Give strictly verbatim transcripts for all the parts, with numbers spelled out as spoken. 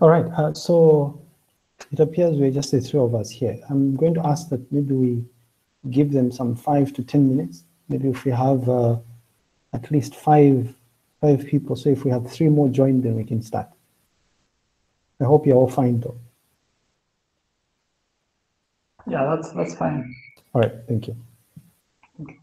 All right, uh, so it appears we're just the three of us here. I'm going to ask that maybe we give them some five to ten minutes. Maybe if we have uh, at least five, five people, so if we have three more joined, then we can start. I hope you're all fine though. Yeah, that's, that's fine. All right, thank you. Okay.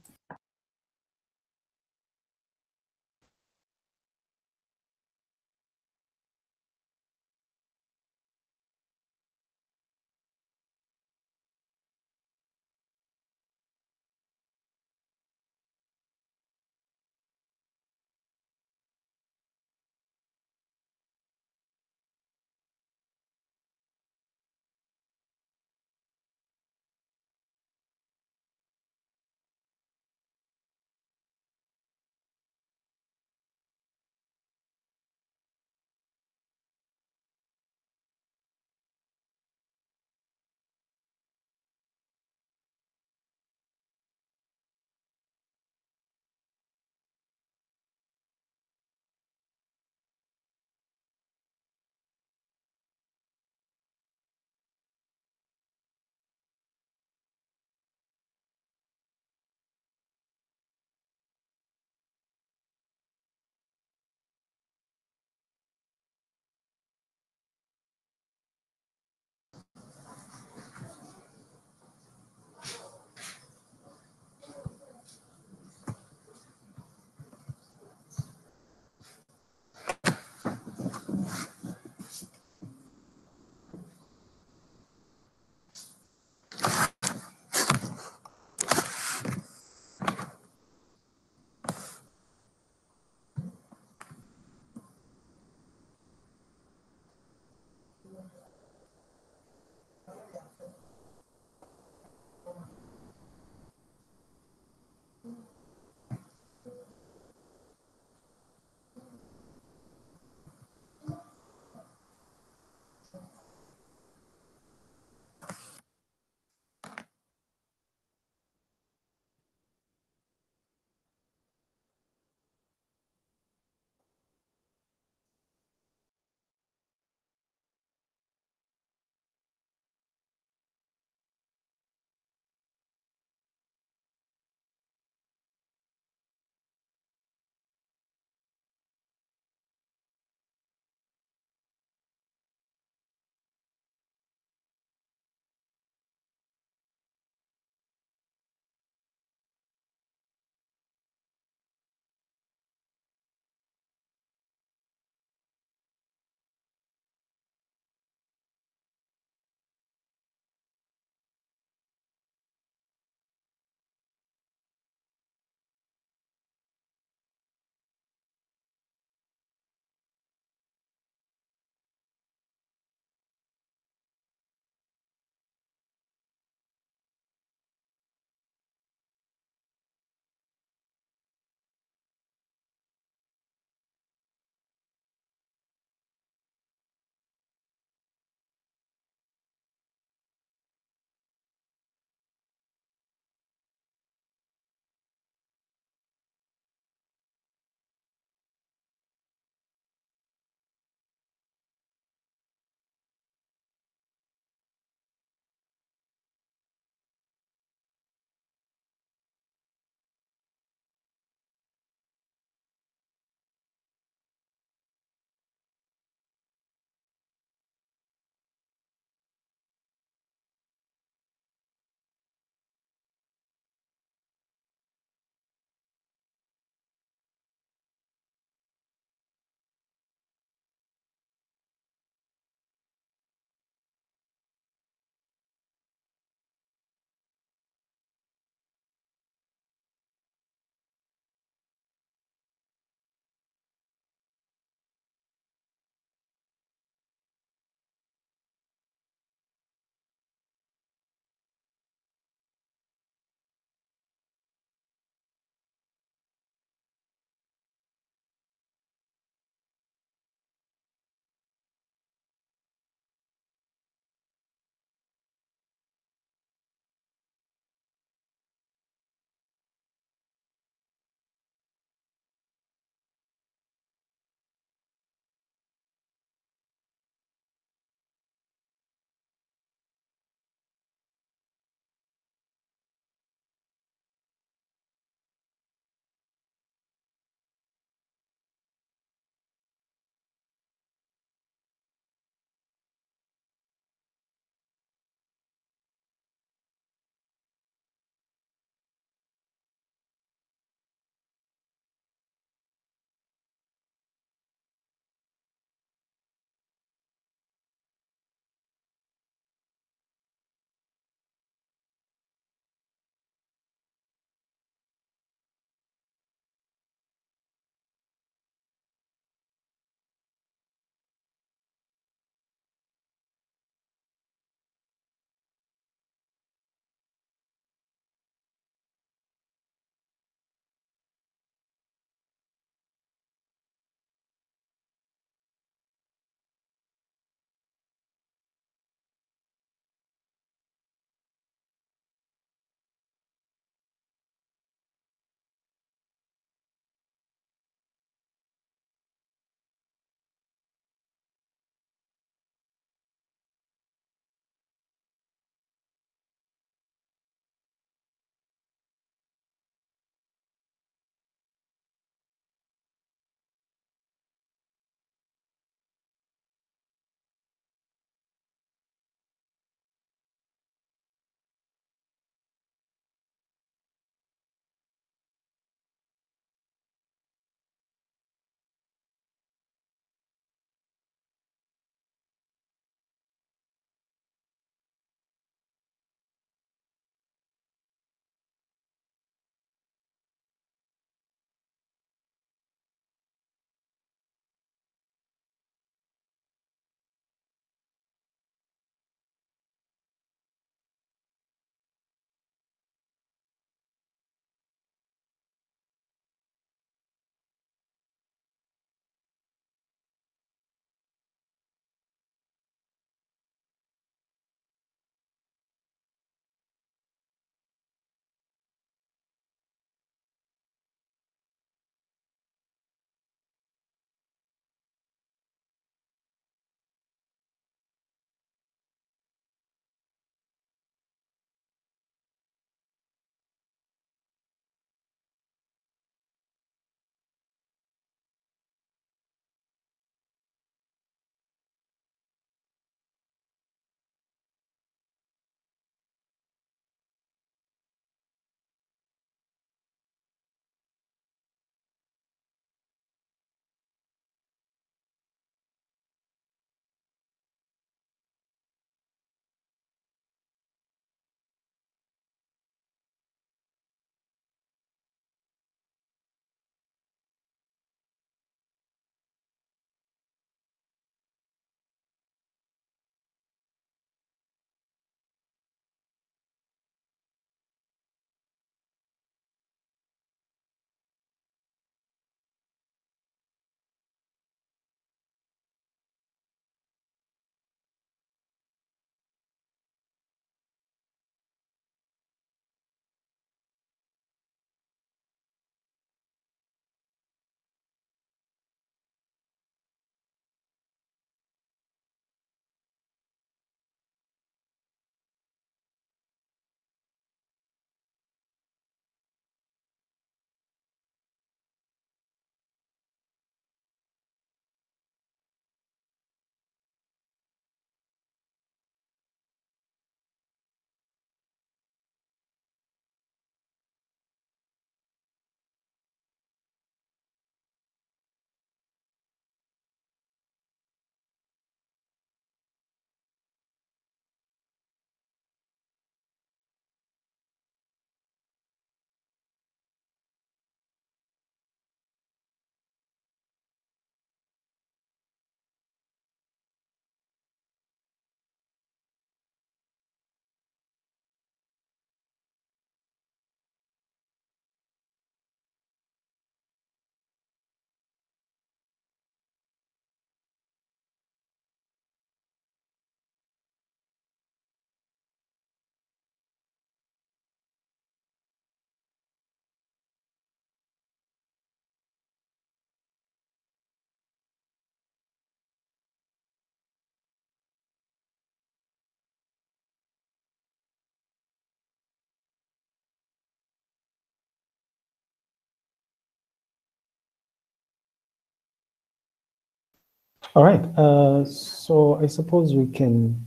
All right. Uh, so I suppose we can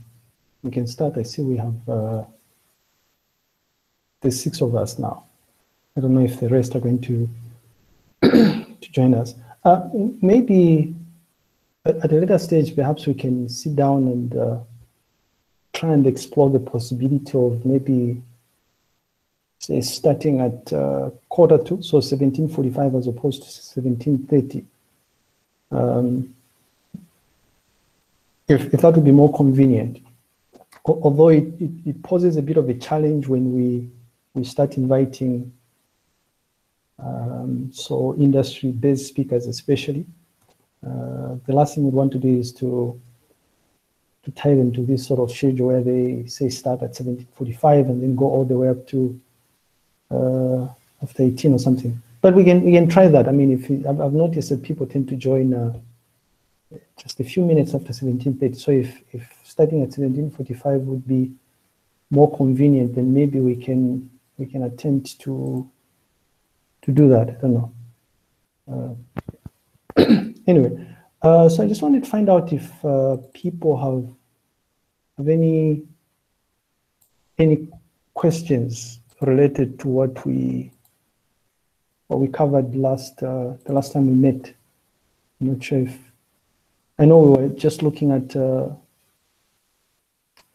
we can start. I see we have uh, the six of us now. I don't know if the rest are going to to join us. Uh, maybe at a later stage, perhaps we can sit down and uh, try and explore the possibility of maybe, say, starting at uh, quarter to, so seventeen forty-five as opposed to seventeen thirty. Um, if, if that would be more convenient. Although it, it, it poses a bit of a challenge when we, we start inviting um, so industry-based speakers especially. Uh, the last thing we want to do is to to tie them to this sort of schedule where they say start at seventeen forty-five and then go all the way up to uh, after eighteen or something. But we can we can try that. I mean, if we, I've noticed that people tend to join uh, just a few minutes after seventeen thirty. So if if starting at seventeen forty-five would be more convenient, then maybe we can we can attempt to to do that. I don't know. Uh, Anyway, uh, so I just wanted to find out if uh, people have have any any questions related to what we what we covered last uh, the last time we met. I'm not sure if I know we were just looking at uh,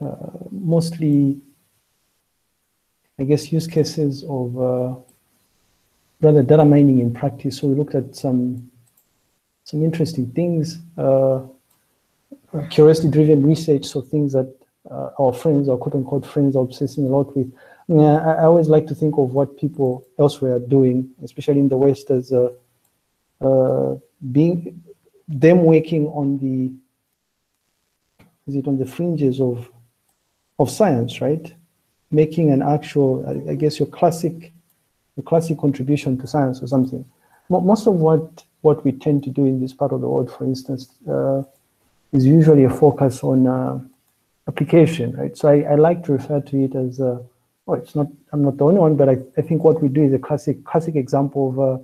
uh, mostly, I guess, use cases of uh, rather data mining in practice. So we looked at some. Some interesting things, uh, curiosity-driven research, so things that uh, our friends, our quote-unquote friends, are obsessing a lot with. I, mean, I, I always like to think of what people elsewhere are doing, especially in the West, as uh, uh, being them working on the is it on the fringes of of science, right? Making an actual, I, I guess, your classic, your classic contribution to science or something. Most of what What we tend to do in this part of the world, for instance, uh, is usually a focus on uh, application, right? So I, I like to refer to it as, uh, well, it's not, I'm not the only one, but I, I think what we do is a classic classic example of uh,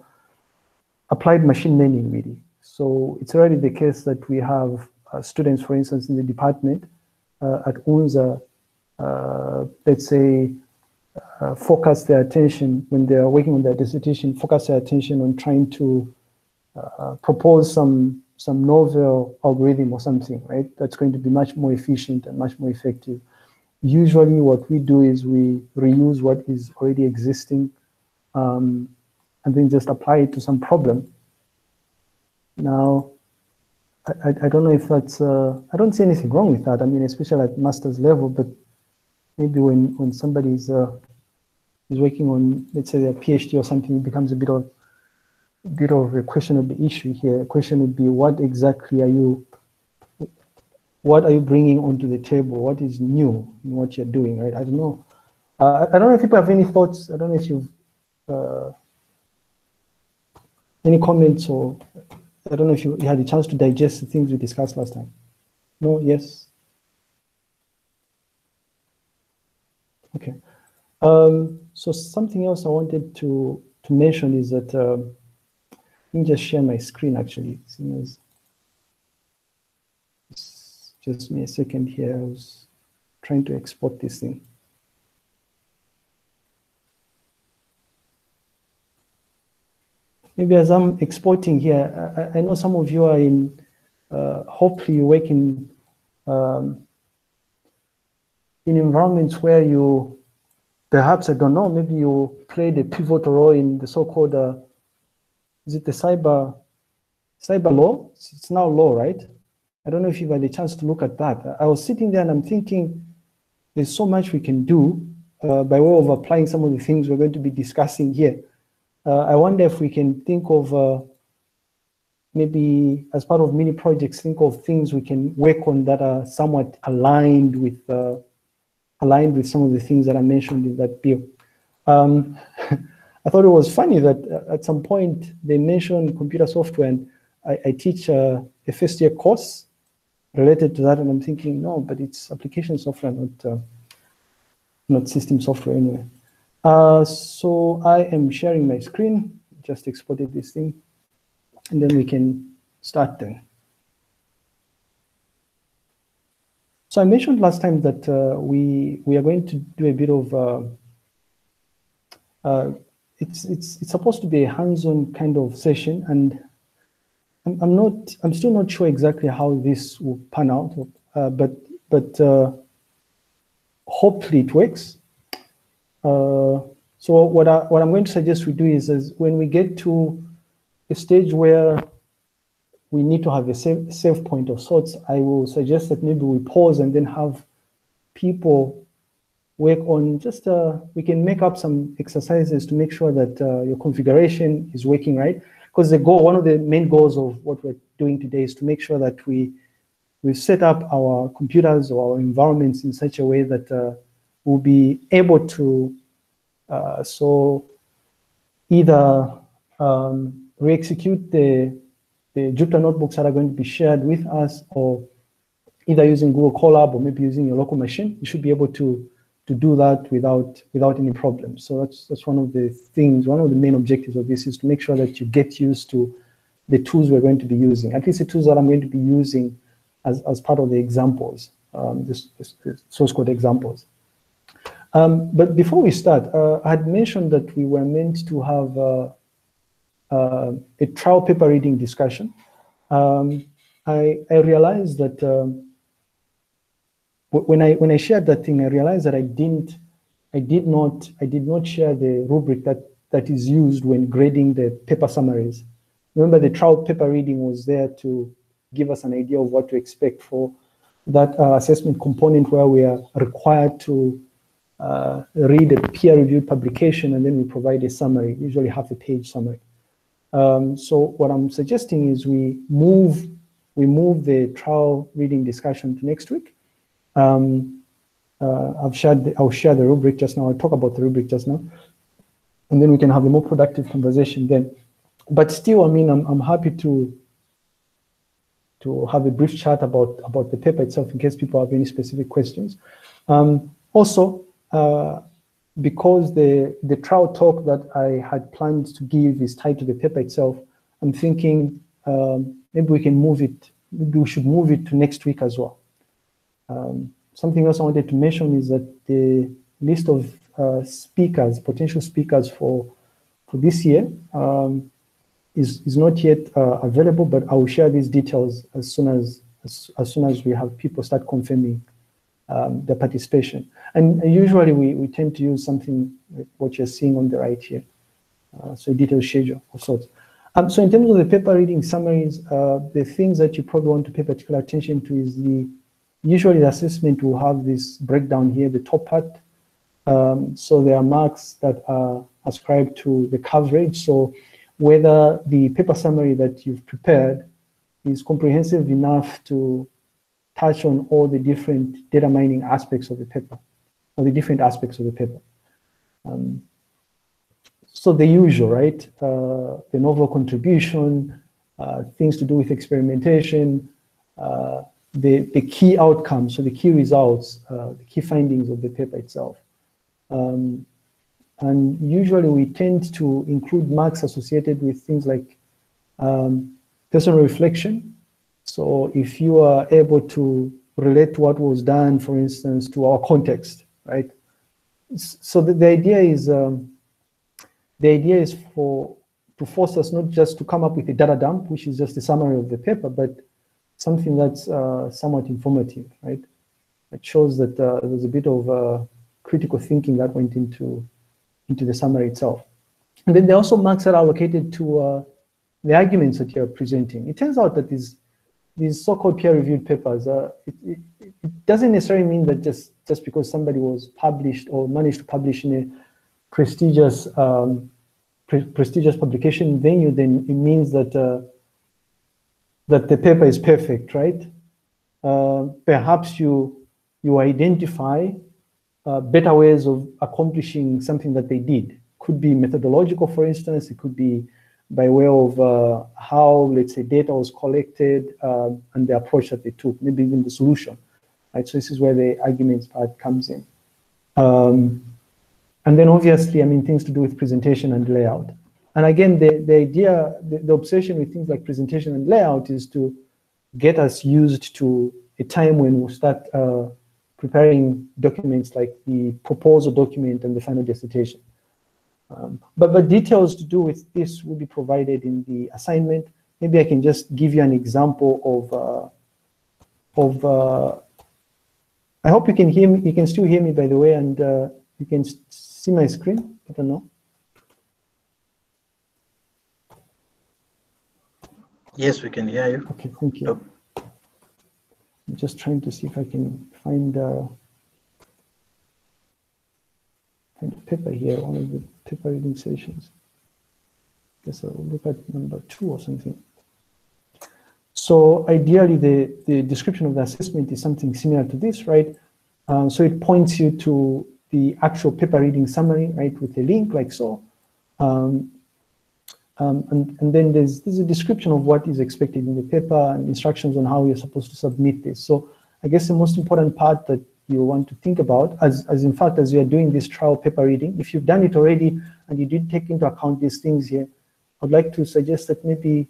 applied machine learning, really. So it's already the case that we have uh, students, for instance, in the department uh, at UNZA, uh, let's say, uh, focus their attention when they're working on their dissertation, focus their attention on trying to Uh, propose some some novel algorithm or something, right? That's going to be much more efficient and much more effective. Usually what we do is we reuse what is already existing um, and then just apply it to some problem. Now, I, I, I don't know if that's, uh, I don't see anything wrong with that. I mean, especially at master's level, but maybe when, when somebody is uh, is working on, let's say, their PhD or something, it becomes a bit of bit of a question of the issue here. The question would be, what exactly are you, what are you bringing onto the table? What is new in what you're doing, right? I don't know. Uh, I don't know if people have any thoughts. I don't know if you've, uh, any comments, or I don't know if you had a chance to digest the things we discussed last time. No, yes? Okay. Um, so something else I wanted to, to mention is that, uh, let me just share my screen, actually. It's just me a second here. I was trying to export this thing. Maybe as I'm exporting here, I, I know some of you are in, uh, hopefully you work in, um, in environments where you, perhaps, I don't know, maybe you played a pivotal role in the so-called uh, is it the cyber, cyber law? It's now law, right? I don't know if you've had a chance to look at that. I was sitting there and I'm thinking, there's so much we can do uh, by way of applying some of the things we're going to be discussing here. Uh, I wonder if we can think of, uh, maybe as part of mini projects, think of things we can work on that are somewhat aligned with, uh, aligned with some of the things that I mentioned in that bill. Um, I thought it was funny that at some point they mentioned computer software, and I, I teach uh, a first year course related to that, and I'm thinking, no, but it's application software, not uh, not system software anyway. Uh, so I am sharing my screen, just exported this thing, and then we can start then. So I mentioned last time that uh, we we are going to do a bit of uh, uh, it's it's it's supposed to be a hands-on kind of session, and I'm, I'm not I'm still not sure exactly how this will pan out, uh, but but uh, hopefully it works. Uh, so what I what I'm going to suggest we do is, is when we get to a stage where we need to have a save, save point of sorts, I will suggest that maybe we pause and then have people work on just, uh, we can make up some exercises to make sure that uh, your configuration is working right. Because the goal, one of the main goals of what we're doing today is to make sure that we we set up our computers or our environments in such a way that uh, we'll be able to uh, so either um, re-execute the the Jupyter notebooks that are going to be shared with us, or either using Google Colab or maybe using your local machine, you should be able to to do that without without any problems. So that's that's one of the things, one of the main objectives of this is to make sure that you get used to the tools we're going to be using, at least the tools that I'm going to be using as, as part of the examples, um, this, this, this source code examples. Um, but before we start, uh, I had mentioned that we were meant to have uh, Uh, a trial paper reading discussion. Um, I, I realized that um, when I when I shared that thing, I realized that I didn't, I did not, I did not share the rubric that that is used when grading the paper summaries. Remember, the trial paper reading was there to give us an idea of what to expect for that uh, assessment component, where we are required to uh, read a peer-reviewed publication, and then we provide a summary, usually half a page summary. Um, so what I'm suggesting is we move we move the trial reading discussion to next week. Um, uh, I've shared the, I'll share the rubric just now. I'll talk about the rubric just now, and then we can have a more productive conversation then. But still, I mean, I'm I'm happy to to have a brief chat about about the paper itself in case people have any specific questions. Um, also. Uh, Because the, the trial talk that I had planned to give is tied to the paper itself, I'm thinking um, maybe we can move it, maybe we should move it to next week as well. Um, something else I wanted to mention is that the list of uh, speakers, potential speakers for, for this year um, is, is not yet uh, available, but I will share these details as soon as, as, as soon as we have people start confirming Um, the participation. And usually we, we tend to use something like what you're seeing on the right here. Uh, so a detailed schedule of sorts. Um, so in terms of the paper reading summaries, uh, the things that you probably want to pay particular attention to is the, usually the assessment will have this breakdown here, the top part. Um, so there are marks that are ascribed to the coverage. So whether the paper summary that you've prepared is comprehensive enough to touch on all the different data mining aspects of the paper, or the different aspects of the paper. Um, so the usual, right? Uh, the novel contribution, uh, things to do with experimentation, uh, the, the key outcomes, so the key results, uh, the key findings of the paper itself. Um, and usually we tend to include marks associated with things like um, personal reflection. So if you are able to relate what was done, for instance, to our context, right? So the, the idea is um, the idea is for to force us not just to come up with a data dump, which is just a summary of the paper, but something that's uh, somewhat informative, right? It shows that uh, there's a bit of uh, critical thinking that went into into the summary itself. And then there are also marks that are allocated to uh, the arguments that you're presenting. It turns out that these These so-called peer-reviewed papers, uh, it, it, it doesn't necessarily mean that just, just because somebody was published or managed to publish in a prestigious um, pre prestigious publication venue, then it means that uh, that the paper is perfect, right? Uh, perhaps you you identify uh, better ways of accomplishing something that they did. Could be methodological, for instance. It could be by way of uh, how, let's say, data was collected uh, and the approach that they took, maybe even the solution, right? So this is where the arguments part comes in. Um, and then obviously, I mean, things to do with presentation and layout. And again, the, the idea, the, the obsession with things like presentation and layout is to get us used to a time when we'll start uh, preparing documents like the proposal document and the final dissertation. Um, but the details to do with this will be provided in the assignment. Maybe I can just give you an example of, uh, of uh, I hope you can hear me, you can still hear me, by the way, and uh, you can see my screen, I don't know. Yes, we can hear you. Okay, thank you. Oh. I'm just trying to see if I can find, uh, find a paper here, one of the paper reading sessions. I guess I'll look at number two or something. So ideally, the, the description of the assessment is something similar to this, right? Um, so it points you to the actual paper reading summary, right, with a link like so. Um, um, and, and then there's, there's a description of what is expected in the paper and instructions on how you're supposed to submit this. So I guess the most important part that you want to think about, as, as in fact, as you're doing this trial paper reading, if you've done it already and you did take into account these things here, I'd like to suggest that maybe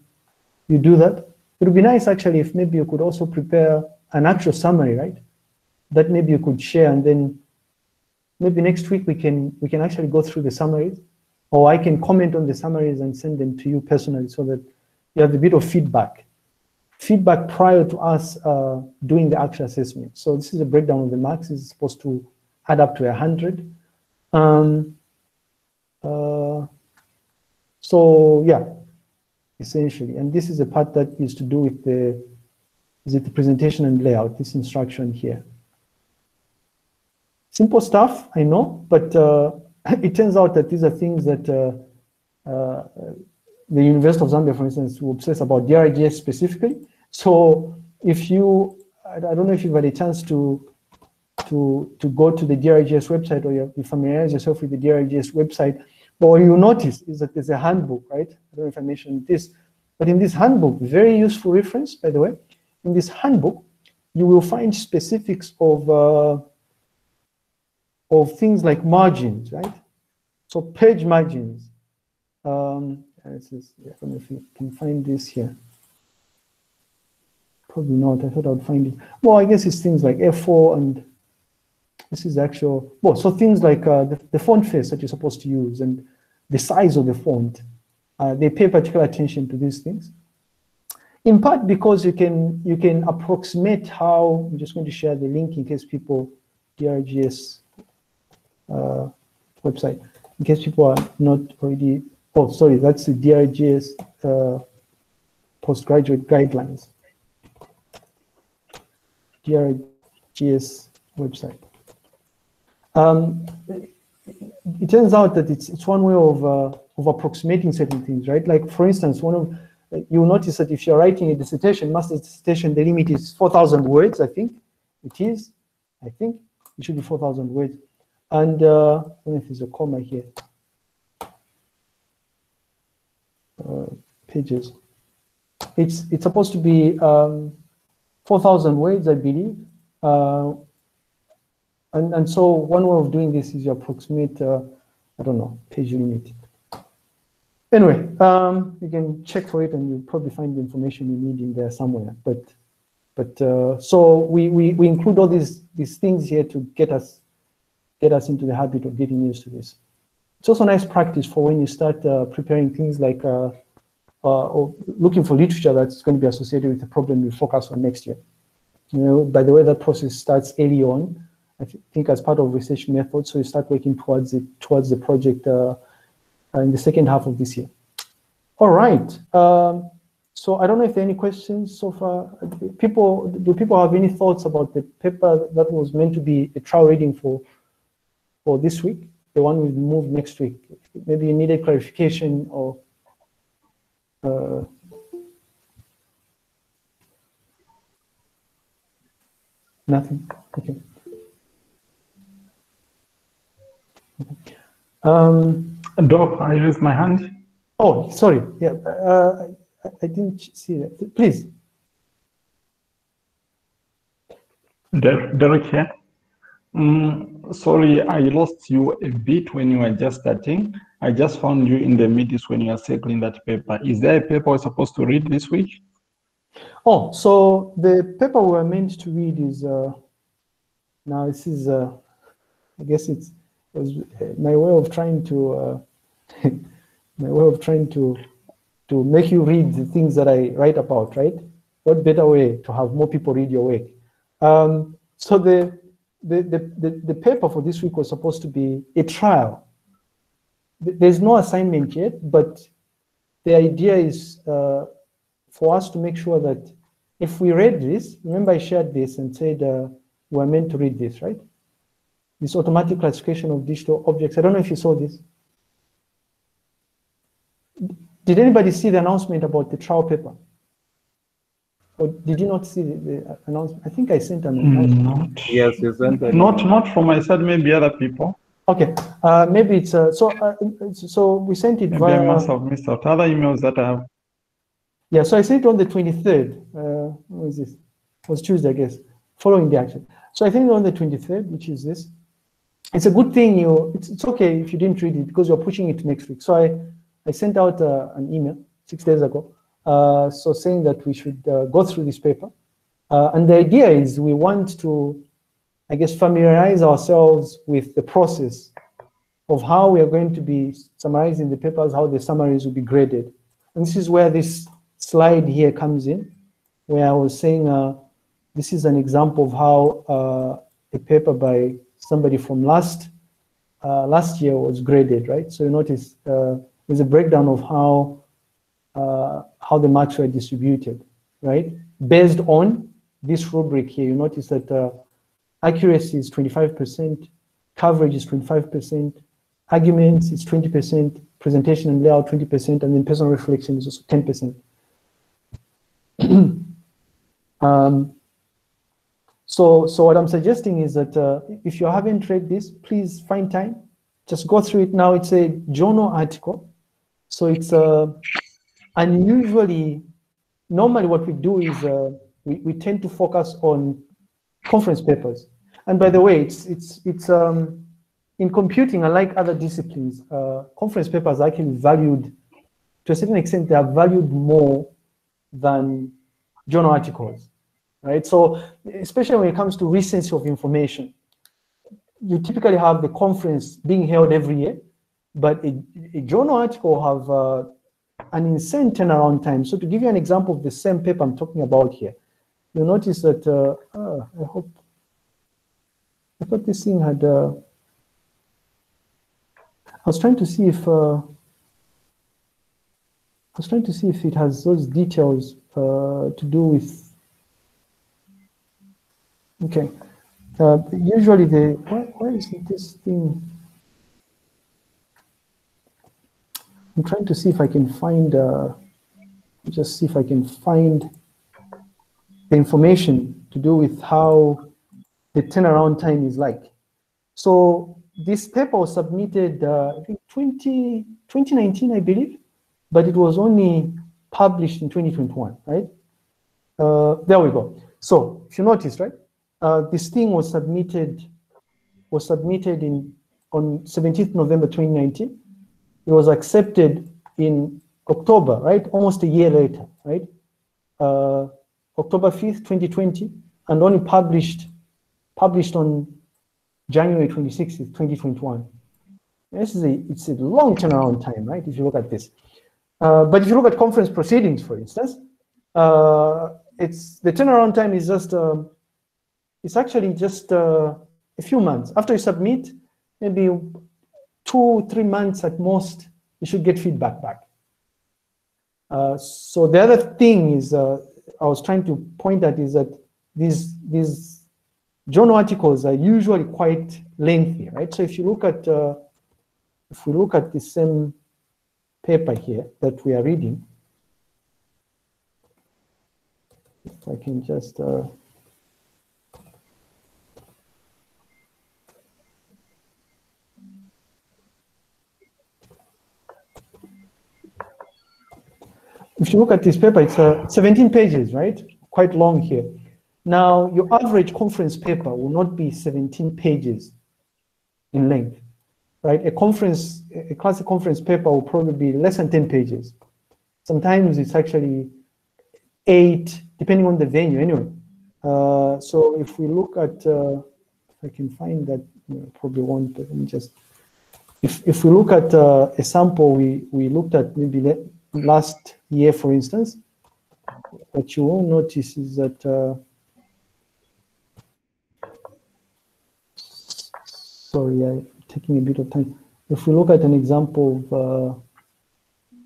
you do that. It would be nice, actually, if maybe you could also prepare an actual summary, right? That maybe you could share, and then maybe next week we can we can actually go through the summaries, or I can comment on the summaries and send them to you personally, so that you have a bit of feedback. Feedback prior to us uh, doing the actual assessment. So this is a breakdown of the marks. It's supposed to add up to one hundred. Um, uh, so yeah. Essentially, and this is the part that is to do with the, is it the presentation and layout, this instruction here. Simple stuff, I know, but uh, it turns out that these are things that uh, uh, the University of Zambia, for instance, will obsess about D R G S specifically. So if you, I don't know if you've had a chance to, to, to go to the D R G S website, or you familiarize yourself with the D R G S website, but what you notice is that there's a handbook, right? I don't know if I mentioned this, but in this handbook, very useful reference, by the way, in this handbook, you will find specifics of, uh, of things like margins, right? So page margins. Um, this is, I don't know if you can find this here. Probably not, I thought I would find it. Well, I guess it's things like F four and this is actual, well, so things like uh, the, the font face that you're supposed to use and the size of the font, uh, they pay particular attention to these things. In part because you can you can approximate how, I'm just going to share the link in case people, D R G S uh, website, in case people are not already, oh, sorry, that's the D R G S uh, postgraduate guidelines. D R G S website. Um, it turns out that it's, it's one way of, uh, of approximating certain things, right? Like, for instance, one of uh, you'll notice that if you're writing a dissertation, master's dissertation, the limit is four thousand words, I think. It is, I think. It should be four thousand words. And uh, I don't know if there's a comma here. Uh, pages. It's, it's supposed to be um, four thousand words, I believe. Uh, And, and so one way of doing this is you approximate, uh, I don't know, page limit. Anyway, um, you can check for it and you'll probably find the information you need in there somewhere. But but uh, so we, we, we include all these, these things here to get us, get us into the habit of getting used to this. It's also nice practice for when you start uh, preparing things like uh, uh, or looking for literature that's going to be associated with the problem you focus on next year. You know, by the way, that process starts early on. I think as part of research method, so you start working towards it, towards the project uh, in the second half of this year. All right. Um, so I don't know if there are any questions so far. People, do people have any thoughts about the paper that was meant to be a trial reading for for this week? The one we move next week. Maybe you needed clarification or. Uh, nothing. Okay. Um, Doc, I raised my hand. Oh, sorry. Yeah, uh, I, I didn't see that. Please. Derek here. Mm, sorry, I lost you a bit when you were just starting. I just found you in the midst when you were circling that paper. Is there a paper we're supposed to read this week? Oh, so the paper we are meant to read is, uh, now this is, uh, I guess it's my way of trying to, uh, my way of trying to, to make you read the things that I write about, right? What better way to have more people read your work? Um, so the, the, the, the, the paper for this week was supposed to be a trial. There's no assignment yet, but the idea is uh, for us to make sure that if we read this, remember I shared this and said uh, we're meant to read this, right? This automatic classification of digital objects. I don't know if you saw this. Did anybody see the announcement about the trial paper? Or did you not see the, the announcement? I think I sent an announcement. Mm, yes, you sent an Not, not from my side, maybe other people. Okay, uh, maybe it's, uh, so uh, So we sent it maybe via- Maybe I must have missed out other emails that I have. Yeah, so I sent it on the twenty-third. Uh, what was this? It was Tuesday, I guess, following the action. So I think on the twenty-third, which is this. It's a good thing you, it's, it's okay if you didn't read it because you're pushing it next week. So I, I sent out uh, an email six days ago. Uh, so saying that we should uh, go through this paper. Uh, and the idea is we want to, I guess, familiarize ourselves with the process of how we are going to be summarizing the papers, how the summaries will be graded. And this is where this slide here comes in, where I was saying uh, this is an example of how uh, a paper by somebody from last, uh, last year was graded, right? So you notice uh, there's a breakdown of how uh, how the marks were distributed, right? Based on this rubric here, you notice that uh, accuracy is twenty-five percent, coverage is twenty-five percent, arguments is twenty percent, presentation and layout twenty percent, and then personal reflection is also ten percent. um, so, so what I'm suggesting is that uh, if you haven't read this, please find time. Just go through it now. It's a journal article. So it's uh, unusually, normally what we do is uh, we, we tend to focus on conference papers, and by the way, it's it's it's um, in computing, unlike other disciplines, uh, conference papers are actually valued to a certain extent. They are valued more than journal articles, right? So, especially when it comes to recency of information, you typically have the conference being held every year, but a, a journal article have uh, an insane turnaround time. So, to give you an example of the same paper I'm talking about here. You notice that, uh, oh, I hope, I thought this thing had, uh, I was trying to see if, uh, I was trying to see if it has those details uh, to do with, okay. Uh, usually the, why, why is it this thing? I'm trying to see if I can find, uh, just see if I can find the information to do with how the turnaround time is like. So this paper was submitted uh, I think twenty nineteen, I believe, but it was only published in twenty twenty-one, right? Uh, there we go. So if you notice, right, uh, this thing was submitted was submitted in on seventeenth November twenty nineteen. It was accepted in October, right? Almost a year later, right? Uh, October fifth, twenty twenty, and only published published on January twenty-sixth, twenty twenty-one. This is a, it's a long turnaround time, right, if you look at this. Uh, but if you look at conference proceedings, for instance, uh, it's the turnaround time is just, uh, it's actually just uh, a few months. After you submit, maybe two, three months at most, you should get feedback back. Uh, so the other thing is, uh, I was trying to point at is that these these journal articles are usually quite lengthy, right? So if you look at uh, if we look at the same paper here that we are reading, if I can just uh, if you look at this paper, it's uh, seventeen pages, right? Quite long here. Now, your average conference paper will not be seventeen pages in length, right? A conference, a classic conference paper will probably be less than ten pages. Sometimes it's actually eight, depending on the venue anyway. Uh, so if we look at, uh, if I can find that, you know, probably won't, but let me just, if, if we look at uh, a sample we, we looked at maybe last year, for instance, what you will notice is that uh, sorry, I'm taking a bit of time. If we look at an example of uh,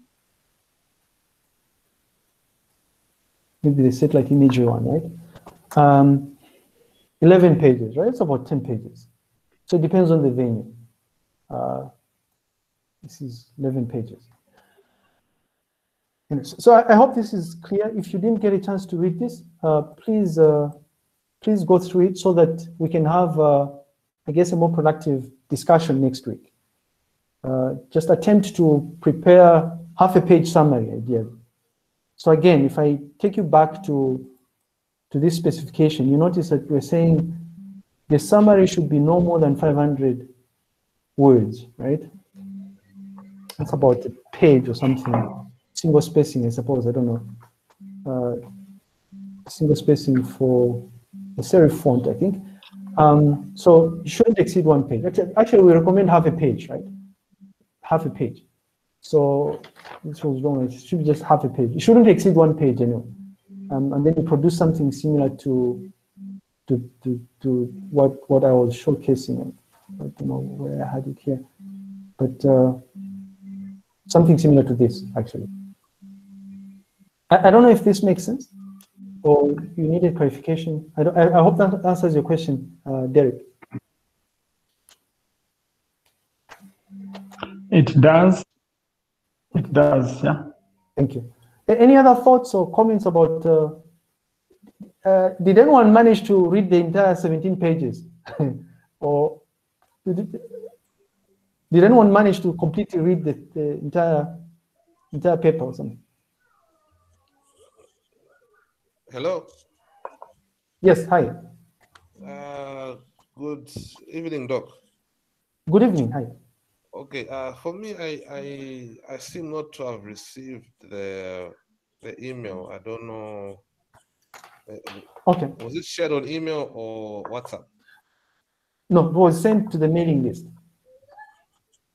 maybe the satellite imagery one, right? Um, eleven pages, right? It's about ten pages. So it depends on the venue. Uh, this is eleven pages. So I, I hope this is clear. If you didn't get a chance to read this, uh, please uh, please go through it so that we can have, uh, I guess, a more productive discussion next week. Uh, just attempt to prepare half a page summary idea. So again, if I take you back to to this specification, you notice that we're saying the summary should be no more than five hundred words, right? That's about a page or something. Single spacing, I suppose, I don't know. Uh, single spacing for the serif font, I think. Um, so you shouldn't exceed one page. Actually, actually, we recommend half a page, right? Half a page. So this was wrong. It should be just half a page. It shouldn't exceed one page anyway. Um, and then you produce something similar to to to, to what what I was showcasing. I don't know where I had it here, but uh, something similar to this, actually. I don't know if this makes sense, or you needed clarification. I, don't, I, I hope that answers your question, uh, Derek. It does. It does, yeah. Thank you. Any other thoughts or comments about, uh, uh, did anyone manage to read the entire seventeen pages? Or did, it, did anyone manage to completely read the, the entire, entire paper or something? Hello. Yes, hi. Uh, good evening, Doc. Good evening, hi. Okay, uh, for me, I, I I seem not to have received the the email. I don't know. Okay. Was it shared on email or WhatsApp? No, it was sent to the mailing list.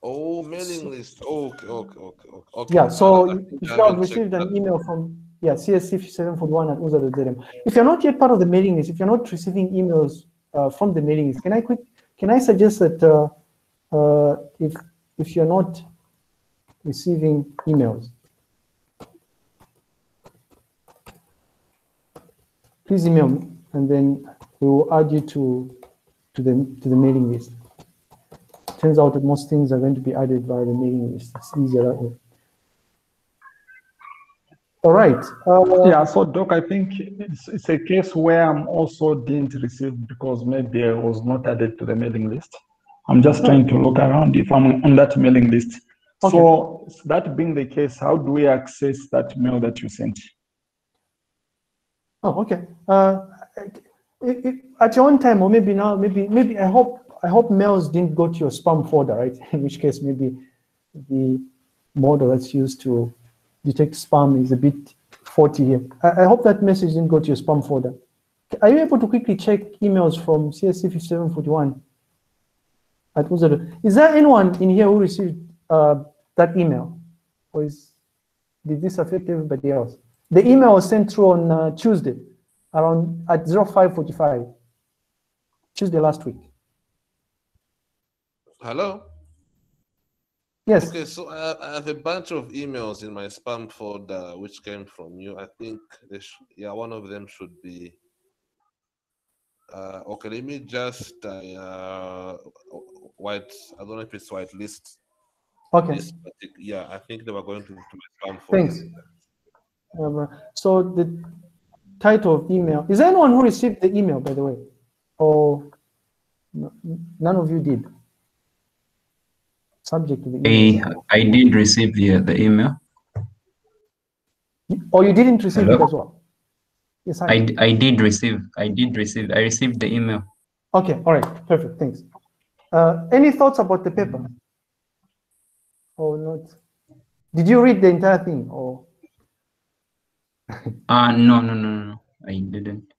Oh, mailing list. Okay, okay, okay, okay. Yeah. So if you have received an email from. Yeah, C S C fifty-seven forty-one at U N Z A dot D M. If you're not yet part of the mailing list, if you're not receiving emails uh, from the mailing list, can I quick? Can I suggest that uh, uh, if if you're not receiving emails, please email me, and then we will add you to to the to the mailing list. Turns out that most things are going to be added by the mailing list. It's easier that way. All right. Uh, yeah, so Doc, I think it's, it's a case where I'm also didn't receive because maybe I was not added to the mailing list. I'm just trying to look around if I'm on that mailing list. Okay. So that being the case, how do we access that mail that you sent? Oh, okay. Uh, it, it, at your own time, or maybe now, maybe maybe I hope I hope mails didn't go to your spam folder, right? In which case, maybe the model that's used to detect spam is a bit faulty here. I, I hope that message didn't go to your spam folder. Are you able to quickly check emails from C S C fifty-seven forty-one? Is there anyone in here who received uh, that email? Or is, did this affect everybody else? The email was sent through on uh, Tuesday, around at zero five forty-five, Tuesday last week. Hello? Yes. Okay, so I have a bunch of emails in my spam folder which came from you. I think, they yeah, one of them should be. Uh, okay, let me just uh, uh, white. I don't know if it's whitelist. Okay. List, yeah, I think they were going to, to my spam folder. Thanks. Um, so the title of email. Is there anyone who received the email, by the way? Or no, none of you did? Subject to the email. I, I did receive the, the email. Or you didn't receive Hello? It as well? Yes, I, I, I did receive, I did receive, I received the email. Okay, all right, perfect, thanks. Uh, any thoughts about the paper? Or not? Did you read the entire thing? Or Uh, no, no, no, no, I didn't.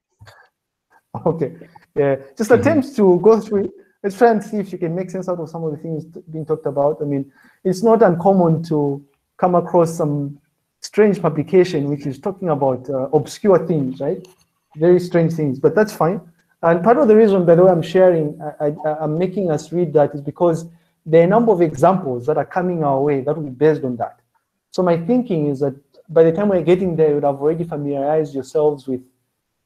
Okay. Yeah, just mm-hmm. attempts to go through. Let's try and see if you can make sense out of some of the things being talked about. I mean, it's not uncommon to come across some strange publication which is talking about uh, obscure things, right? Very strange things, but that's fine. And part of the reason, by the way, I'm sharing, I, I, I'm making us read that is because there are a number of examples that are coming our way that will be based on that. So my thinking is that by the time we're getting there, you would have already familiarized yourselves with,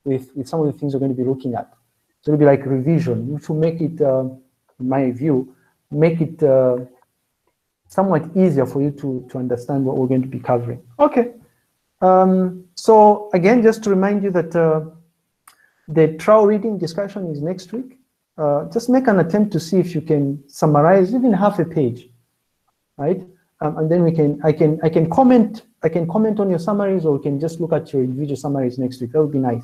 with, with some of the things you're going to be looking at. So it'll be like revision, which will make it, uh, in my view, make it uh, somewhat easier for you to, to understand what we're going to be covering. Okay. Um, so again, just to remind you that uh, the trial reading discussion is next week. Uh, just make an attempt to see if you can summarize even half a page, right? Um, and then we can, I can, I can comment, I can comment on your summaries, or we can just look at your individual summaries next week. That would be nice.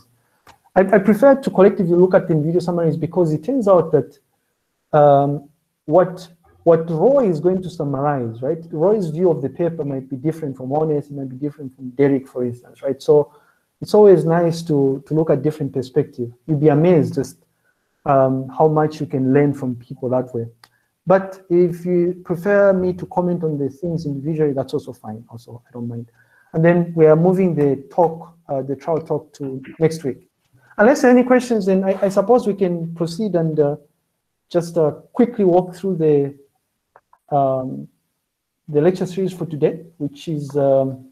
I, I prefer to collectively look at the individual summaries because it turns out that um, what what Roy is going to summarize, right? Roy's view of the paper might be different from Honest, it might be different from Derek, for instance, right? So it's always nice to to look at different perspectives. You'd be amazed just um, how much you can learn from people that way. But if you prefer me to comment on the things individually, that's also fine. Also, I don't mind. And then we are moving the talk, uh, the trial talk, to next week. Unless there are any questions, then I, I suppose we can proceed and uh, just uh, quickly walk through the um, the lecture series for today, which is um,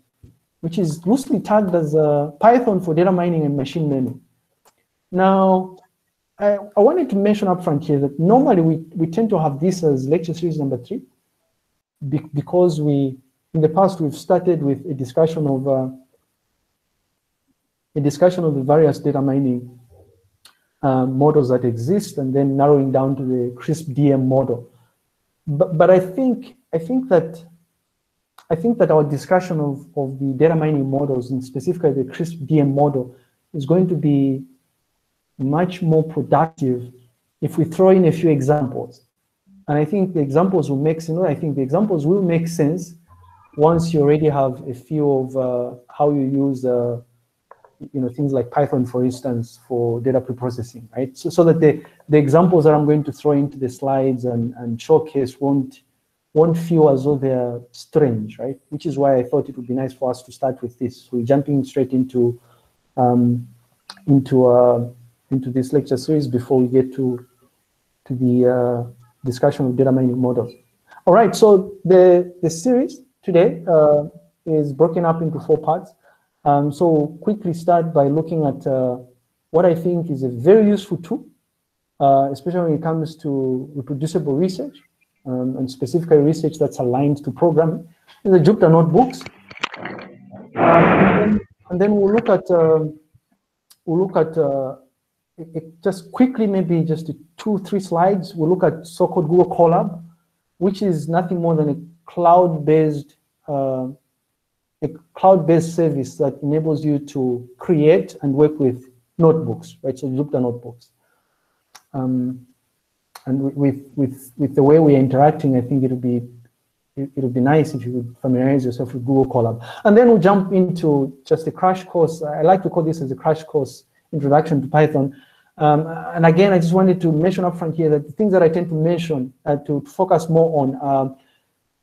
which is loosely tagged as uh, Python for data mining and machine learning. Now, I, I wanted to mention up front here that normally we we tend to have this as lecture series number three, be because we in the past we've started with a discussion of. Uh, A discussion of the various data mining uh, models that exist, and then narrowing down to the CRISP D M model. But but I think I think that I think that our discussion of of the data mining models, and specifically the CRISP D M model, is going to be much more productive if we throw in a few examples. And I think the examples will make you know I think the examples will make sense once you already have a few of uh, how you use. Uh, you know, things like Python, for instance, for data preprocessing, right? So, so that the, the examples that I'm going to throw into the slides and, and showcase won't, won't feel as though they're strange, right? Which is why I thought it would be nice for us to start with this. So we're jumping straight into, um, into, uh, into this lecture series before we get to, to the uh, discussion of data mining models. All right, so the, the series today uh, is broken up into four parts. Um, so quickly start by looking at uh, what I think is a very useful tool, uh, especially when it comes to reproducible research, um, and specifically research that's aligned to programming, in the Jupyter Notebooks. Um, and, then, and then we'll look at, uh, we'll look at uh, it, it just quickly, maybe just two, three slides, we'll look at so-called Google Colab, which is nothing more than a cloud-based uh, a cloud-based service that enables you to create and work with notebooks, right? So Jupyter Notebooks. Um, and with, with, with the way we're interacting, I think it'll be, it'll be nice if you would familiarize yourself with Google Colab. And then we'll jump into just a crash course. I like to call this as a crash course introduction to Python. Um, and again, I just wanted to mention upfront here that the things that I tend to mention, uh, to focus more on are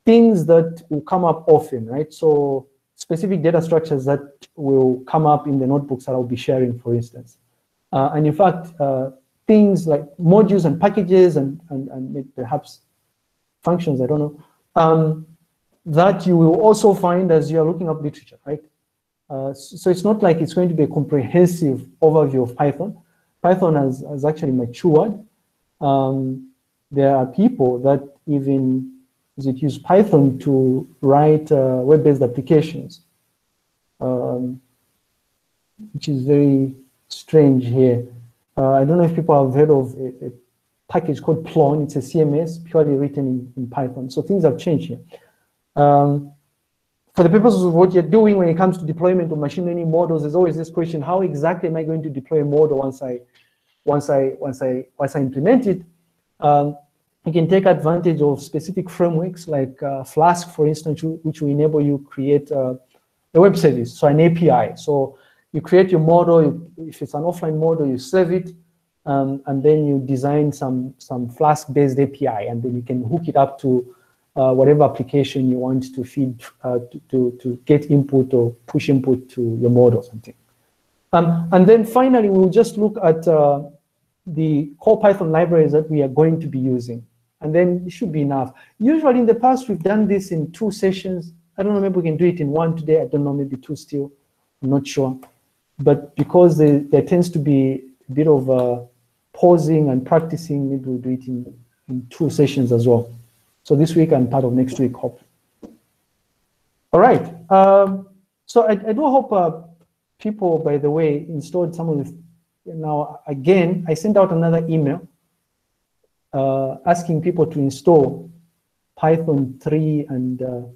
things that will come up often, right? So specific data structures that will come up in the notebooks that I'll be sharing, for instance. Uh, and in fact, uh, things like modules and packages and, and, and perhaps functions, I don't know, um, that you will also find as you are looking up literature, right? Uh, so it's not like it's going to be a comprehensive overview of Python. Python has, has actually matured. Um, there are people that even is it use Python to write uh, web-based applications, um, which is very strange here. Uh, I don't know if people have heard of a, a package called Plone. It's a C M S purely written in, in Python. So things have changed here. Um, for the purposes of what you're doing when it comes to deployment of machine learning models, there's always this question: how exactly am I going to deploy a model once I, once I, once I, once I implement it? Um, You can take advantage of specific frameworks like uh, Flask, for instance, which will enable you create uh, the web service, so an A P I. So you create your model, you, if it's an offline model, you save it, um, and then you design some, some Flask-based A P I, and then you can hook it up to uh, whatever application you want to feed, uh, to, to, to get input or push input to your model or something. Um, and then finally, we'll just look at uh, the core Python libraries that we are going to be using. And then it should be enough. Usually in the past, we've done this in two sessions. I don't know, maybe we can do it in one today. I don't know, maybe two still. I'm not sure. But because there, there tends to be a bit of uh, pausing and practicing, maybe we'll do it in, in two sessions as well. So this week and part of next week, hope. All right. Um, so I, I do hope uh, people, by the way, installed some of the, now again, I sent out another email Uh, asking people to install Python three and uh,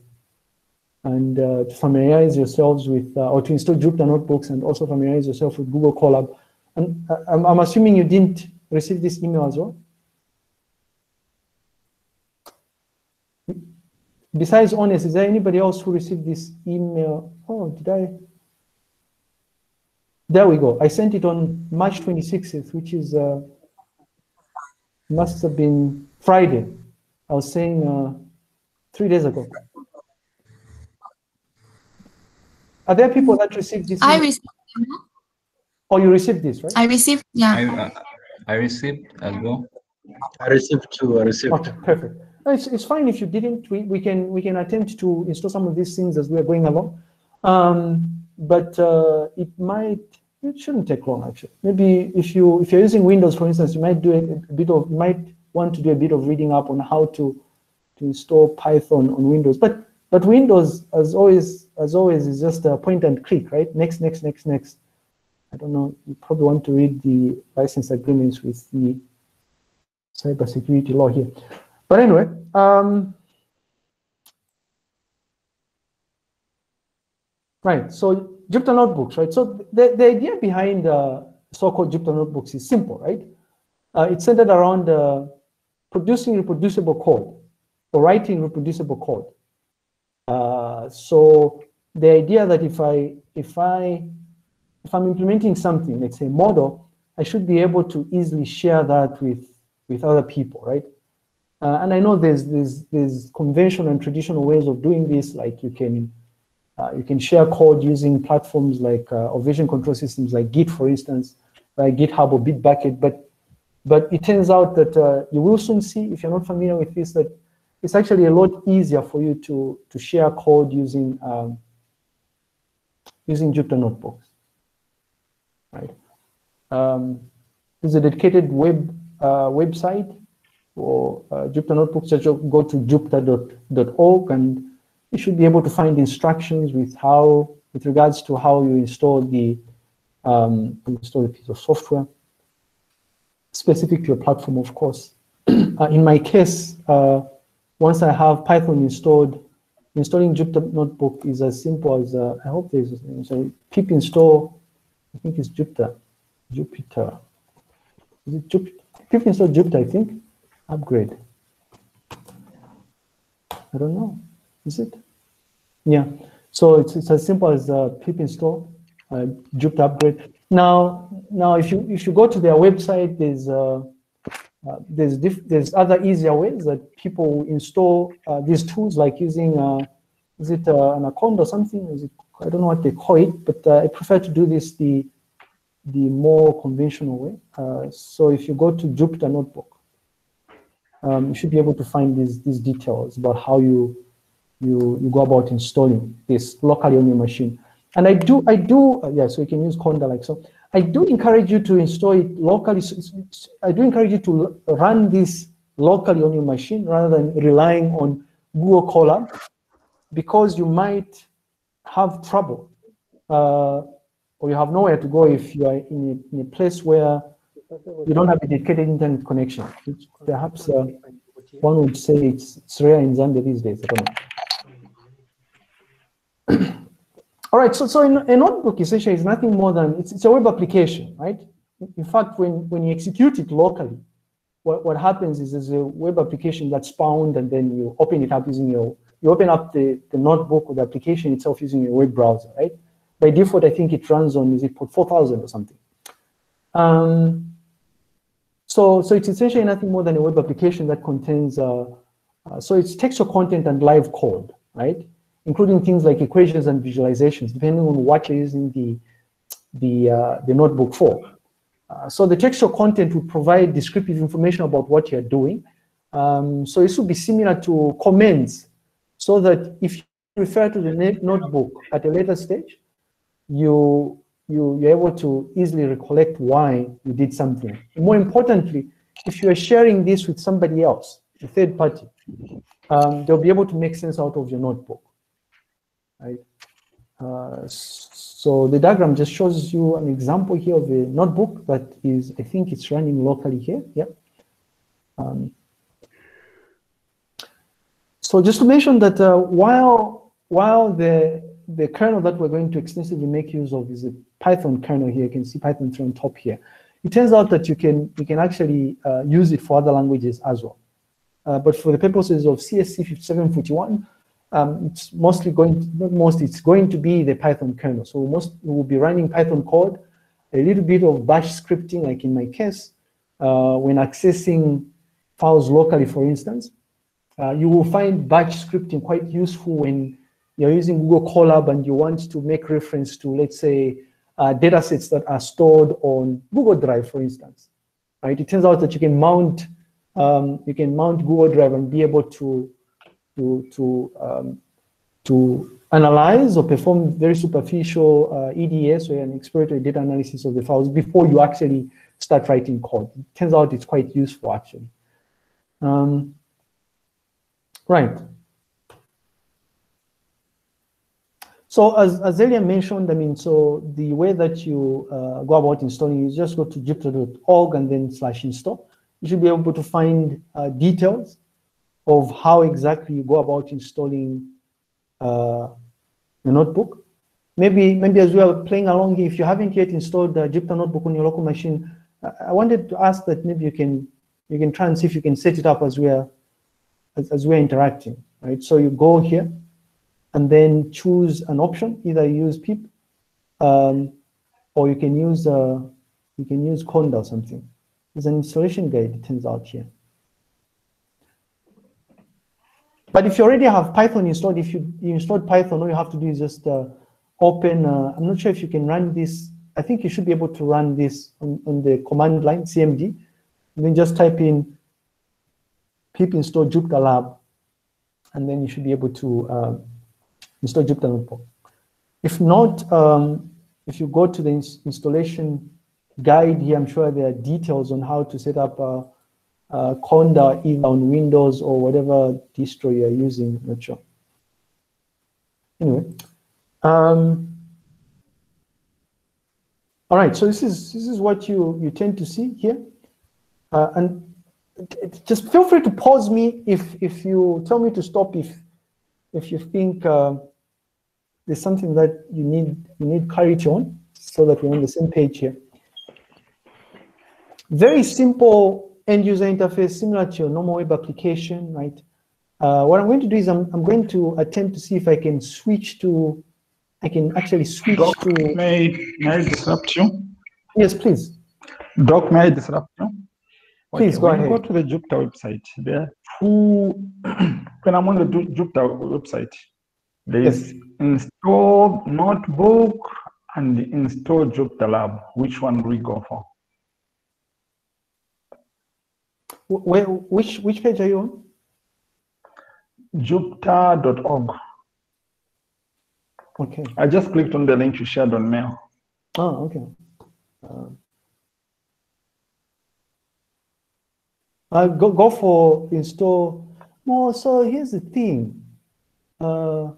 and uh, to familiarize yourselves with, uh, or to install Jupyter Notebooks and also familiarize yourself with Google Colab. And uh, I'm, I'm assuming you didn't receive this email as well. Besides Honest, is there anybody else who received this email? Oh, did I? There we go. I sent it on March twenty-sixth, which is. Uh, Must have been Friday. I was saying uh, three days ago. Are there people that received this? I received. Oh, you received this, right? I received. Yeah. I, uh, I received as well. I received too. I received. Okay, perfect. No, it's it's fine if you didn't. We we can we can attempt to install some of these things as we are going along, um, but uh, it might. It shouldn't take long, actually. Maybe if you if you're using Windows, for instance, you might do a, a bit of might want to do a bit of reading up on how to to install Python on Windows. But but Windows, as always, as always, is just a point and click, right? Next, next, next, next. I don't know. You probably want to read the license agreements with the cybersecurity law here. But anyway. Um, Right, so Jupyter Notebooks, right? So the, the idea behind uh, so-called Jupyter Notebooks is simple, right? Uh, it's centered around uh, producing reproducible code or writing reproducible code. Uh, so the idea that if I, if I, if I'm implementing something, let's say model, I should be able to easily share that with with other people, right? Uh, and I know there's there's there's conventional and traditional ways of doing this, like you can. Uh, you can share code using platforms like uh, or version control systems like Git, for instance, like GitHub or Bitbucket. But but it turns out that uh, you will soon see, if you're not familiar with this, that it's actually a lot easier for you to to share code using um, using Jupyter Notebooks. Right? Um, there's a dedicated web uh, website for uh, Jupyter Notebooks. Just go to jupyter dot org and you should be able to find instructions with how, with regards to how you install the um, install the piece of software, specific to your platform, of course. uh, in my case, uh, once I have Python installed, installing Jupyter Notebook is as simple as uh, I hope there's sorry, pip install. I think it's Jupyter. Jupyter. Is it Jupyter? Pip install Jupyter. I think upgrade. I don't know. Is it? Yeah. So it's, it's as simple as uh, pip install uh, Jupyter upgrade. Now, now if you if you go to their website, there's uh, uh, there's diff there's other easier ways that people install uh, these tools, like using uh, is it uh, Anaconda or something? Is it, I don't know what they call it, but uh, I prefer to do this the the more conventional way. Uh, so if you go to Jupyter Notebook, um, you should be able to find these these details about how you. You, you go about installing this locally on your machine. And I do, I do, uh, yeah, so you can use Conda like so. I do encourage you to install it locally. So it's, it's, I do encourage you to run this locally on your machine rather than relying on Google Colab, because you might have trouble uh, or you have nowhere to go if you are in a, in a place where you don't have a dedicated internet connection. It's perhaps uh, one would say it's, it's rare in Zambia these days, I don't know. All right, so, so a notebook essentially is nothing more than, it's, it's a web application, right? In fact, when, when you execute it locally, what, what happens is there's a web application that's spawned and then you open it up using your you open up the, the notebook or the application itself using your web browser, right? By default, I think it runs on, is it port four thousand or something? Um, so, so it's essentially nothing more than a web application that contains, uh, uh, so it's textual content and live code, right? Including things like equations and visualizations, depending on what you're using the, the, uh, the notebook for. Uh, so the textual content would provide descriptive information about what you're doing. Um, so it should be similar to comments, so that if you refer to the notebook at a later stage, you, you, you're able to easily recollect why you did something. And more importantly, if you are sharing this with somebody else, a third party, um, they'll be able to make sense out of your notebook. Right? Uh, so the diagram just shows you an example here of a notebook that is, I think it's running locally here. Yeah. Um, So just to mention that uh, while while the the kernel that we're going to extensively make use of is a Python kernel here, you can see Python three on top here. It turns out that you can you can actually uh, use it for other languages as well. Uh, but for the purposes of C S C fifty-seven forty-one, um, it's mostly going to, not most it's going to be the Python kernel. So most we will be running Python code, a little bit of bash scripting, like in my case, uh, when accessing files locally, for instance. Uh, you will find batch scripting quite useful when you're using Google Colab and you want to make reference to, let's say, uh, data sets that are stored on Google Drive, for instance. Right? It turns out that you can mount, um, you can mount Google Drive and be able to, to, to, um, to analyze or perform very superficial uh, E D S or an exploratory data analysis of the files before you actually start writing code. It turns out it's quite useful, actually. Um, Right. So as, as earlier mentioned, I mean, so the way that you uh, go about installing is just go to jupyter dot org and then slash install. You should be able to find uh, details of how exactly you go about installing uh, the notebook. Maybe, maybe as we are playing along here, if you haven't yet installed the Jupyter Notebook on your local machine, I wanted to ask that maybe you can, you can try and see if you can set it up as we are As, as we're interacting, right? So you go here and then choose an option. Either you use pip, um, or you can use uh, you can use Conda or something. There's an installation guide, it turns out, here. But if you already have Python installed, if you, you installed Python, all you have to do is just uh, open. Uh, I'm not sure if you can run this. I think you should be able to run this on, on the command line, C M D. And then just type in pip install Jupyter Lab, and then you should be able to uh, install Jupyter Notebook. If not, um, if you go to the ins installation guide here, I'm sure there are details on how to set up uh, uh, Conda either on Windows or whatever distro you're using, I'm not sure. Anyway. Um, all right, so this is, this is what you, you tend to see here. Uh, and just feel free to pause me if if you tell me to stop if if you think uh, there's something that you need you need clarity on, so that we're on the same page here. Very simple end user interface, similar to your normal web application, right? Uh, what I'm going to do is I'm I'm going to attempt to see if I can switch to I can actually switch Doc, to. May may I disrupt you? Yes, please. Doc, may I disrupt you? Okay, please go when ahead. Go to the Jupyter website. There are two. When I'm on the Jupyter website, there is yes. Install Notebook and install Jupyter Lab. Which one do we go for? Where, which which page are you on? Jupyter dot org. Okay. I just clicked on the link you shared on mail. Oh, okay. Uh, Uh, go, go for install more. So here's the thing. Uh,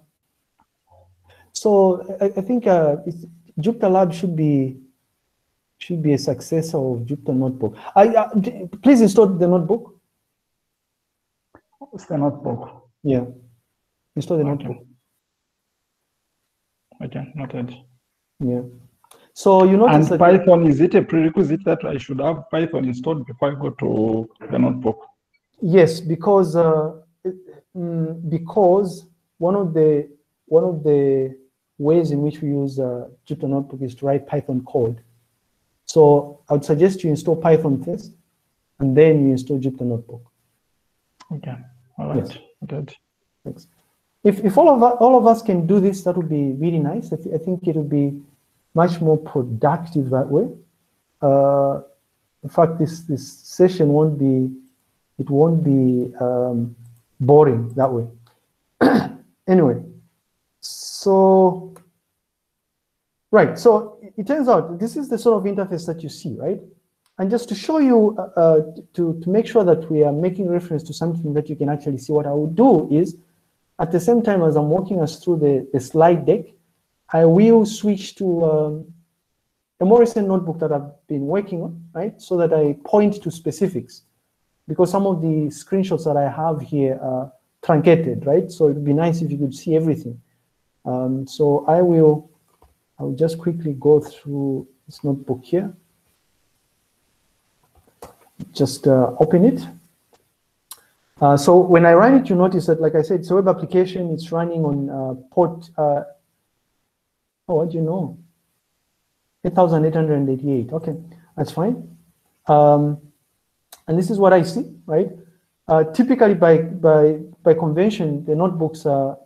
so I, I think uh, it's, Jupyter Lab should be should be a successor of Jupyter Notebook. I, uh, please install the notebook. It's the notebook. Yeah, install the okay. notebook. Okay, noted. Yeah. So you notice and Python, is it a prerequisite that I should have Python installed before I go to the notebook? Yes, because uh, because one of the one of the ways in which we use uh, Jupyter Notebook is to write Python code. So I would suggest you install Python first, and then you install Jupyter Notebook. Okay. All right. Yes. Good. Thanks. If if all of all of us can do this, that would be really nice. I, th I think it would be much more productive that way. Uh, in fact, this this session won't be it won't be um, boring that way. Anyway, so right. So it turns out this is the sort of interface that you see, right? And just to show you, uh, to to make sure that we are making reference to something that you can actually see, what I would do is, at the same time as I'm walking us through the, the slide deck, I will switch to um, a more recent notebook that I've been working on, right? So that I point to specifics, because some of the screenshots that I have here are truncated, right? So it'd be nice if you could see everything. Um, so I will, I will just quickly go through this notebook here. Just uh, open it. Uh, so when I run it, you notice that, like I said, it's a web application. It's running on uh, port, uh, oh, what do you know? eight thousand eight hundred eighty-eight, okay, that's fine. Um, and this is what I see, right? Uh, typically, by, by, by convention, the notebooks are,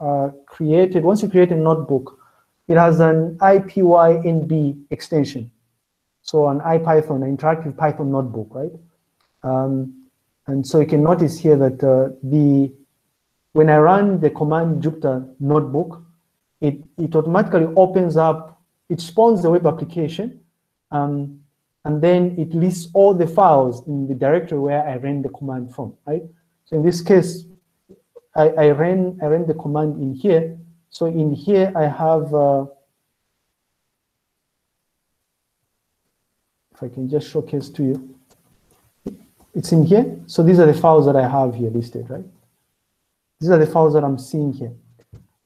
are created. Once you create a notebook, it has an I P Y N B extension. So an IPython, an interactive Python notebook, right? Um, And so you can notice here that uh, the when I run the command Jupyter Notebook, it, it automatically opens up, it spawns the web application, um, and then it lists all the files in the directory where I ran the command from, right? So in this case, I, I, ran, I ran the command in here. So in here I have, uh, if I can just showcase to you, it's in here. So these are the files that I have here listed, right? These are the files that I'm seeing here.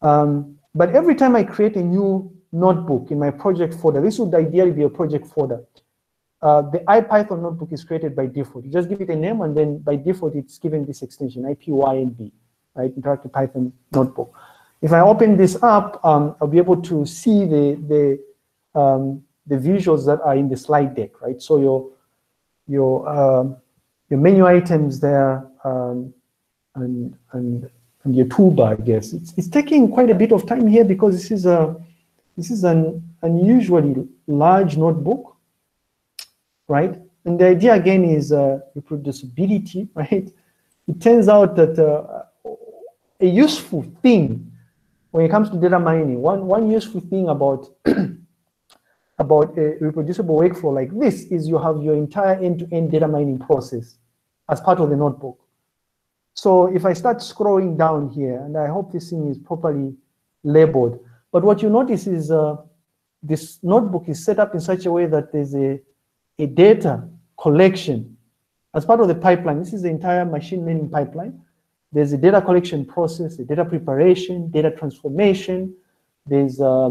Um, but every time I create a new notebook in my project folder, this would ideally be a project folder. Uh, the IPython notebook is created by default. You just give it a name, and then by default, it's given this extension, I P Y N B, right? Interactive Python Notebook. If I open this up, um, I'll be able to see the, the, um, the visuals that are in the slide deck, right? So your, your, um, your menu items there, um, and, and and your toolbar, I guess. It's, it's taking quite a bit of time here because this is a this is an unusually large notebook, right? And the idea again is uh, reproducibility, right? It turns out that uh, a useful thing when it comes to data mining, one one useful thing about about a reproducible workflow like this is you have your entire end-to-end data mining process as part of the notebook. So if I start scrolling down here, and I hope this thing is properly labeled, but what you notice is uh, this notebook is set up in such a way that there's a, a data collection as part of the pipeline. This is the entire machine learning pipeline. There's a data collection process, a data preparation, data transformation, there's uh,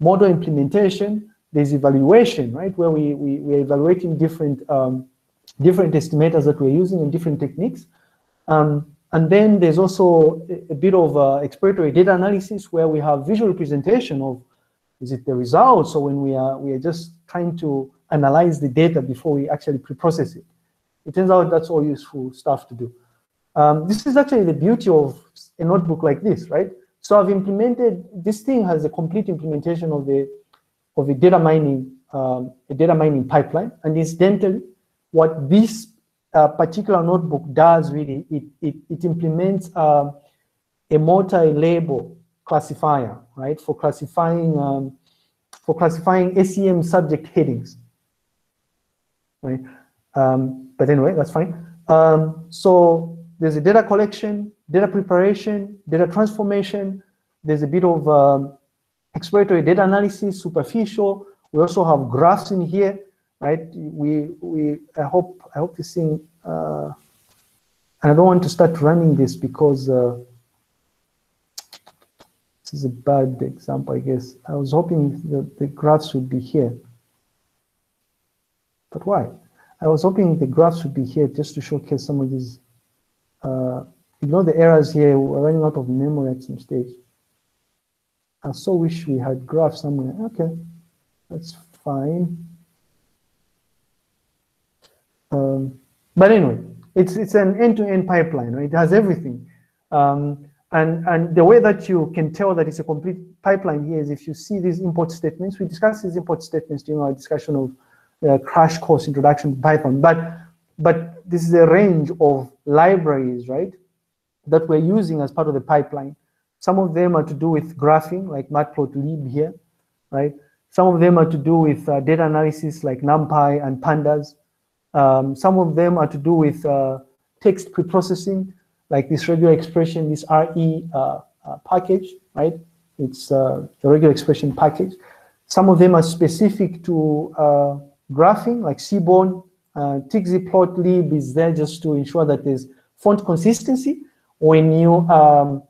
model implementation, there's evaluation, right, where we, we, we're evaluating different, um, different estimators that we're using and different techniques. Um, and then there's also a, a bit of uh, exploratory data analysis where we have visual representation of, is it the results, or when we are, we are just trying to analyze the data before we actually pre-process it. It turns out that's all useful stuff to do. Um, this is actually the beauty of a notebook like this, right? So I've implemented, this thing has a complete implementation of the of a data mining, um, a data mining pipeline. And incidentally, what this uh, particular notebook does really, it, it, it implements uh, a multi-label classifier, right? For classifying, um, for classifying S E M subject headings, right? Um, but anyway, that's fine. Um, so there's a data collection, data preparation, data transformation. There's a bit of, um, exploratory data analysis, superficial. We also have graphs in here, right? We we I hope I hope this thing. Uh, and I don't want to start running this because uh, this is a bad example, I guess. I was hoping that the graphs would be here, but why? I was hoping the graphs would be here just to showcase some of these uh, ignore the errors here. We're running out of memory at some stage. I so wish we had graphs somewhere. Okay, that's fine. Um, but anyway, it's it's an end-to-end pipeline, right? It has everything. Um, and and the way that you can tell that it's a complete pipeline here is if you see these import statements. We discussed these import statements during our discussion of uh, crash course introduction to Python. But but this is a range of libraries, right, that we're using as part of the pipeline. Some of them are to do with graphing, like Matplotlib here, right? Some of them are to do with uh, data analysis, like NumPy and Pandas. Um, some of them are to do with uh, text preprocessing, like this regular expression, this R E uh, uh, package, right? It's uh, the regular expression package. Some of them are specific to uh, graphing, like Seaborn. Uh, Txplotlib is there just to ensure that there's font consistency when you um,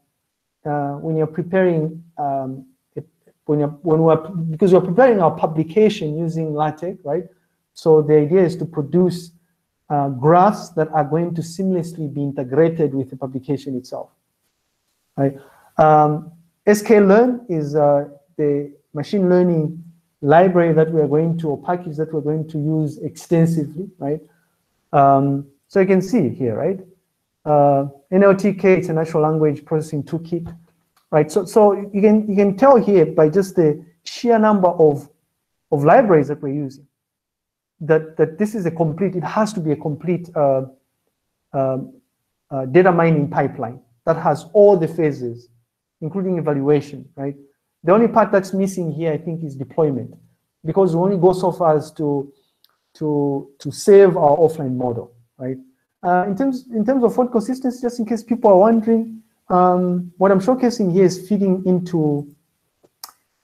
uh, when you're preparing um, it, when you're, when we're because we're preparing our publication using LaTeX, right? So the idea is to produce uh, graphs that are going to seamlessly be integrated with the publication itself, right? Um, SKLearn is uh, the machine learning library that we are going to, or package that we're going to use extensively, right? Um, so you can see here, right? Uh, N L T K, it's a natural language processing toolkit, right? So, so you can you can tell here by just the sheer number of of libraries that we're using that that this is a complete. It has to be a complete uh, uh, uh, data mining pipeline that has all the phases, including evaluation, right? The only part that's missing here, I think, is deployment, because we only go so far as to to to save our offline model, right? Uh, in terms in terms of font consistency, just in case people are wondering, um, what I'm showcasing here is feeding into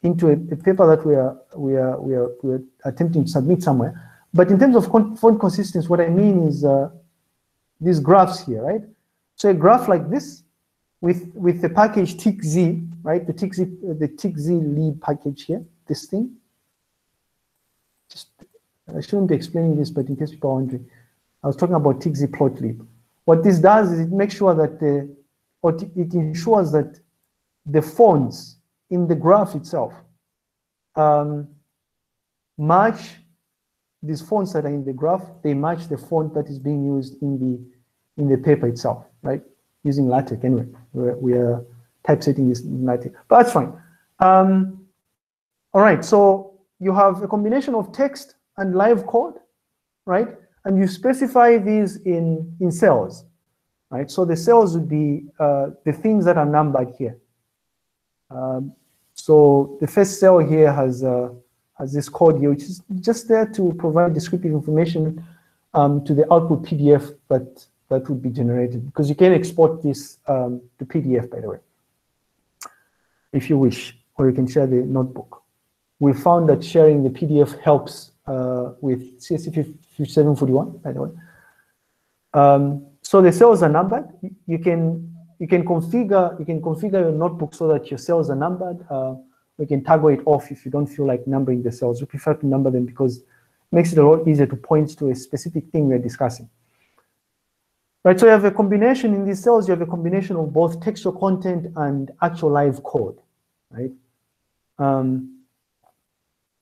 into a, a paper that we are we are we are we are attempting to submit somewhere. But in terms of font consistency, what I mean is uh, these graphs here, right? So a graph like this with with the package T X Z. Right, the T X Z, the T X Z lib package here, this thing. Just, I shouldn't be explaining this, but in case people are wondering, I was talking about Txplotlib. What this does is it makes sure that the, or it ensures that the fonts in the graph itself um, match these fonts that are in the graph. They match the font that is being used in the in the paper itself, right? Using LaTeX anyway. We're, we are typesetting is native, but that's fine. Um, all right, so you have a combination of text and live code, right? And you specify these in, in cells, right? So the cells would be uh, the things that are numbered here. Um, so the first cell here has, uh, has this code here, which is just there to provide descriptive information um, to the output P D F that, that would be generated, because you can export this um, to P D F, by the way, if you wish, or you can share the notebook. We found that sharing the P D F helps uh, with C S C fifty-seven forty-one, by the way. Um, so the cells are numbered. You can you can configure you can configure your notebook so that your cells are numbered. Uh, we can toggle it off if you don't feel like numbering the cells. We prefer to number them because it makes it a lot easier to point to a specific thing we're discussing. Right, so you have a combination in these cells, you have a combination of both textual content and actual live code, right? Um,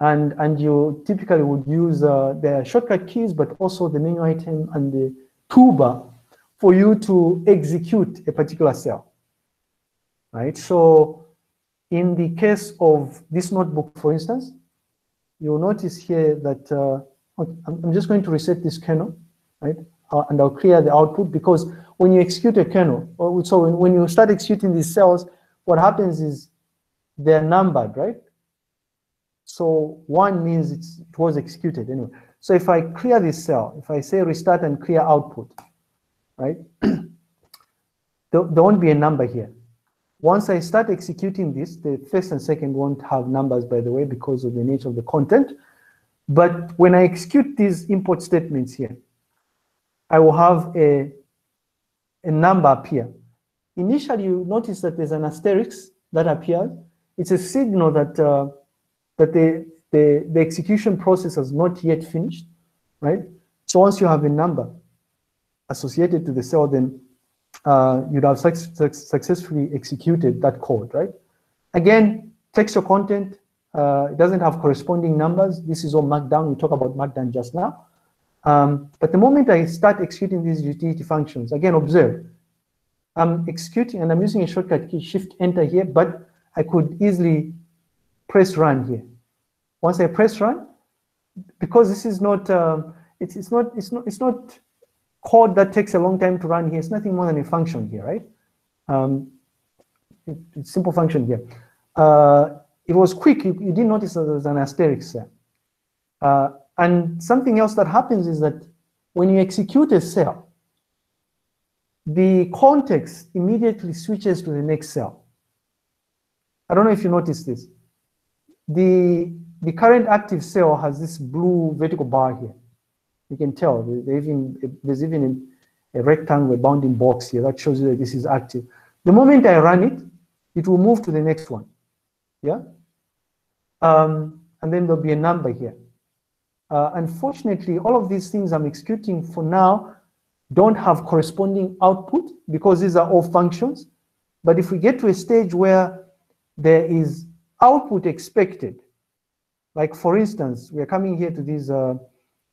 and, and you typically would use uh, the shortcut keys, but also the menu item and the toolbar for you to execute a particular cell, right? So in the case of this notebook, for instance, you'll notice here that, uh, I'm just going to reset this kernel, right? Uh, and I'll clear the output, because when you execute a kernel, or, so when, when you start executing these cells, what happens is they're numbered, right? So one means it's, it was executed anyway. So if I clear this cell, if I say restart and clear output, right? there, there won't be a number here. Once I start executing this, the first and second won't have numbers, by the way, because of the nature of the content. But when I execute these import statements here, I will have a, a number appear. Initially, you notice that there's an asterisk that appears. It's a signal that uh, that the, the, the execution process has not yet finished, right? So once you have a number associated to the cell, then uh, you'd have su su successfully executed that code, right? Again, textual content, uh, it doesn't have corresponding numbers. This is all Markdown. We talked about Markdown just now. Um, but the moment I start executing these utility functions, again, observe, I'm executing and I'm using a shortcut key, shift enter here, but I could easily press run here. Once I press run, because this is not, um, it's, it's not, it's not, it's not code that takes a long time to run here. It's nothing more than a function here, right? Um, it, it's simple function here. Uh, it was quick. You, you didn't notice that there was an asterisk there. Uh, and something else that happens is that when you execute a cell, the context immediately switches to the next cell. I don't know if you noticed this. The, the current active cell has this blue vertical bar here. You can tell there's even, there's even a rectangle bounding box here that shows you that this is active. The moment I run it, it will move to the next one, yeah? Um, and then there'll be a number here. Uh, unfortunately, all of these things I'm executing for now don't have corresponding output because these are all functions. But if we get to a stage where there is output expected, like for instance, we're coming here to these, uh,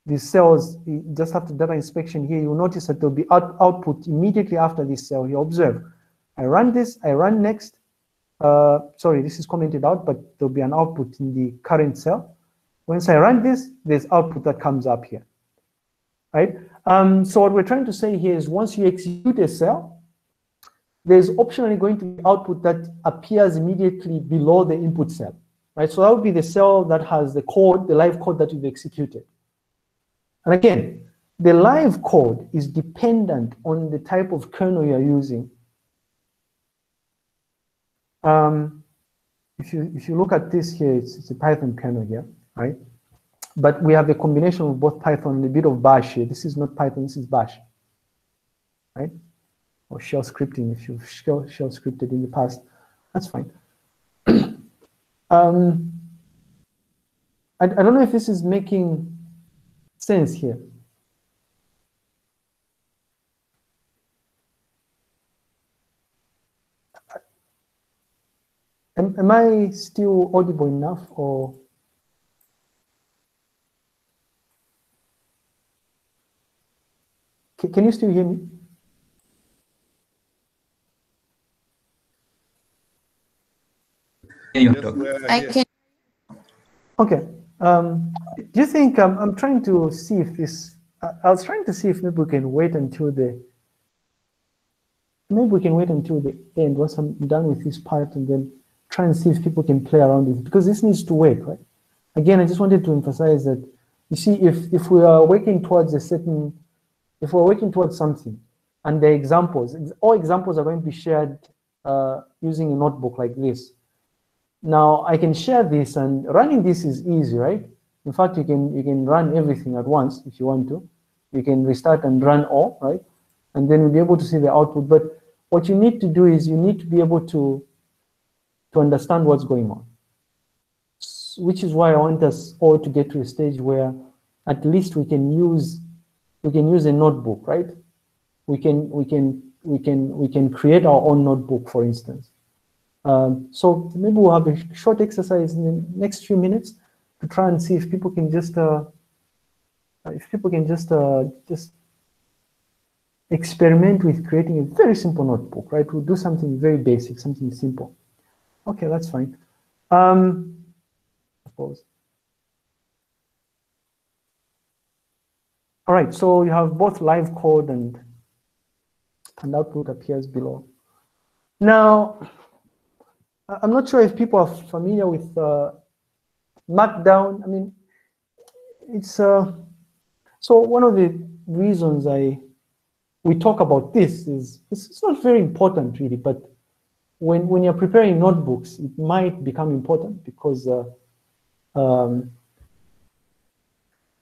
these cells, just after data inspection here, you'll notice that there'll be out output immediately after this cell. You observe, I run this, I run next. Uh, sorry, this is commented out, but there'll be an output in the current cell. Once I run this, there's output that comes up here, right? Um, so what we're trying to say here is once you execute a cell, there's optionally going to be output that appears immediately below the input cell, right? So that would be the cell that has the code, the live code that you've executed. And again, the live code is dependent on the type of kernel you're using. Um, if you, if you look at this here, it's, it's a Python kernel here, right? But we have a combination of both Python and a bit of Bash here. This is not Python, this is Bash, right? Or shell scripting, if you've shell, shell scripted in the past, that's fine. um, I, I don't know if this is making sense here. Am, am I still audible enough or? Can you still hear me? I can. Okay. Um, do you think um, I'm trying to see if this? Uh, I was trying to see if maybe we can wait until the. Maybe we can wait until the end once I'm done with this part, and then try and see if people can play around with it, because this needs to work, right? Again, I just wanted to emphasize that you see, if if we are working towards a certain. If we're working towards something, and the examples, all examples are going to be shared uh, using a notebook like this. Now I can share this, and running this is easy, right? In fact, you can you can run everything at once if you want to. You can restart and run all, right? And then you'll be able to see the output. But what you need to do is you need to be able to to understand what's going on, which is why I want us all to get to a stage where at least we can use. We can use a notebook, right? We can we can we can we can create our own notebook, for instance. Um, so maybe we'll have a short exercise in the next few minutes to try and see if people can just uh, if people can just uh, just experiment with creating a very simple notebook, right? We'll do something very basic, something simple. Okay, that's fine. Um, pause. All right, so you have both live code and, and output appears below. Now, I'm not sure if people are familiar with uh, Markdown. I mean, it's, uh, so one of the reasons I, we talk about this is, it's, it's not very important really, but when, when you're preparing notebooks, it might become important because, uh, um,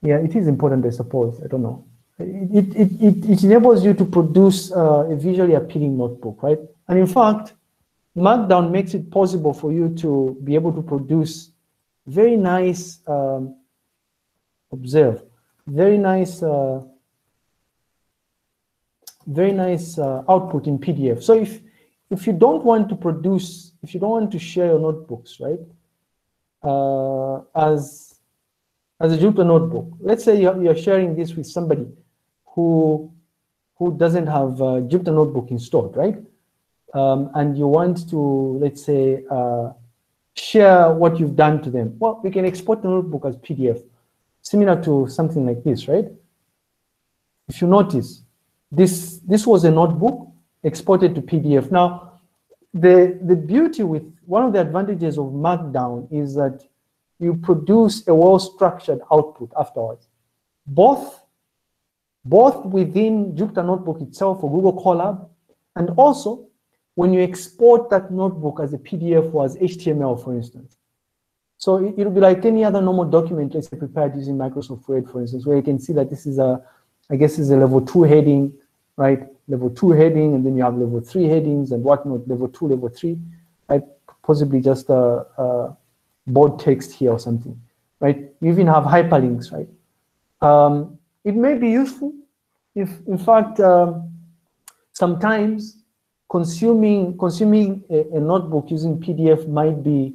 yeah, it is important, I suppose. I don't know. It, it, it, it enables you to produce uh, a visually appealing notebook, right? And in fact, Markdown makes it possible for you to be able to produce very nice, um, observe, very nice, uh, very nice uh, output in P D F. So if if you don't want to produce, if you don't want to share your notebooks, right, uh, as as a Jupyter notebook, let's say you're, you're sharing this with somebody who who doesn't have uh, Jupyter notebook installed, right, um, and you want to, let's say, uh, share what you've done to them. Well, we can export the notebook as P D F, similar to something like this, right? If you notice, this this was a notebook exported to P D F. Now, the the beauty with one of the advantages of Markdown is that you produce a well-structured output afterwards, both both within Jupyter Notebook itself or Google Colab, and also when you export that notebook as a P D F or as H T M L, for instance. So it, it'll be like any other normal document, let's say prepared using Microsoft Word, for instance, where you can see that this is a, I guess is a level two heading, right? Level two heading, and then you have level three headings and whatnot, level two, level three, right? Possibly just a, a bold text here or something, right? You even have hyperlinks, right? Um, it may be useful if, in fact, um, sometimes consuming consuming a, a notebook using P D F might be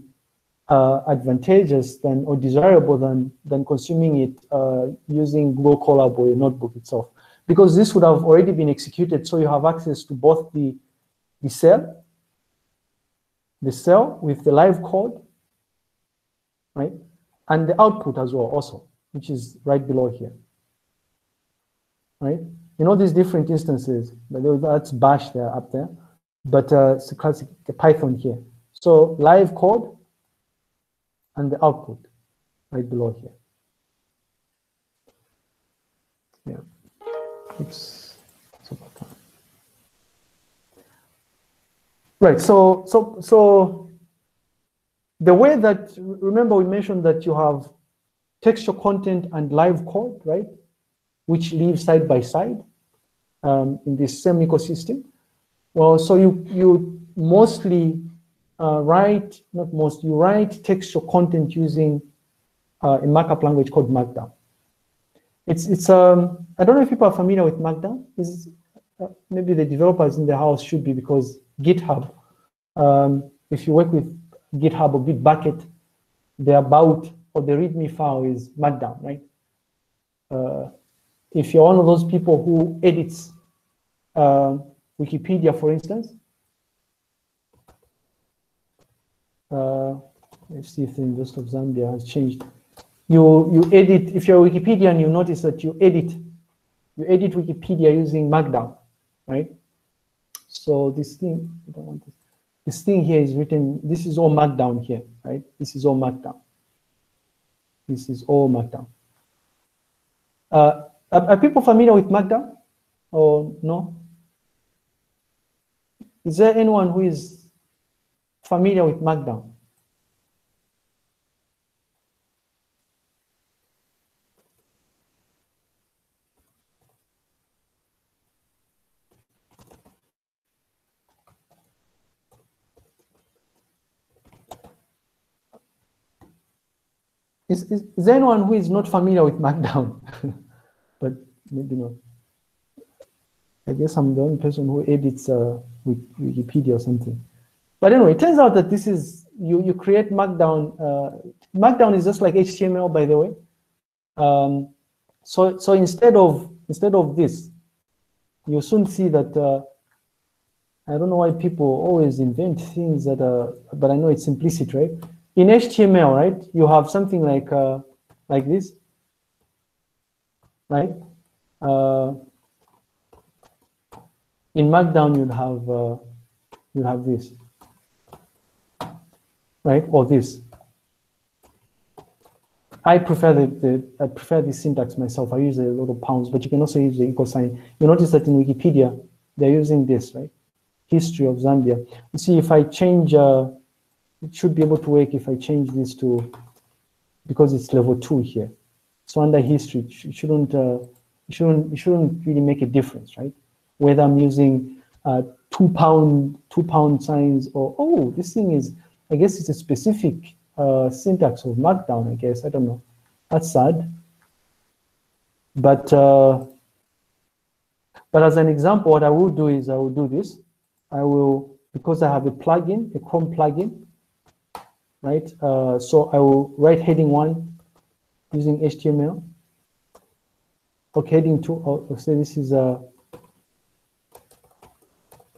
uh, advantageous than or desirable than than consuming it uh, using Google Colab or a notebook itself, because this would have already been executed, so you have access to both the the cell the cell with the live code, right, and the output as well also, which is right below here, right? In all these different instances, that's bash there up there, but uh, it's a classic Python here. So live code and the output right below here. Yeah. Oops. It's about time. Right. So so so the way that, remember we mentioned that you have textual content and live code, right, which live side by side. Um, in this same ecosystem. Well, so you you mostly uh, write, not most, you write textual content using uh, a markup language called Markdown. It's it's um I don't know if people are familiar with Markdown. Is uh, maybe the developers in the house should be, because GitHub. Um, if you work with GitHub or Bitbucket, the about or the README file is Markdown, right? Uh, If you're one of those people who edits uh, Wikipedia, for instance, uh, let's see if the University of Zambia has changed. You you edit, if you're a Wikipedian, you notice that you edit, you edit Wikipedia using Markdown, right? So this thing, I don't want this. This thing here is written. This is all Markdown here, right? This is all Markdown. This is all Markdown. Uh, Are people familiar with Markdown or no? Is there anyone who is familiar with Markdown? Is, is, is there anyone who is not familiar with Markdown? But maybe not. I guess I'm the only person who edits uh, Wikipedia or something. But anyway, it turns out that this is, you, you create Markdown. Uh, Markdown is just like H T M L, by the way. Um, so so instead of instead of this, you soon see that, uh, I don't know why people always invent things that are, but I know it's implicit, right? In H T M L, right, you have something like uh, like this. Right? Uh, in Markdown, you'd have uh, you'd have this, right, or this. I prefer the, the I prefer this syntax myself. I use a lot of pounds, but you can also use the equal sign. You notice that in Wikipedia, they're using this, right? History of Zambia. You see, if I change, uh, it should be able to work if I change this to, because it's level two here. So under history, it shouldn't, uh, it shouldn't, it shouldn't really make a difference, right? Whether I'm using uh, two pound, two pound signs, or oh, this thing is, I guess it's a specific uh, syntax of Markdown. I guess I don't know. That's sad. But uh, But as an example, what I will do is I will do this. I will, because I have a plugin, a Chrome plugin, right? Uh, so I will write heading one using H T M L. Okay, heading two, I'll say this is a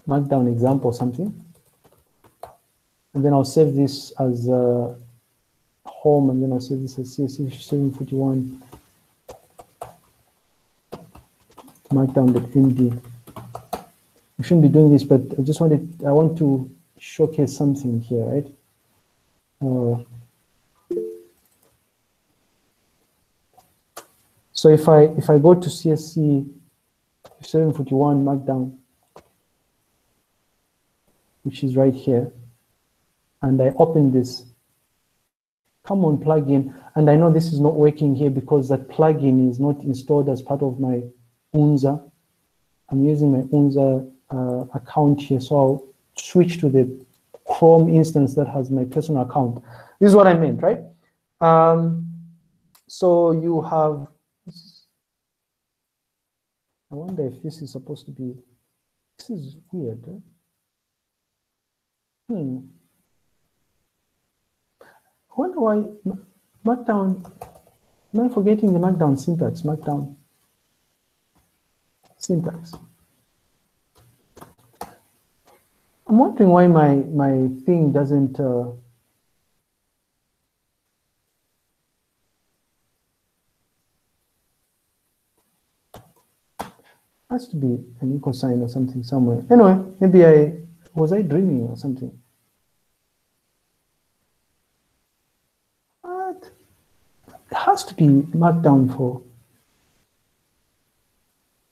Markdown example or something. And then I'll save this as uh, home, and then I'll save this as C S C seven forty-one. Markdown dot M D. You shouldn't be doing this, but I just wanted, I want to showcase something here, right? Uh, so if I if I go to C S C seven forty-one Markdown, which is right here, and I open this, come on plugin, and I know this is not working here because that plugin is not installed as part of my U N Z A. I'm using my U N Z A uh, account here, so I'll switch to the Chrome instance that has my personal account. This is what I meant, right? Um, so you have, I wonder if this is supposed to be, this is weird. Huh? Hmm. I wonder why Markdown, am I forgetting the Markdown syntax? Markdown. Syntax. I'm wondering why my my thing doesn't uh, has to be an equal sign or something somewhere. Anyway, maybe I was I dreaming or something. But it has to be Markdown for.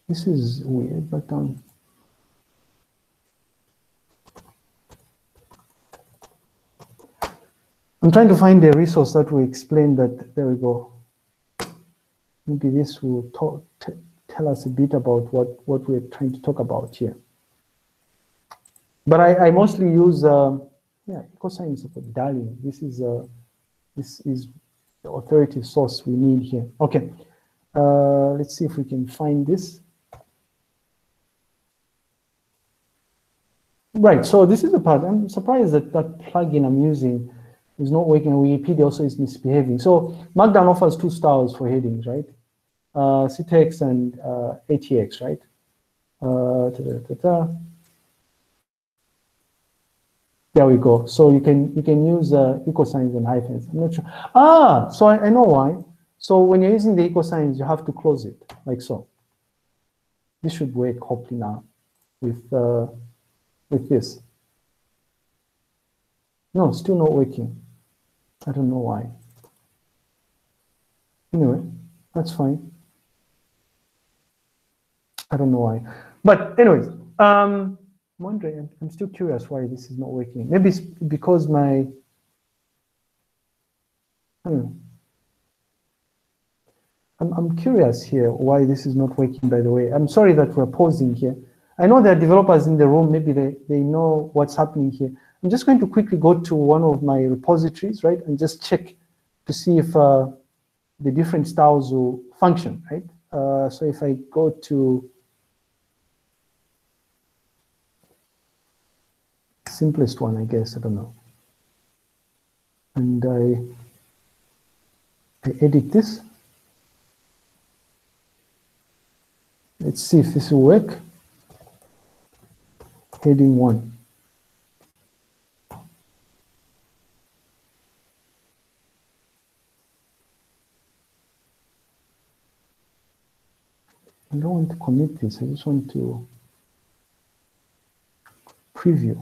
This is weird, but um, I'm trying to find a resource that will explain that. There we go. Maybe this will talk, t tell us a bit about what, what we're trying to talk about here. But I, I mostly use, uh, yeah, equal sign is for darling. This is, uh, this is the authoritative source we need here. Okay, uh, let's see if we can find this. Right, so this is the part. I'm surprised that that plugin I'm using is not working. Wikipedia also is misbehaving. So Markdown offers two styles for headings, right? Uh, C T X and uh, A T X, right? Uh, ta -ta -ta -ta. There we go. So you can you can use uh, equal signs and hyphens. I'm not sure. Ah, so I, I know why. So when you're using the equal signs, you have to close it like so. This should work hopefully now with. Uh, With this. No, still not working. I don't know why. Anyway, that's fine. I don't know why. But anyways, um, I'm wondering, I'm still curious why this is not working. Maybe it's because my, I don't know. I'm, I'm curious here why this is not working, by the way. I'm sorry that we're pausing here. I know there are developers in the room, maybe they, they know what's happening here. I'm just going to quickly go to one of my repositories, right, and just check to see if uh, the different styles will function, right? Uh, so if I go to the simplest one, I guess, I don't know. And I, I edit this. Let's see if this will work. Heading one. I don't want to commit this, I just want to preview.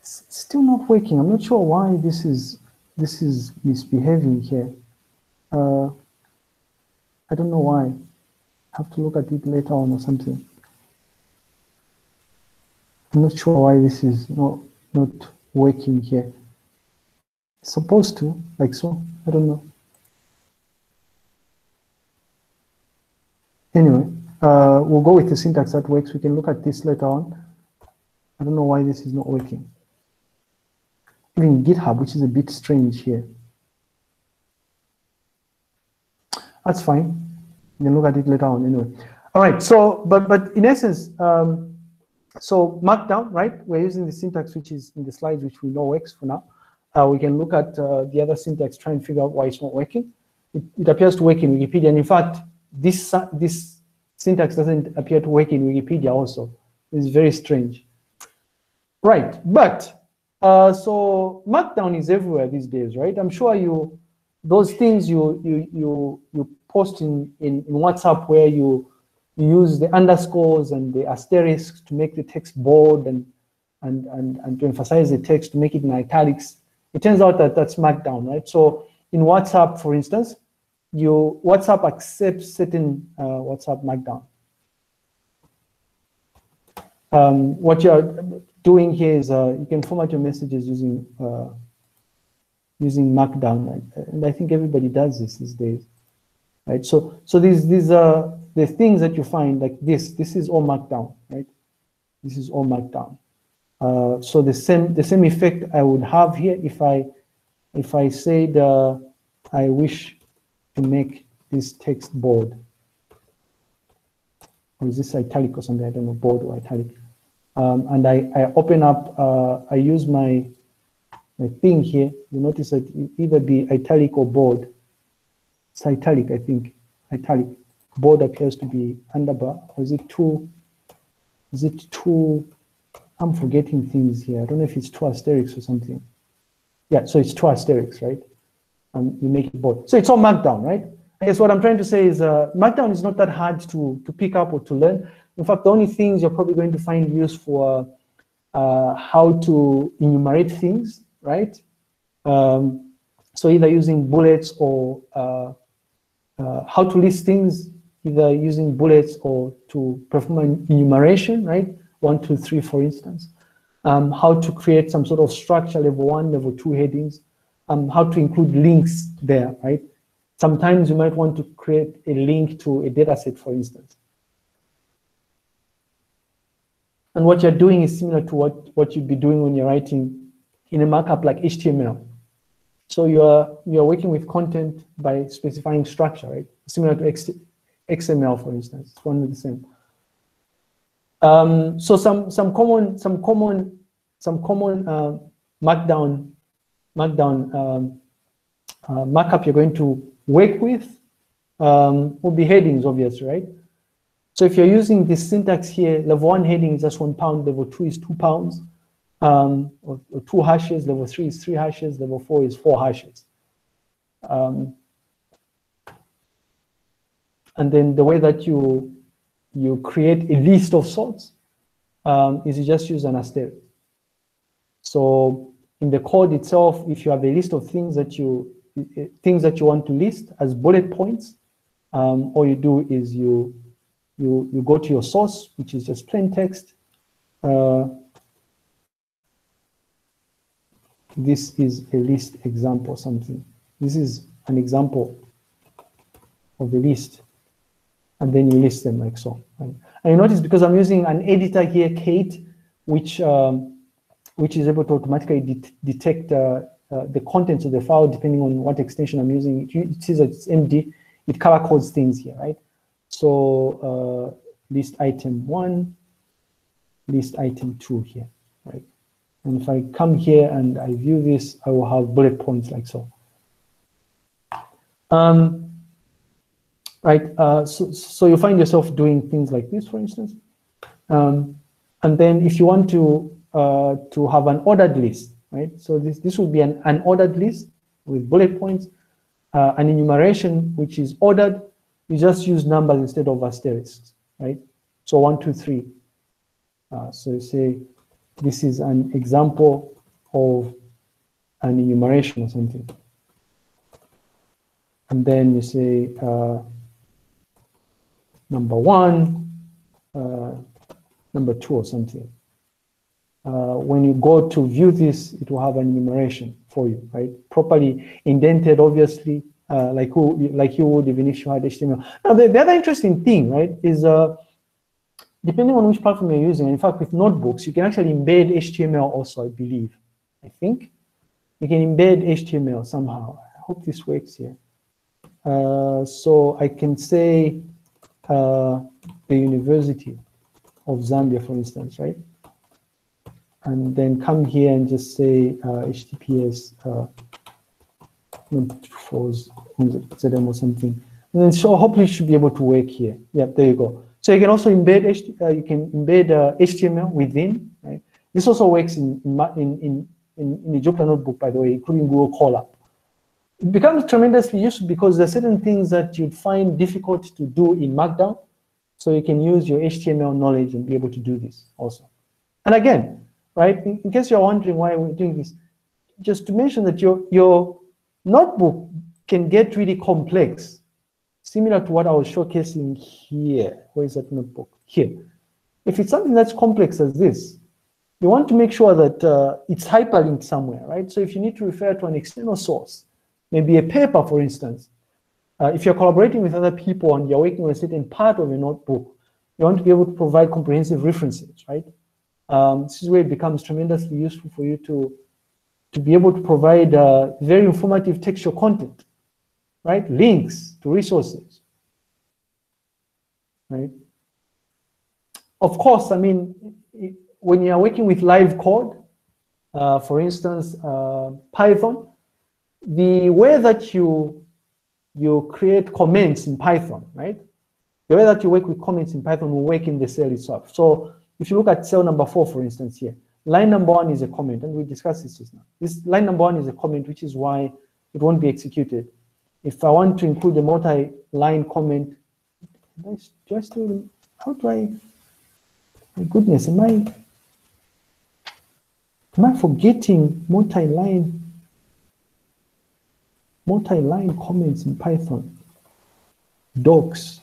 It's still not working. I'm not sure why this is this is misbehaving here. Uh, I don't know why. I have to look at it later on or something. I'm not sure why this is not not working here. It's supposed to, like so. I don't know. Anyway, uh, we'll go with the syntax that works. We can look at this later on. I don't know why this is not working. Even GitHub, which is a bit strange here. That's fine. You can look at it later on anyway. All right, so, but, but in essence, um, so Markdown, right? We're using the syntax which is in the slides, which we know works for now. Uh, we can look at uh, the other syntax, try and figure out why it's not working. It, it appears to work in Wikipedia, and in fact, this, this syntax doesn't appear to work in Wikipedia also. It's very strange. Right, but, uh, so Markdown is everywhere these days, right? I'm sure you, those things you, you, you, you post in, in, in WhatsApp where you, you use the underscores and the asterisks to make the text bold and, and, and, and to emphasize the text, to make it in italics. It turns out that that's Markdown, right? So in WhatsApp, for instance, you WhatsApp accepts certain uh, WhatsApp Markdown. Um, what you're doing here is uh, you can format your messages using uh, using Markdown, and I think everybody does this these days, right? So so these these are the things that you find like this. This is all Markdown, right? This is all Markdown. Uh, so the same the same effect I would have here if I if I said uh, I wish to make this text bold, or is this italic or something? I don't know, bold or italic. Um, and I, I open up, uh, I use my my thing here. You notice that it either be italic or bold. It's italic, I think. Italic. Bold appears to be underbar. Or is it too? Is it too? I'm forgetting things here. I don't know if it's two asterisks or something. Yeah, so it's two asterisks, right? And you make it bold. So it's all Markdown, right? I guess what I'm trying to say is uh, Markdown is not that hard to, to pick up or to learn. In fact, the only things you're probably going to find use for uh, how to enumerate things, right? Um, so either using bullets or uh, uh, how to list things, either using bullets or to perform an enumeration, right? One, two, three, for instance. Um, how to create some sort of structure, level one, level two headings. Um, how to include links there, right? Sometimes you might want to create a link to a data set, for instance. And what you're doing is similar to what, what you'd be doing when you're writing in a markup like H T M L. So you're, you're working with content by specifying structure, right? Similar to X M L, for instance, it's one and the same. Um, so some, some common, some common, some common uh, Markdown Markdown um, uh, markup you're going to work with um, will be headings, obviously, right? So if you're using this syntax here, level one heading is just one pound, level two is two pounds, um, or, or two hashes, level three is three hashes, level four is four hashes. Um, and then the way that you, you create a list of sorts um, is you just use an asterisk. So in the code itself, if you have a list of things that you things that you want to list as bullet points, um, all you do is you you you go to your source, which is just plain text. Uh, this is a list example, something. This is an example of the list, and then you list them like so. And you notice because I'm using an editor here, Kate, which um, which is able to automatically det detect uh, uh, the contents of the file depending on what extension I'm using. It, it sees that it's M D. It color codes things here, right? So uh, list item one, list item two here, right? And if I come here and I view this, I will have bullet points like so. Um, right, uh, so, so you find yourself doing things like this, for instance. Um, and then if you want to, Uh, to have an ordered list, right? So this, this would be an, an ordered list with bullet points, uh, an enumeration which is ordered. You just use numbers instead of asterisks, right? So one, two, three. Uh, so you say, this is an example of an enumeration or something. And then you say, uh, number one, uh, number two or something. Uh, when you go to view this, it will have an enumeration for you, right? Properly indented, obviously, uh, like who, like you would even if you had H T M L. Now, the, the other interesting thing, right, is uh, depending on which platform you're using, in fact, with notebooks, you can actually embed H T M L also, I believe. I think you can embed H T M L somehow. I hope this works here. Uh, so I can say uh, the University of Zambia, for instance, right? And then come here and just say uh, H T T P S uh, Z M or something. And then so hopefully you should be able to work here. Yeah, there you go. So you can also embed uh, you can embed uh, H T M L within. Right? This also works in in in in, in the Jupyter Notebook, by the way, including Google Colab. It becomes tremendously useful because there are certain things that you'd find difficult to do in Markdown. So you can use your H T M L knowledge and be able to do this also. And again, right? In, in case you're wondering why we're doing this, just to mention that your your notebook can get really complex, similar to what I was showcasing here. Where is that notebook? Here. If it's something that's complex as this, you want to make sure that uh, it's hyperlinked somewhere, right? So if you need to refer to an external source, maybe a paper, for instance, uh, if you're collaborating with other people and you're working on a certain part of a notebook, you want to be able to provide comprehensive references, right? Um, this is where it becomes tremendously useful for you to to be able to provide uh, very informative textual content, right? Links to resources, right? Of course, I mean, it, when you are working with live code, uh, for instance, uh, Python, the way that you you create comments in Python, right? The way that you work with comments in Python will work in the cell itself. So if you look at cell number four, for instance, here, line number one is a comment, and we discussed this just now. This line number one is a comment, which is why it won't be executed. If I want to include a multi-line comment, just how do I? My goodness, am I? Am I forgetting multi-line? Multi-line comments in Python. Docs.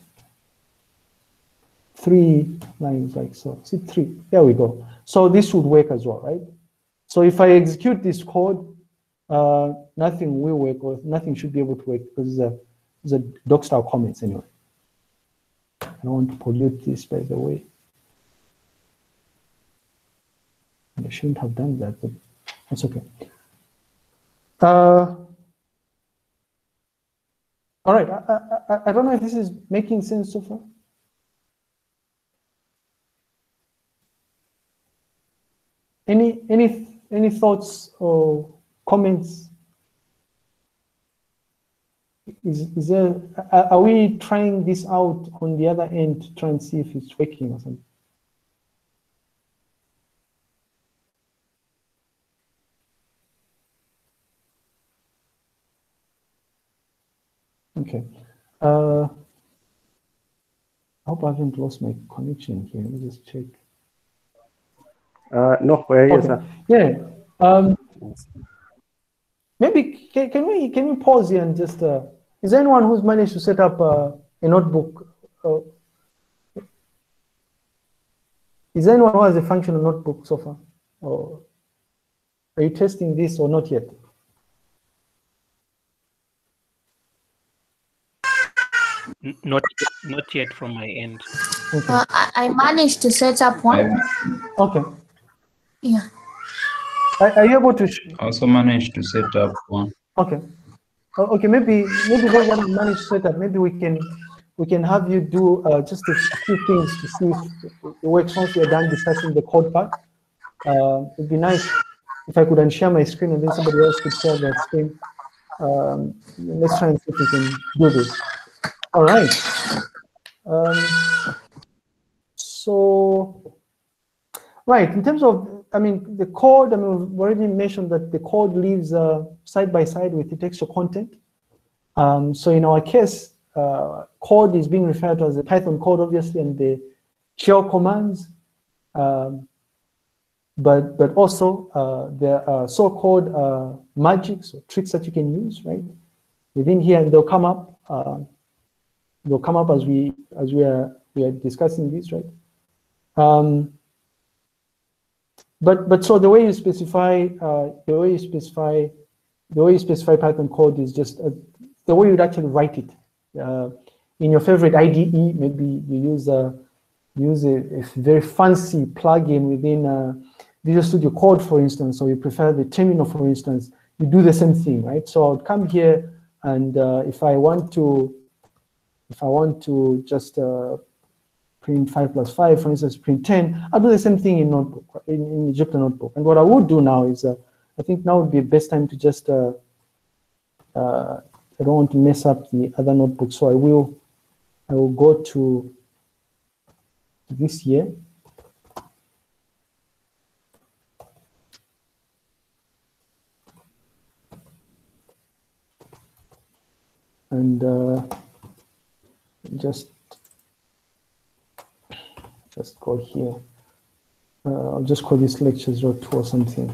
Three lines like so. See three. There we go. So this would work as well, right? So if I execute this code, uh, nothing will work, or nothing should be able to work because it's a, a doc style comments anyway. I don't want to pollute this, by the way. I shouldn't have done that, but that's okay. Uh, all right, I, I, I don't know if this is making sense so far. Any any any thoughts or comments? Is is there? Are we trying this out on the other end to try and see if it's working or something? Okay. Uh, I hope I haven't lost my connection here. Let me just check. Uh, no, where is that? Yeah. Um, maybe can, can we can we pause here and just? Uh, is there anyone who's managed to set up uh, a notebook? Uh, is there anyone who has a functional notebook so far? Or are you testing this or not yet? Not not yet from my end. Okay. Uh, I managed to set up one. Okay. Yeah. Are, are you able to? I also managed to set up one. Okay. Uh, okay. Maybe maybe when you manage to set up, maybe we can we can have you do uh, just a few things to see if it works once you're done discussing the code part. Uh, it'd be nice if I could unshare my screen and then somebody else could share their screen. Um, let's try and see if we can do this. All right. Um, so, right, in terms of, I mean, the code, I mean, we've already mentioned that the code lives uh, side by side with the textual content. Um, so in our case, uh, code is being referred to as the Python code, obviously, and the shell commands. Um, but but also, uh, there are so-called uh, magics or tricks that you can use, right? Within here, and they'll come up. Uh, they'll come up as we as we are we are discussing this, right? Um, but but so the way you specify uh, the way you specify the way you specify Python code is just uh, the way you'd actually write it uh, in your favorite I D E. Maybe you use a use a, a very fancy plugin within uh, Visual Studio Code, for instance, or you prefer the terminal, for instance. You do the same thing, right? So I'd come here. And uh, if I want to, if I want to just uh, print five plus five, for instance, print ten, I'll do the same thing in notebook, in, in Jupyter Notebook. And what I would do now is, uh, I think now would be the best time to just, uh, uh, I don't want to mess up the other notebook, so I will, I will go to this year. And uh, just just go here. Uh, I'll just call this lectures dot two or something.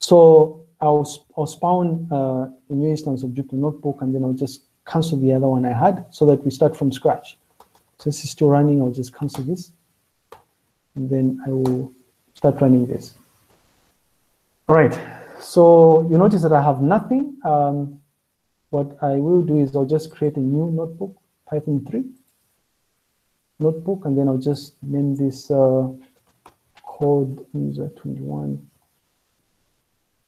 So I'll, I'll spawn uh, a new instance of Jupyter Notebook, and then I'll just cancel the other one I had so that we start from scratch. So this is still running. I'll just cancel this, and then I will start running this. All right. So you notice that I have nothing. Um, What I will do is I'll just create a new notebook, Python three notebook, and then I'll just name this uh, code user twenty-one,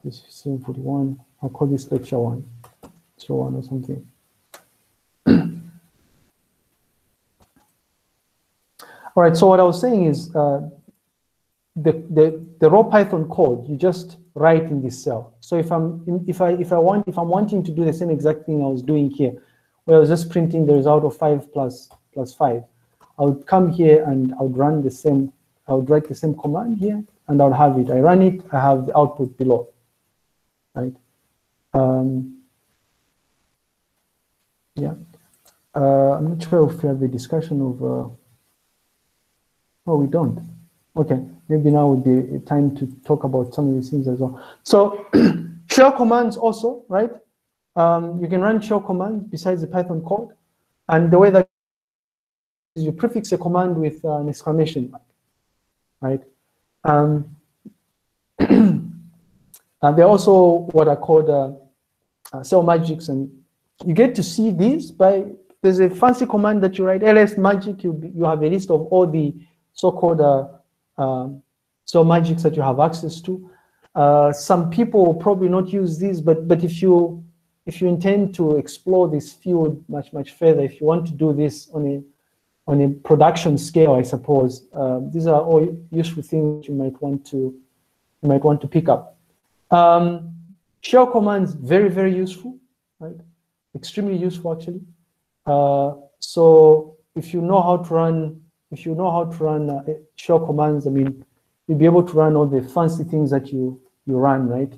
this is seven forty-one. I'll call this lecture one, so one or something. All right, so what I was saying is uh, the, the, the raw Python code, you just right in this cell. So if I'm in, if I if I want if I'm wanting to do the same exact thing I was doing here, where I was just printing the result of five plus plus five, I would come here and I would run the same. I would write the same command here, and I would have it. I run it. I have the output below, right? Um, yeah, uh, I'm not sure if we have the discussion of. Uh, oh, we don't. Okay. Maybe now would be time to talk about some of these things as well. So shell commands also, right? Um, you can run shell commands besides the Python code. And the way that is you prefix a command with uh, an exclamation mark, right? Um, and they're also what are called uh, uh, cell magics. And you get to see these by, there's a fancy command that you write, ls magic, you, you have a list of all the so-called uh, Um, so magics that you have access to. Uh, some people will probably not use these, but but if you if you intend to explore this field much much further, if you want to do this on a on a production scale, I suppose uh, these are all useful things you might want to you might want to pick up. Um, shell commands very very useful, right? Extremely useful actually. Uh, so if you know how to run If you know how to run uh, shell commands, I mean, you'll be able to run all the fancy things that you, you run, right?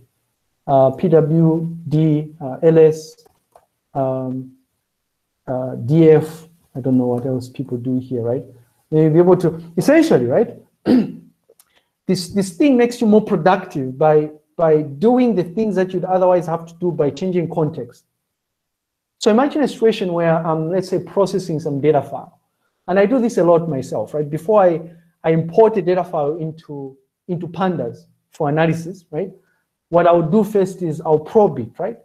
Uh, pwd, uh, ls, um, uh, df, I don't know what else people do here, right? You'll be able to, essentially, right? this this thing makes you more productive by, by doing the things that you'd otherwise have to do by changing context. So imagine a situation where I'm, um, let's say, processing some data file. And I do this a lot myself, right? Before I, I import a data file into, into Pandas for analysis, right? What I'll do first is I'll probe it, right?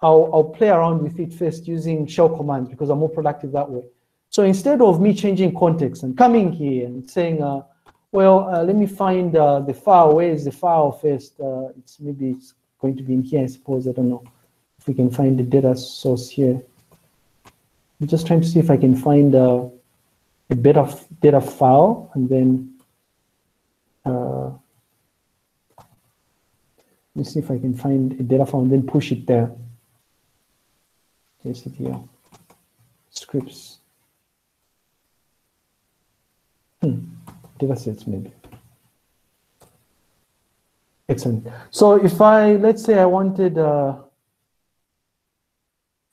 I'll, I'll play around with it first using shell commands because I'm more productive that way. So instead of me changing context and coming here and saying, uh, well, uh, let me find uh, the file, where is the file first? Uh, it's maybe it's going to be in here, I suppose, I don't know. If we can find the data source here. I'm just trying to see if I can find uh, a bit of data file, and then uh, let's see if I can find a data file and then push it there. Yes, it here. Scripts. Hmm. Data sets, maybe. Excellent. So if I, let's say I wanted, uh,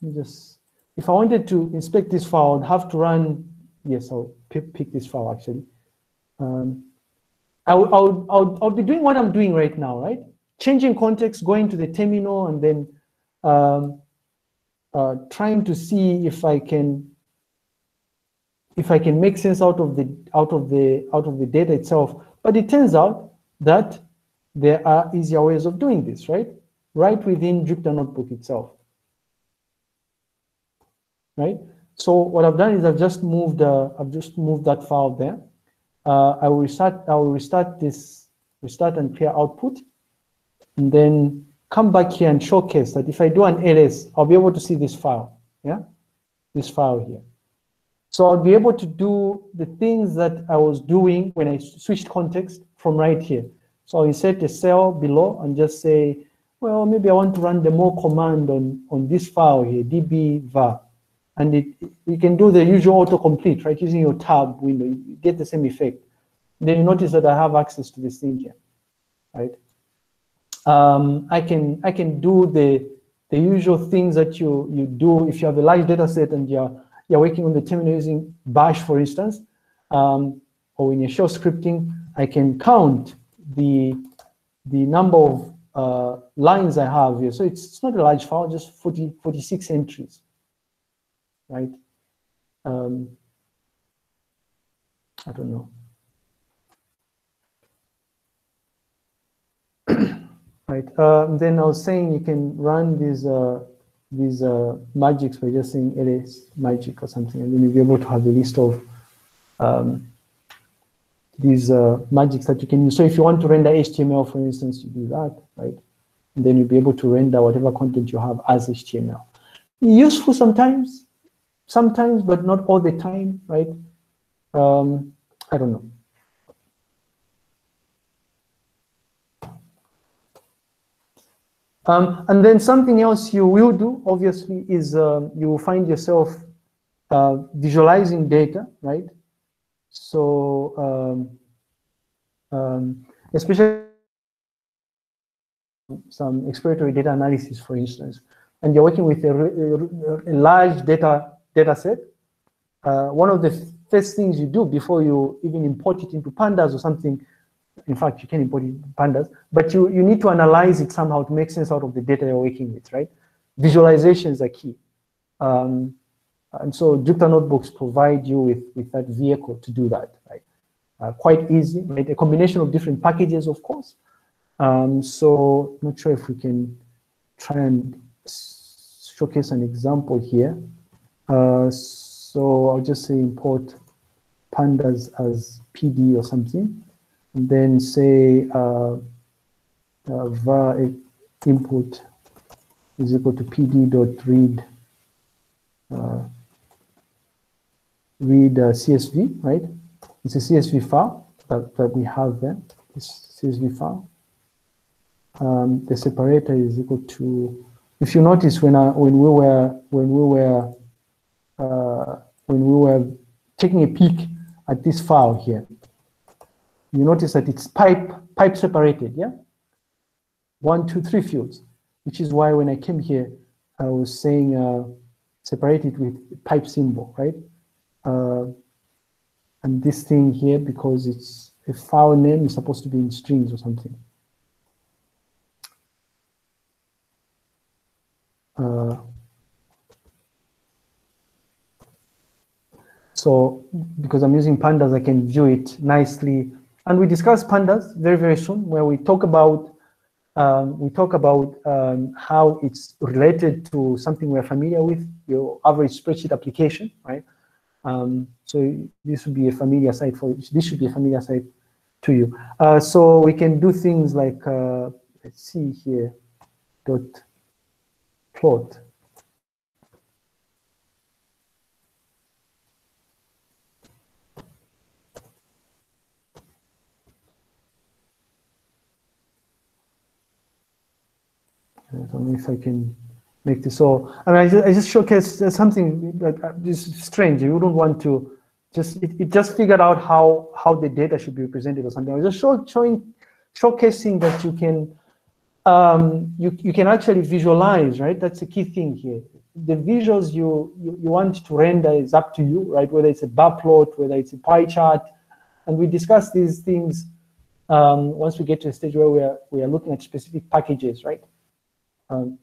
let me just, if I wanted to inspect this file, I'd have to run. Yes, I'll pick this file actually. Um, I'll, I'll, I'll, I'll be doing what I'm doing right now, right? Changing context, going to the terminal, and then um, uh, trying to see if I can if I can make sense out of the out of the out of the data itself. But it turns out that there are easier ways of doing this, right? Right within Jupyter Notebook itself, right? So what I've done is I've just moved uh, I've just moved that file there. Uh, I will restart I will restart this restart and clear output, and then come back here and showcase that if I do an L S, I'll be able to see this file, yeah? This file here. So I'll be able to do the things that I was doing when I switched context from right here. So I'll insert a cell below and just say, well, maybe I want to run the more command on, on this file here, db var. And it, you can do the usual autocomplete, right? Using your tab window, you get the same effect. Then you notice that I have access to this thing here, right? Um, I can I can do the the usual things that you you do if you have a large data set and you're you're working on the terminal using Bash, for instance, um, or when you're shell scripting. I can count the the number of uh, lines I have here. So it's, it's not a large file, just forty, forty-six entries, right? Um, I don't know. Right. Uh, then I was saying you can run these uh, these uh, magics by just saying L S magic or something, and then you'll be able to have a list of um, these uh, magics that you can use. So if you want to render H T M L, for instance, you do that, right? And then you'll be able to render whatever content you have as H T M L. Useful sometimes, sometimes, but not all the time, right? Um, I don't know. Um, and then something else you will do, obviously, is uh, you will find yourself uh, visualizing data, right? So, um, um, especially some exploratory data analysis, for instance, and you're working with a, a, a large data, data set. Uh, one of the first things you do before you even import it into Pandas or something, in fact, you can import Pandas, but you, you need to analyze it somehow to make sense out of the data you're working with, right? Visualizations are key. Um, and so Jupyter Notebooks provide you with, with that vehicle to do that, right? Uh, quite easy, right? A combination of different packages, of course. Um, so I'm not sure if we can try and showcase an example here. Uh, so I'll just say import Pandas as P D or something. And then say uh, uh, var input is equal to pd.read uh, read uh, C S V, right? It's a C S V file that, that we have there, this C S V file. Um, the separator is equal to, if you notice when I, when we were when we were uh, when we were taking a peek at this file here, you notice that it's pipe, pipe separated, yeah? One, two, three fields, which is why when I came here, I was saying uh, separate it with pipe symbol, right? Uh, and this thing here, because it's a file name, is supposed to be in strings or something. Uh, so, because I'm using Pandas, I can view it nicely. And we discuss Pandas very, very soon, where we talk about um, we talk about um, how it's related to something we're familiar with, your average spreadsheet application, right? Um, so this would be a familiar site for this should be a familiar site to you. Uh, so we can do things like uh, let's see here, dot plot. I don't know if I can make this all. I mean, I just, I just showcased something that is strange. You wouldn't want to just, it, it just figured out how, how the data should be represented or something. I was just show, showing, showcasing that you can, um, you, you can actually visualize, right? That's the key thing here. The visuals you, you, you want to render is up to you, right? Whether it's a bar plot, whether it's a pie chart. And we discuss these things um, once we get to a stage where we are, we are looking at specific packages, right? Um,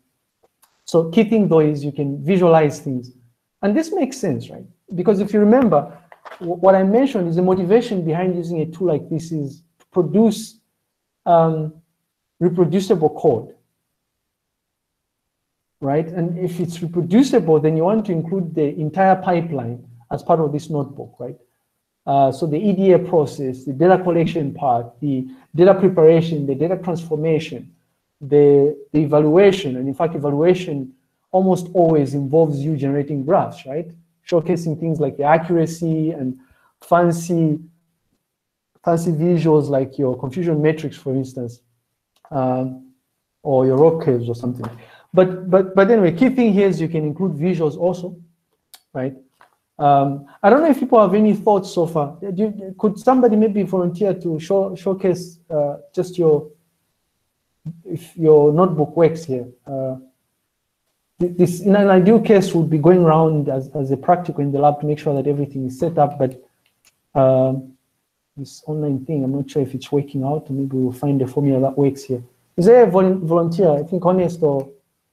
so key thing though is you can visualize things, and this makes sense, right? Because if you remember, what I mentioned is the motivation behind using a tool like this is to produce um, reproducible code, right? And if it's reproducible, then you want to include the entire pipeline as part of this notebook, right? Uh, so the E D A process, the data collection part, the data preparation, the data transformation, the, the evaluation, and in fact, evaluation almost always involves you generating graphs, right? Showcasing things like the accuracy and fancy, fancy visuals like your confusion matrix, for instance, um, or your rock curves or something. But, but, but anyway, key thing here is you can include visuals also, right? Um, I don't know if people have any thoughts so far. Do you, could somebody maybe volunteer to show, showcase uh, just your, if your notebook works here? Uh, this, in an ideal case, would be going around as, as a practical in the lab to make sure that everything is set up, but uh, this online thing, I'm not sure if it's working out, maybe we'll find a formula that works here. Is there a vol volunteer? I think Honest or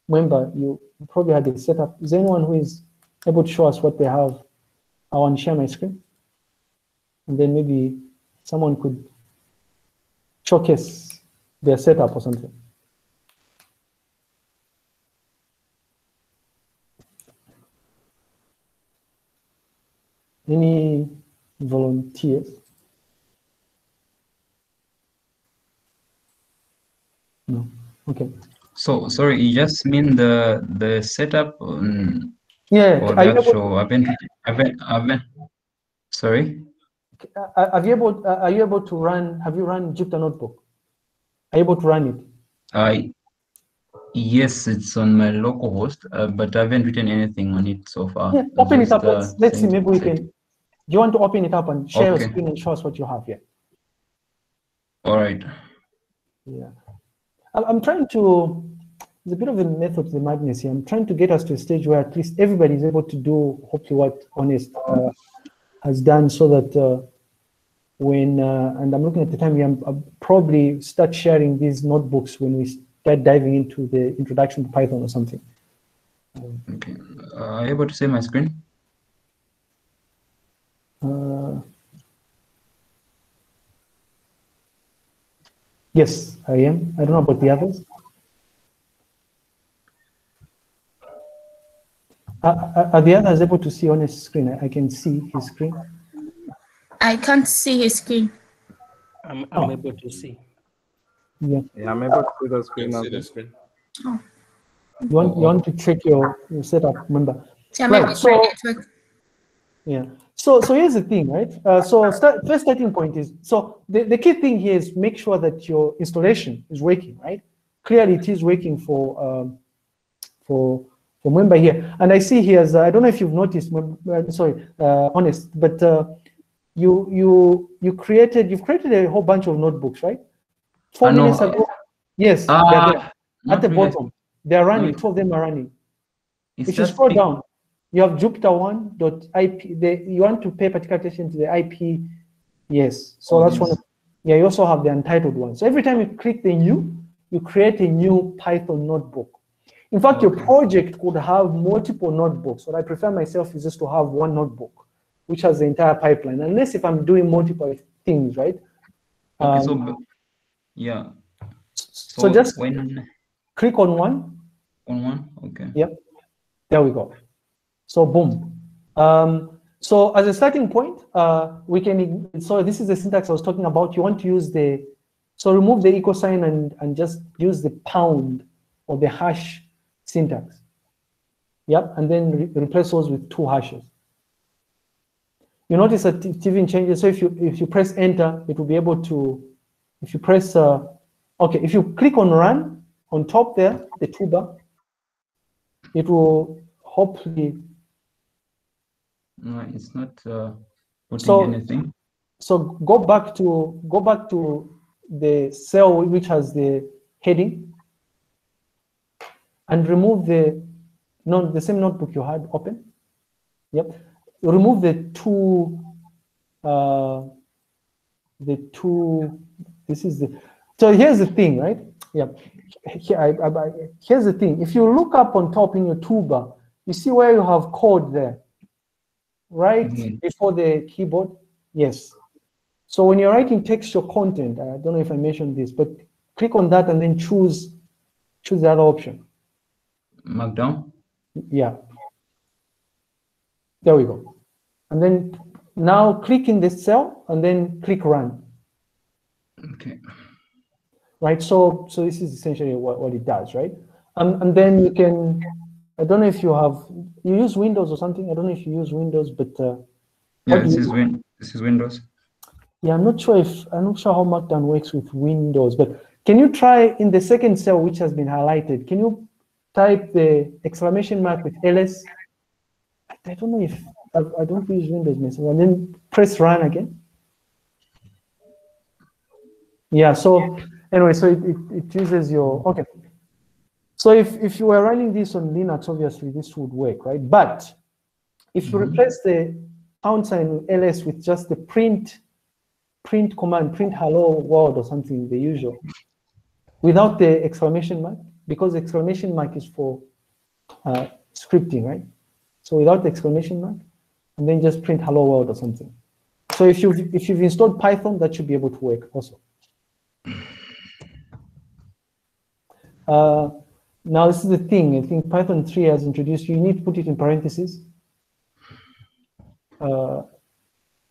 Member, you probably had it set up. Is there anyone who is able to show us what they have? I want to share my screen. And then maybe someone could showcase their setup or something. Any volunteers? No, okay. So, sorry, you just mean the, the setup on... Yeah, oh, are you able, so I've been, I've been, I've been, sorry. Are, are you able? Are you able to run? Have you run Jupyter Notebook? Are you able to run it? I uh, yes, it's on my local host, uh, but I haven't written anything on it so far. Yeah, open just, it up. Uh, let's let's see. Maybe we can. Do you want to open it up and share okay. your screen and show us what you have here? All right. Yeah, I'm trying to. It's a bit of a method to the madness here. I'm trying to get us to a stage where at least everybody is able to do hopefully what Honest uh, has done, so that uh, when, uh, and I'm looking at the time, I'm, I'll probably start sharing these notebooks when we start diving into the introduction to Python or something. Um, okay, uh, are you able to see my screen? Uh, yes, I am. I don't know about the others. Uh, are the others able to see on his screen? I, I can see his screen. I can't see his screen. I'm, I'm oh. able to see. Yeah. yeah, I'm able to see the screen. I see the screen. Oh. You want you want to check your, your setup, member? Yeah, right, so, yeah. So so here's the thing, right? Uh, so start, first starting point is so the, the key thing here is make sure that your installation is working, right? Clearly, it is working for um, for. Remember here, and I see here. As, uh, I don't know if you've noticed. Uh, sorry, uh, Honest, but uh, you you you created you've created a whole bunch of notebooks, right? Four minutes ago. Yes, uh, they're there. At the really. bottom, they're running. No. Two of them are running. It's if you scroll big. down, you have Jupyter one dot I P. The, you want to pay particular attention to the I P. Yes, so oh, that's yes. one. Of, yeah, you also have the untitled one. So every time you click the new, you create a new Python notebook. In fact, your project could have multiple notebooks. What I prefer myself is just to have one notebook, which has the entire pipeline, unless if I'm doing multiple things, right? Um, okay, so, yeah. So, so just when... click on one. On one, okay. Yep, there we go. So boom. Um, so as a starting point, uh, we can, so this is the syntax I was talking about. You want to use the, so remove the equal sign and, and just use the pound or the hash syntax. Yep, and then re replace those with two hashes. You notice that it even changes. So if you if you press enter, it will be able to. If you press, uh, okay, if you click on run on top there, the toolbar, it will hopefully. No, it's not uh, putting so, anything. So go back to go back to the cell which has the heading. And remove the no the same notebook you had open. Yep. Remove the two. Uh, the two. This is the. So here's the thing, right? Yep. Here, I, I, I, here's the thing. If you look up on top in your toolbar, you see where you have code there, right mm-hmm. before the keyboard. Yes. So when you're writing textual content, I don't know if I mentioned this, but click on that and then choose choose that option. Markdown? Yeah. There we go. And then now click in this cell and then click run. Okay. right? So, so this is essentially what, what it does, right? And, and then you can, I don't know if you have, you use Windows or something. I don't know if you use Windows, but uh, yeah, this is Win this is Windows. Yeah, I'm not sure if I'm not sure how Markdown works with Windows, but can you try in the second cell which has been highlighted? Can you type the exclamation mark with L S? I don't know if I, I don't use Windows myself, and then press run again. Yeah. So anyway, so it, it, it uses your okay. So if, if you were running this on Linux, obviously this would work, right? But if you replace the pound sign L S with just the print print command, print hello world or something, the usual, without the exclamation mark, because the exclamation mark is for uh, scripting, right? So without the exclamation mark, and then just print hello world or something. So if you've, if you've installed Python, that should be able to work also. Uh, now this is the thing, I think Python three has introduced, you need to put it in parentheses. Uh,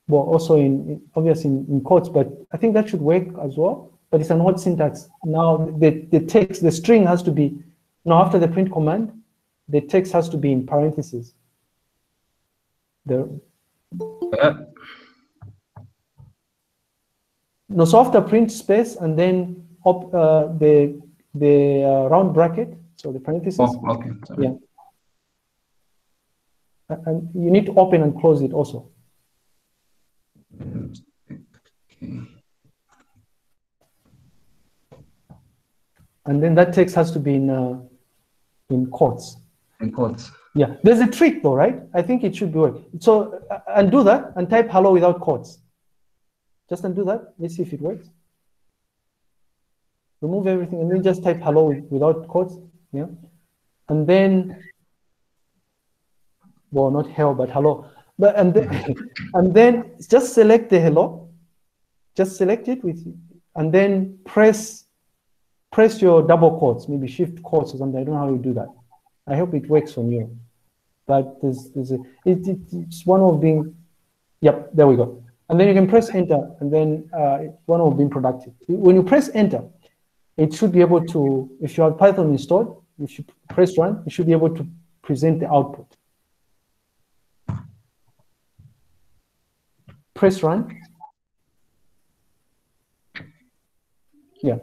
well, also in, in obviously in, in quotes, but I think that should work as well. But it's an odd syntax. Now the, the text, the string has to be, now after the print command, the text has to be in parentheses. The, no, so after print space and then up, uh, the the uh, round bracket, so the parentheses. Oh, okay. Yeah. And you need to open and close it also. Okay. And then that text has to be in uh, in quotes. In quotes. Yeah, there's a trick though, right? I think it should work. So uh, undo that and type hello without quotes. Just undo that. Let's see if it works. Remove everything and then just type hello without quotes. Yeah, and then, well, not hell, but hello. But and then, and then just select the hello. Just select it with, and then press, press your double quotes, maybe shift quotes or something. I don't know how you do that. I hope it works on you. But there's, there's a, it, it, it's one of being, yep, there we go. And then you can press enter, and then uh, one of being productive. When you press enter, it should be able to, if you have Python installed, if you press run, it should be able to present the output. Press run. Yeah.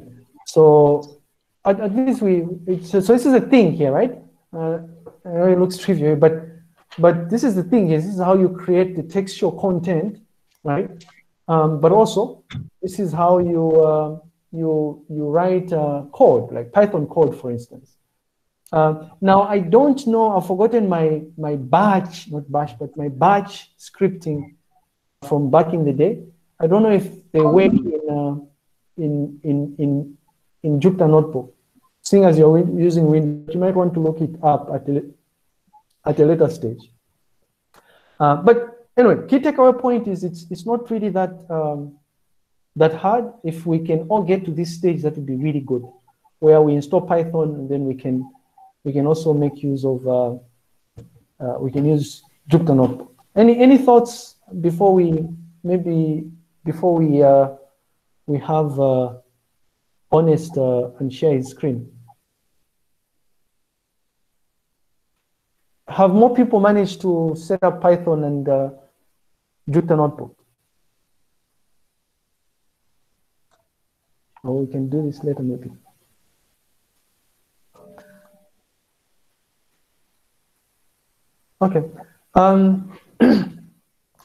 So at, at least we, it's, so this is a thing here, right? Uh, I know it looks trivial, but but this is the thing here. This is how you create the textual content, right? Um, but also, this is how you. Uh, You, you write uh, code, like Python code, for instance. Uh, now, I don't know, I've forgotten my, my batch, not batch, but my batch scripting from back in the day. I don't know if they work in, uh, in, in, in, in Jupyter Notebook. Seeing as you're using Windows, you might want to look it up at a, at a later stage. Uh, but anyway, key takeaway point is it's, it's not really that, um, that hard. If we can all get to this stage, that would be really good, where we install Python and then we can we can also make use of uh, uh, we can use Jupyter Notebook. Any any thoughts before we maybe before we uh, we have uh, honest uh, and share his screen? Have more people managed to set up Python and uh, Jupyter Notebook? Or we can do this later, maybe. Okay. Um,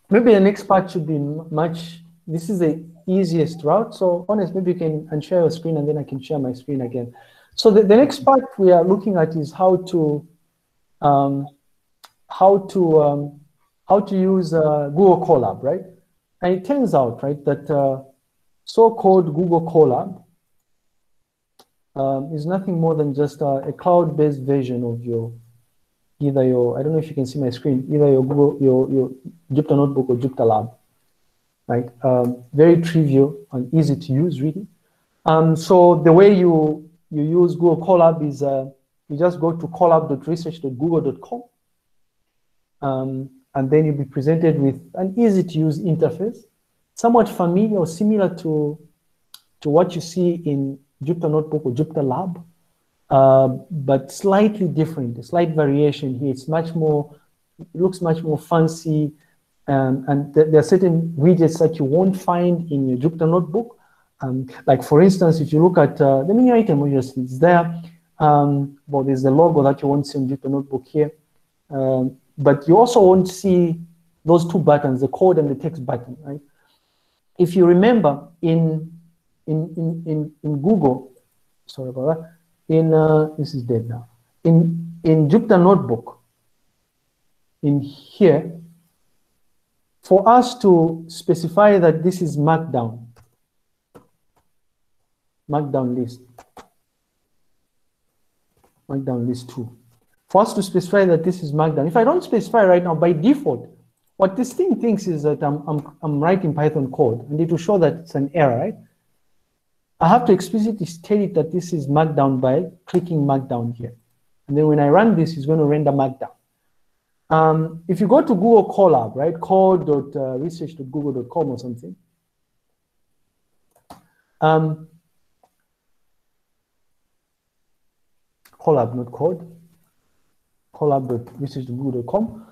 maybe the next part should be much. This is the easiest route. So, honest, maybe you can unshare your screen, and then I can share my screen again. So, the, the next part we are looking at is how to, um, how to, um, how to use uh, Google Colab, right? And it turns out, right, that. Uh, So-called Google Colab um, is nothing more than just a, a cloud-based version of your, either your, I don't know if you can see my screen, either your Google, your, your Jupyter Notebook or Jupyter Lab, right? Um, very trivial and easy to use, really. Um, so the way you, you use Google Colab is uh, you just go to colab dot research dot google dot com um, and then you'll be presented with an easy-to-use interface, somewhat familiar or similar to, to what you see in Jupyter Notebook or Jupyter Lab, uh, but slightly different, a slight variation here. It's much more, it looks much more fancy, um, and th there are certain widgets that you won't find in your Jupyter Notebook. Um, like for instance, if you look at uh, the menu item, obviously it's there, um, but there's the logo that you won't see in Jupyter Notebook here. Um, but you also won't see those two buttons, the code and the text button, right? If you remember in in in in, in Google, sorry about that. In uh, this is dead now. In in Jupyter Notebook, in here, for us to specify that this is Markdown. Markdown list, Markdown list two. For us to specify that this is Markdown, if I don't specify right now, by default, what this thing thinks is that I'm, I'm, I'm writing Python code, and it will show that it's an error, right? I have to explicitly state it that this is Markdown by clicking Markdown here. And then when I run this, it's going to render Markdown. Um, if you go to Google Colab, right, code dot research dot google dot com or something, um, Colab, not code, colab dot research dot google dot com.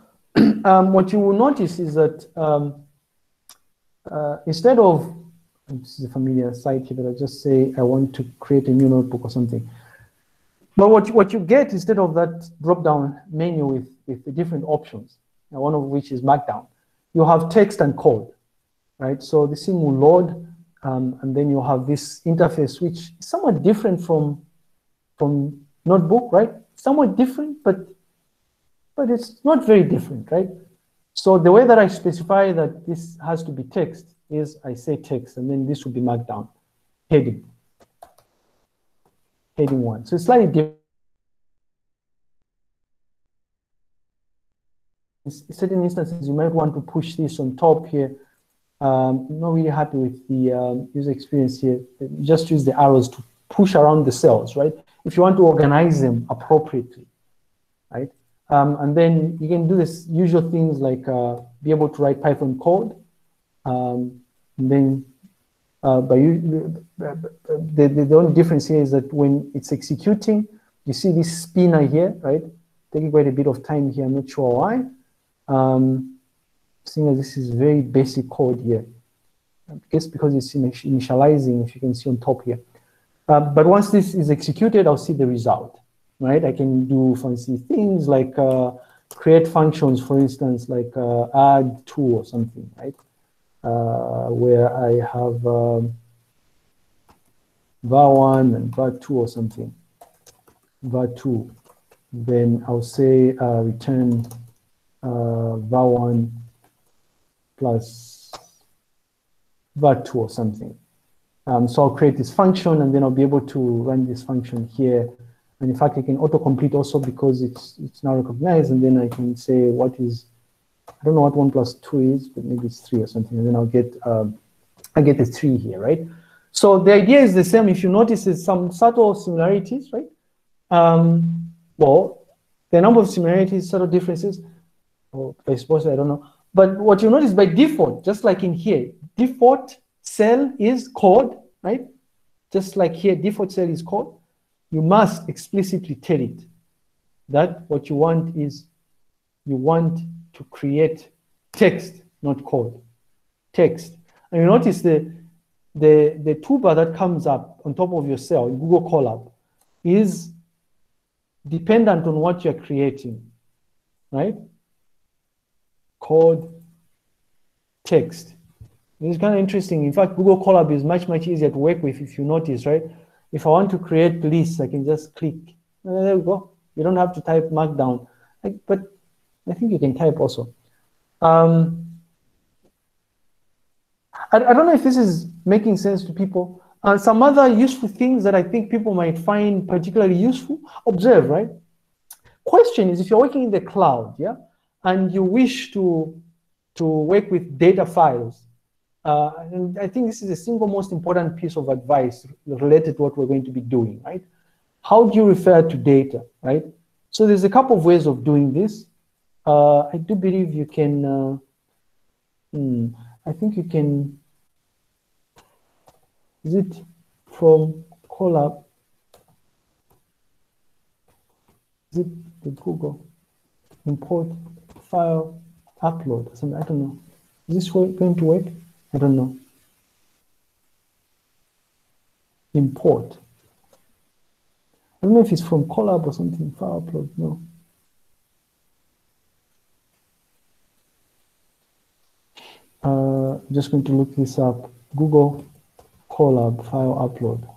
Um, what you will notice is that um, uh, instead of, this is a familiar site here, but I just say I want to create a new notebook or something. But what, what you get instead of that drop-down menu with, with the different options, and one of which is Markdown, you have text and code, right? So this thing will load, um, and then you have this interface, which is somewhat different from, from Notebook, right? Somewhat different, but but it's not very different, right? So the way that I specify that this has to be text is I say text, and then this will be Markdown heading, heading one. So it's slightly different. In certain instances, you might want to push this on top here. Um, I'm not really happy with the um, user experience here. Just use the arrows to push around the cells, right? If you want to organize them appropriately, right? Um, and then you can do this usual things like uh, be able to write Python code. Um, and then uh, by you, the, the, the only difference here is that when it's executing, you see this spinner here, right? Taking quite a bit of time here, I'm not sure why. Um, seeing as this is very basic code here. I guess because it's initializing, if you can see on top here. Uh, but once this is executed, I'll see the result, right? I can do fancy things like uh, create functions, for instance, like uh, add to or something, right? Uh, where I have um, var one and var two or something, var two. Then I'll say uh, return uh, var one plus var two or something. Um, so I'll create this function, and then I'll be able to run this function here. And in fact, I can autocomplete also because it's it's now recognized. And then I can say what is, I don't know what one plus two is, but maybe it's three or something. And then I'll get um, I get the three here, right? So the idea is the same. If you notice, there's some subtle similarities, right? Um, well, the number of similarities, subtle differences, or I suppose I don't know. But what you notice by default, just like in here, default cell is code, right? Just like here, default cell is code. You must explicitly tell it that what you want is, you want to create text, not code, text. And you notice the, the, the toolbar that comes up on top of your cell in Google Colab is dependent on what you're creating, right? Code, text. It's kind of interesting. In fact, Google Colab is much, much easier to work with if you notice, right? If I want to create lists, I can just click. Uh, there we go. You don't have to type Markdown. Like, but I think you can type also. Um, I, I don't know if this is making sense to people. Uh, some other useful things that I think people might find particularly useful. Observe, right? Question is, if you're working in the cloud, yeah, and you wish to, to work with data files, Uh, and I think this is the single most important piece of advice related to what we're going to be doing, right? How do you refer to data, right? So there's a couple of ways of doing this. Uh, I do believe you can, uh, hmm, I think you can, is it from Colab. Zip the Google import file upload or something. I don't know. Is this going to work? I don't know. Import. I don't know if it's from Colab or something. File upload. No. Uh, I'm just going to look this up. Google Colab file upload.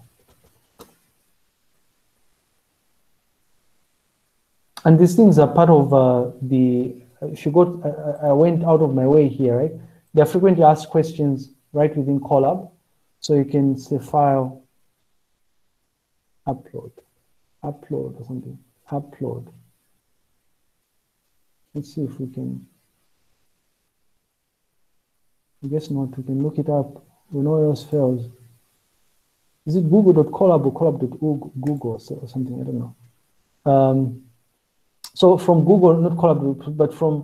And these things are part of uh, the. If you got, I, I went out of my way here, right? They are frequently asked questions right within Colab, so you can say file upload, upload or something, upload. Let's see if we can. I guess not. We can look it up when all else fails. Is it google dot colab or colab dot google or something? I don't know. Um, So from Google, not Colab, but from,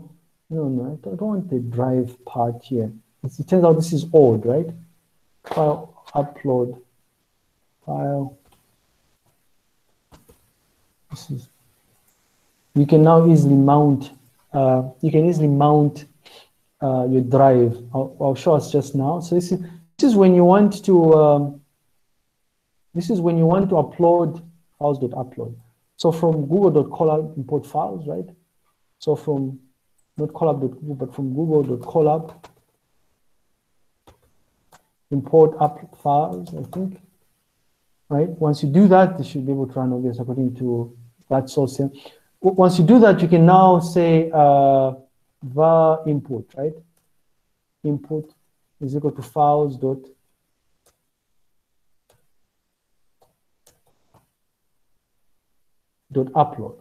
no, no, I don't want the drive part here. It's, it turns out this is old, right? File upload, file. This is, you can now easily mount, uh, you can easily mount uh, your drive. I'll, I'll show us just now. So this is, this is when you want to, um, this is when you want to upload files dot upload. So from google dot colab import files, right? So from not colab dot google, but from google dot colab import up files, I think, right? Once you do that, you should be able to run all this according to that source. Once you do that, you can now say uh, var import, right? Import is equal to files dot dot upload.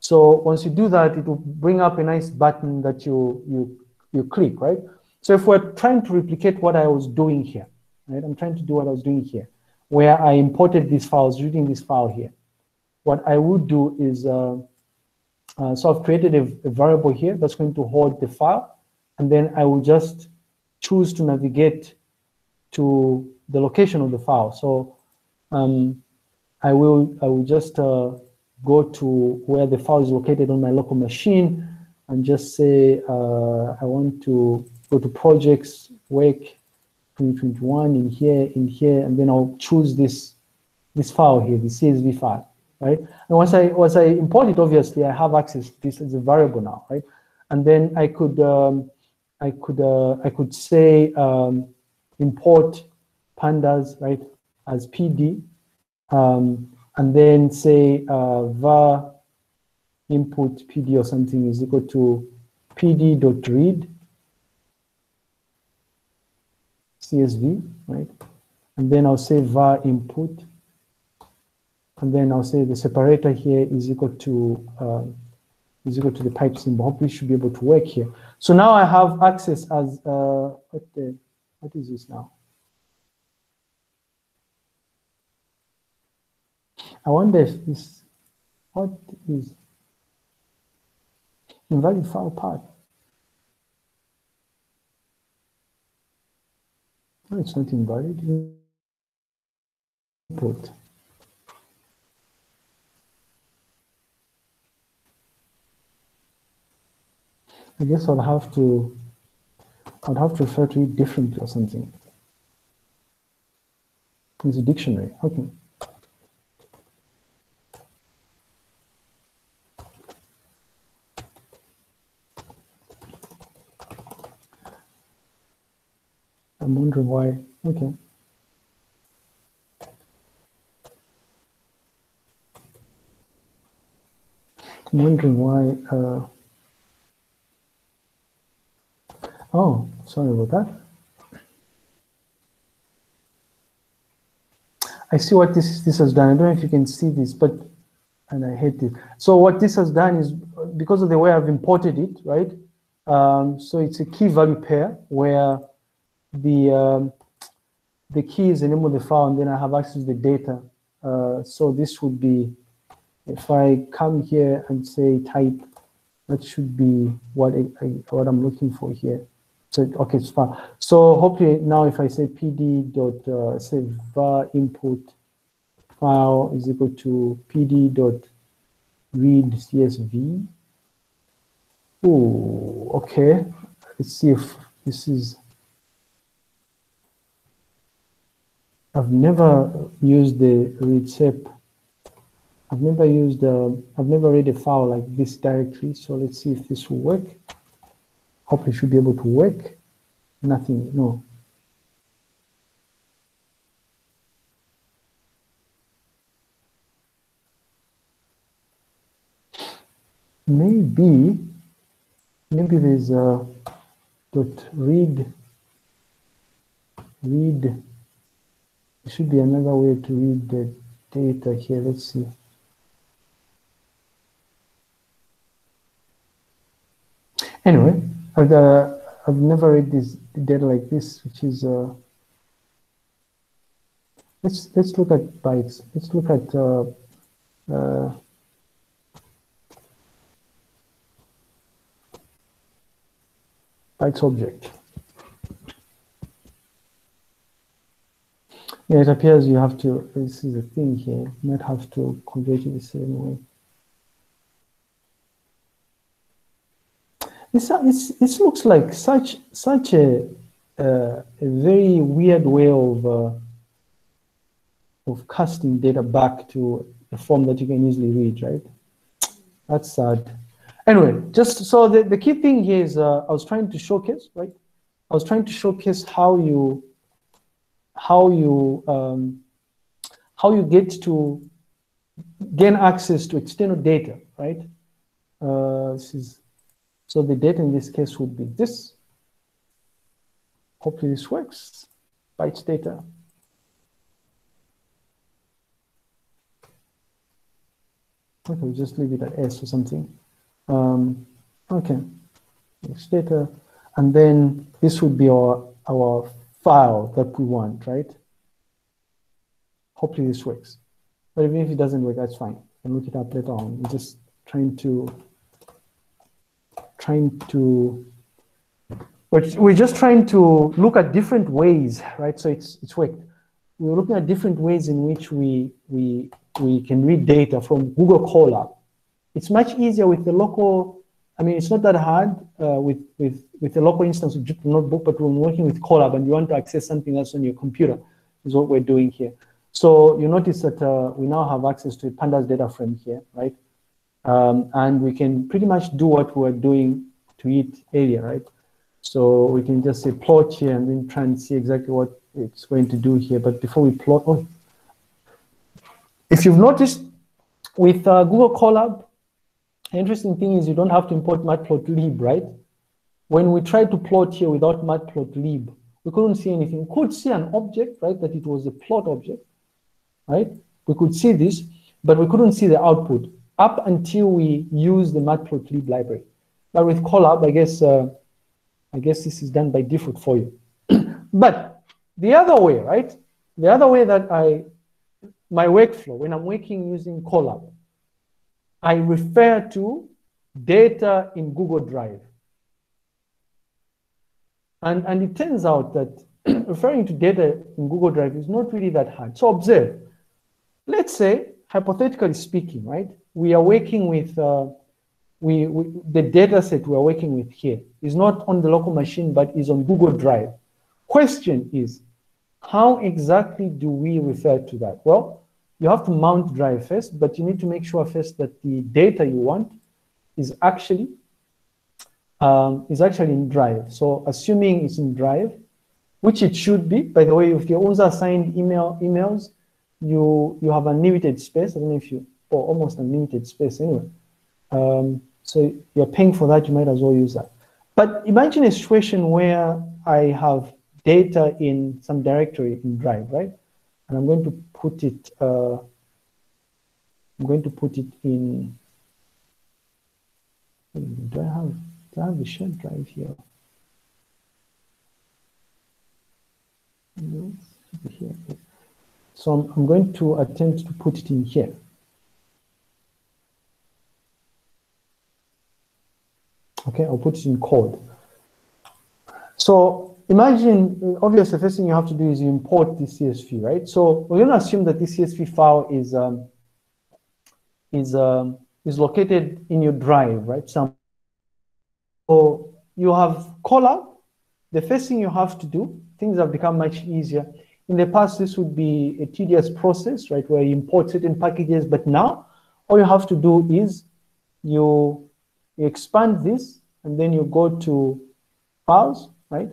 So once you do that, it will bring up a nice button that you you you click, right? So if we're trying to replicate what I was doing here, right? I'm trying to do what I was doing here, where I imported these files using this file here. What I would do is, uh, uh, so I've created a, a variable here that's going to hold the file, and then I will just choose to navigate to the location of the file. So um, I will, I will just uh, go to where the file is located on my local machine and just say, uh, I want to go to projects, work twenty twenty-one in here, in here, and then I'll choose this, this file here, the C S V file, right? And once I, once I import it, obviously I have access to this as a variable now, right? And then I could, um, I could, uh, I could say um, import pandas, right, as P D. Um, and then say uh, var input P D or something is equal to P D dot read C S V, right? And then I'll say var input. And then I'll say the separator here is equal to uh, is equal to the pipe symbol. Hopefully, should be able to work here. So now I have access as uh, what the, what is this now? I wonder if this, what is invalid file path? No, it's not invalid. Input. I guess I'll have to, I'll have to refer to it differently or something. It's a dictionary. Okay. I'm wondering why. Okay. I'm wondering why. Uh... Oh, sorry about that. I see what this this has done. I don't know if you can see this, but and I hate it. So what this has done is because of the way I've imported it, right? Um, so it's a key value pair where the um, the key is the name of the file, and then I have access to the data. Uh, so this would be, if I come here and say type, that should be what I, I, what I'm looking for here. So, okay, it's fine. So hopefully now if I say pd dot uh, say var input file is equal to pd dot read csv. Oh, okay. Let's see if this is. I've never used the readcep. I've never used. Uh, I've never read a file like this directly. So let's see if this will work. Hopefully should be able to work. Nothing, no. Maybe, maybe there's a dot read, read. There should be another way to read the data here. Let's see. Anyway. I've, uh, I've never read this data like this, which is uh, let's let's look at bytes. Let's look at uh, uh, bytes object. Yeah, it appears you have to. This is the thing here. You might have to convert it the same way. It's, it's, it looks like such such a, uh, a very weird way of uh, of casting data back to a form that you can easily read, right? That's sad. Anyway, just so the, the key thing here is uh, I was trying to showcase, right? I was trying to showcase how you how you um, how you get to gain access to external data, right? Uh, this is. So the data in this case would be this. Hopefully this works. Bytes data. Okay, we'll just leave it at S or something. Um, okay, next data. And then this would be our, our file that we want, right? Hopefully this works. But even if it doesn't work, that's fine. We'll look it up later on. We're just trying to Trying to, we're just trying to look at different ways, right? So it's it's worked. We're looking at different ways in which we we we can read data from Google Colab. It's much easier with the local. I mean, it's not that hard uh, with with with the local instance of Jupyter Notebook, but when working with Colab and you want to access something else on your computer, is what we're doing here. So you notice that uh, we now have access to a Pandas data frame here, right? Um, and we can pretty much do what we were doing to it earlier, right? So we can just say plot here and then try and see exactly what it's going to do here. But before we plot, oh, if you've noticed with uh, Google Colab, the interesting thing is you don't have to import Matplotlib, right? When we tried to plot here without Matplotlib, we couldn't see anything. We could see an object, right? That it was a plot object, right? We could see this, but we couldn't see the output up until we use the Matplotlib library. But with Colab, I guess, uh, I guess this is done by default for you. But the other way, right? The other way that I, my workflow, when I'm working using Colab, I refer to data in Google Drive. And, and it turns out that referring to data in Google Drive is not really that hard. So observe, let's say, hypothetically speaking, right? We are working with, uh, we, we, the data set we are working with here is not on the local machine, but is on Google Drive. Question is, how exactly do we refer to that? Well, you have to mount Drive first, but you need to make sure first that the data you want is actually, um, is actually in Drive. So assuming it's in Drive, which it should be, by the way, if your U N Z A assigned email, emails, you you have unlimited space. I don't know if you, or almost unlimited space anyway. Um, so you're paying for that, you might as well use that. But imagine a situation where I have data in some directory in Drive, right? And I'm going to put it, uh, I'm going to put it in, do I have, do I have a shared drive here? No, here. So I'm, I'm going to attempt to put it in here. Okay, I'll put it in code. So imagine, obviously, the first thing you have to do is you import this C S V, right? So we're going to assume that this C S V file is um, is um, is located in your drive, right? Some. So you have Colab. The first thing you have to do, things have become much easier. In the past, this would be a tedious process, right, where you import certain packages. But now, all you have to do is you, you expand this, and then you go to files, right,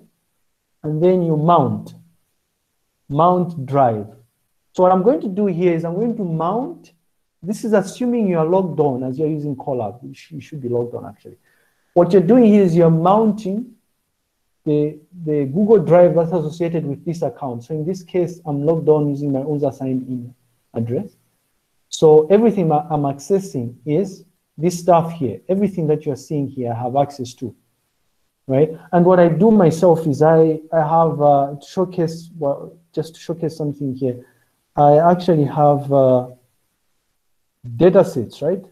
and then you mount, mount drive. So what I'm going to do here is I'm going to mount. This is assuming you are logged on as you're using Colab. You, sh you should be logged on, actually. What you're doing here is you're mounting the, the Google Drive that's associated with this account. So in this case, I'm logged on using my user signed in address. So everything I'm accessing is this stuff here. Everything that you're seeing here, I have access to, right? And what I do myself is I, I have uh, to showcase, well, just to showcase something here, I actually have uh, data sets, right?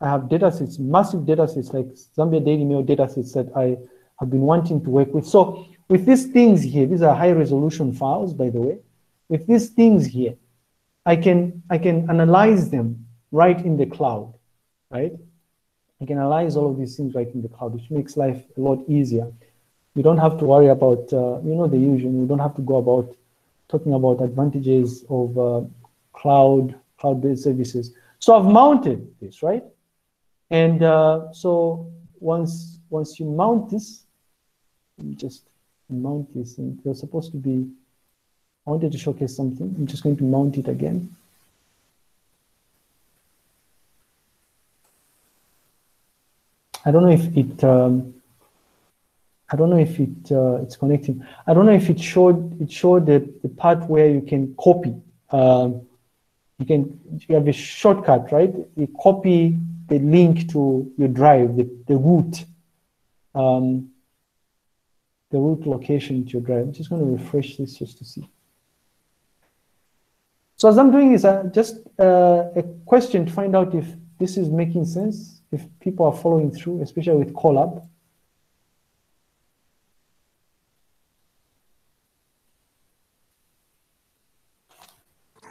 I have data sets, massive data sets, like Zambia Daily Mail data sets that I have been wanting to work with. So with these things here, these are high resolution files, by the way. With these things here, I can, I can analyze them right in the cloud, right? I can analyze all of these things right in the cloud, which makes life a lot easier. You don't have to worry about, uh, you know, the usual. You don't have to go about talking about advantages of uh, cloud, cloud-based services. So I've mounted this, right? And uh, so once once you mount this, let me just mount this, and they're supposed to be, I wanted to showcase something. I'm just going to mount it again. I don't know if it, um, I don't know if it uh, it's connecting. I don't know if it showed it showed the, the part where you can copy. Um, you can you have a shortcut, right? You copy the link to your drive, the, the root, um, the root location to your drive. I'm just going to refresh this just to see. So as I'm doing this, I just uh, a question to find out if this is making sense, if people are following through, especially with Colab.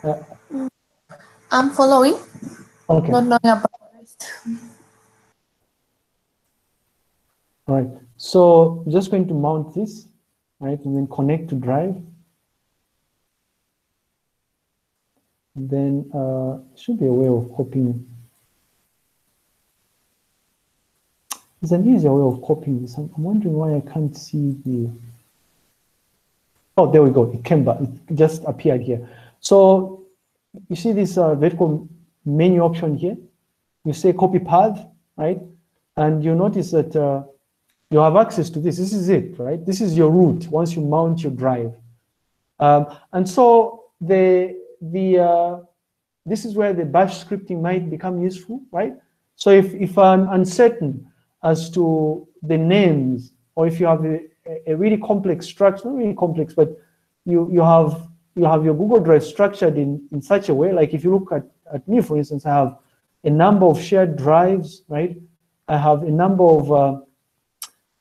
Uh, I'm following. Okay. Not knowing about All right, so I'm just going to mount this, right, and then connect to drive. And then uh, should be a way of copying. It's an easier way of copying this. I'm, I'm wondering why I can't see the. Oh, there we go. It came back. It just appeared here. So you see this uh, vertical menu option here. You say copy path, right? And you notice that uh, you have access to this. This is it, right? This is your route once you mount your drive. Um, and so the, the, uh, this is where the bash scripting might become useful, right? So if, if I'm uncertain as to the names, or if you have a, a really complex structure, not really complex, but you, you, have, you have your Google Drive structured in, in such a way, like if you look at, at me, for instance, I have a number of shared drives, right? I have a number of uh,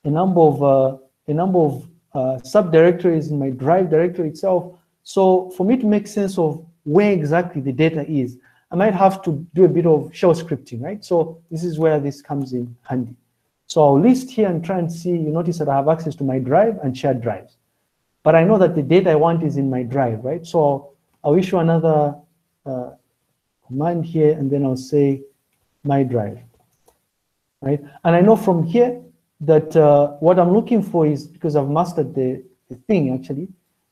a number of uh, a number of uh, subdirectories in my drive directory itself. So for me to make sense of where exactly the data is, I might have to do a bit of shell scripting, right? So this is where this comes in handy. So I'll list here and try and see. You notice that I have access to my drive and shared drives, but I know that the data I want is in my drive, right? So I'll issue another Uh, command here, and then I'll say my drive, right? And I know from here that uh, what I'm looking for is, because I've mastered the, the thing actually,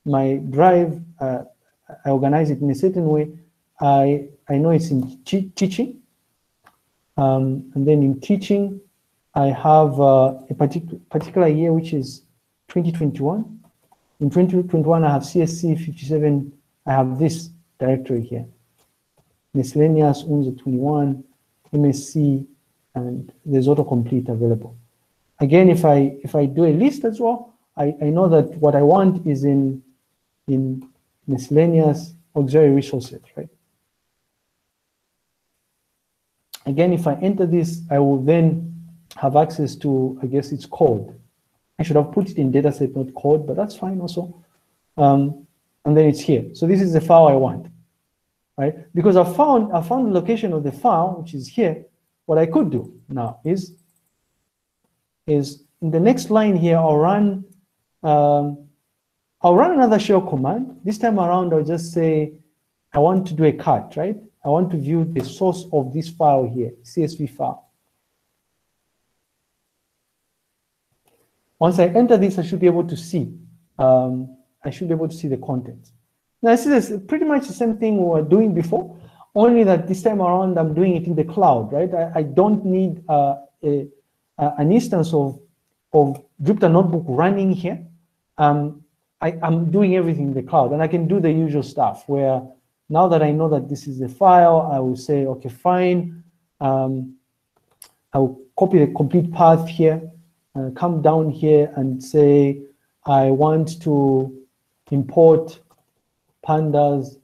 my drive, uh, I organize it in a certain way. I, I know it's in te teaching, um, and then in teaching, I have uh, a particular particular year, which is twenty twenty-one. In twenty twenty-one, I have C S C fifty-seven, I have this directory here. Miscellaneous, U N Z A twenty-one, M S C, and there's autocomplete available. Again, if I if I do a list as well, I, I know that what I want is in in miscellaneous auxiliary resources, right? Again, if I enter this, I will then have access to, I guess it's code, I should have put it in dataset, not code, but that's fine also. Um, and then it's here. So this is the file I want, right? Because I found, I found the location of the file, which is here. What I could do now is, is in the next line here, I'll run, um, I'll run another shell command. This time around, I'll just say, I want to do a cut, right? I want to view the source of this file here, C S V file. Once I enter this, I should be able to see. Um, I should be able to see the contents. Now, this is pretty much the same thing we were doing before, only that this time around I'm doing it in the cloud, right? I, I don't need uh, a, a, an instance of, of Jupyter Notebook running here. Um, I, I'm doing everything in the cloud, and I can do the usual stuff where now that I know that this is the file, I will say, okay, fine. Um, I will copy the complete path here. Uh, come down here and say, I want to import pandas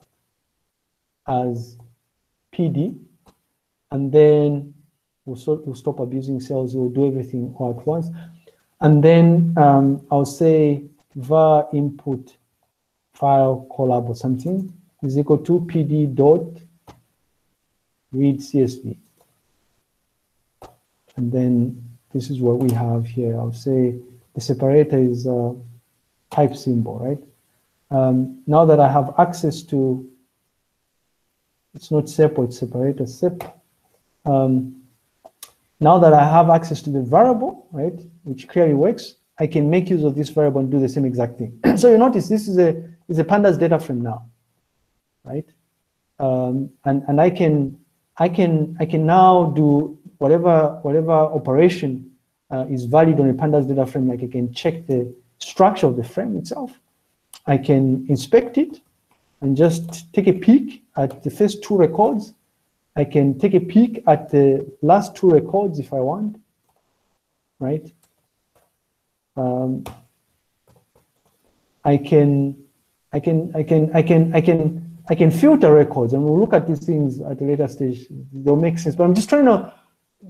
as P D, and then we'll, sort, we'll stop abusing cells, we'll do everything all at once. And then um, I'll say var input file collab or something is equal to P D dot read C S V. And then this is what we have here. I'll say the separator is a type symbol, right? Um, now that I have access to, it's not sep, it's separator sep. Um, now that I have access to the variable, right, which clearly works, I can make use of this variable and do the same exact thing. So you notice this is a is a pandas data frame now, right? Um, and and I can I can I can now do whatever whatever operation uh, is valid on a pandas data frame. Like I can check the structure of the frame itself, I can inspect it and just take a peek at the first two records. I can take a peek at the last two records if I want, right? Um, I can I can I can I can I can I can filter records, and we'll look at these things at a later stage. They'll make sense, but I'm just trying to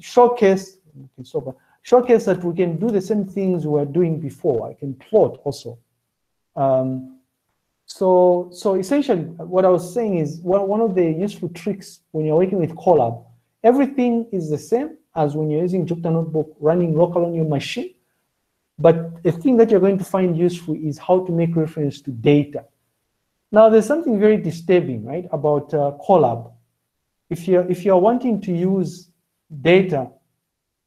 showcase showcase that we can do the same things we were doing before. I can plot also. Um, so so essentially what I was saying is, well, one of the useful tricks when you're working with Colab, everything is the same as when you're using Jupyter Notebook running local on your machine, but the thing that you're going to find useful is how to make reference to data. Now there's something very disturbing, right, about uh, Colab. If you're if you're wanting to use data,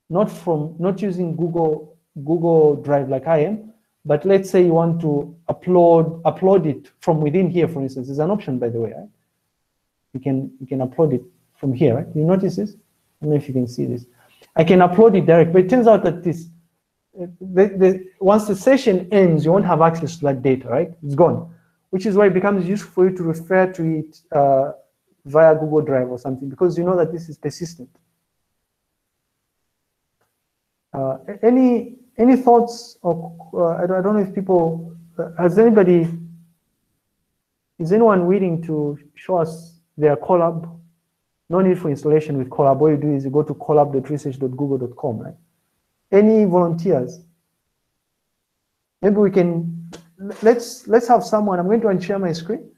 not from not using Google Google Drive like I am, but let's say you want to upload upload it from within here, for instance. There's an option, by the way, right? You can you can upload it from here, right? You notice this? I don't know if you can see this. I can upload it direct, but it turns out that this the, the once the session ends, you won't have access to that data, right? It's gone, which is why it becomes useful for you to refer to it uh, via Google Drive or something, because you know that this is persistent. Uh, any any thoughts? Or uh, I, don't, I don't know if people uh, has anybody is anyone willing to show us their Colab? No need for installation with Colab. All you do is you go to colab dot research dot google dot com, right? Any volunteers? Maybe we can let's let's have someone. I'm going to unshare my screen.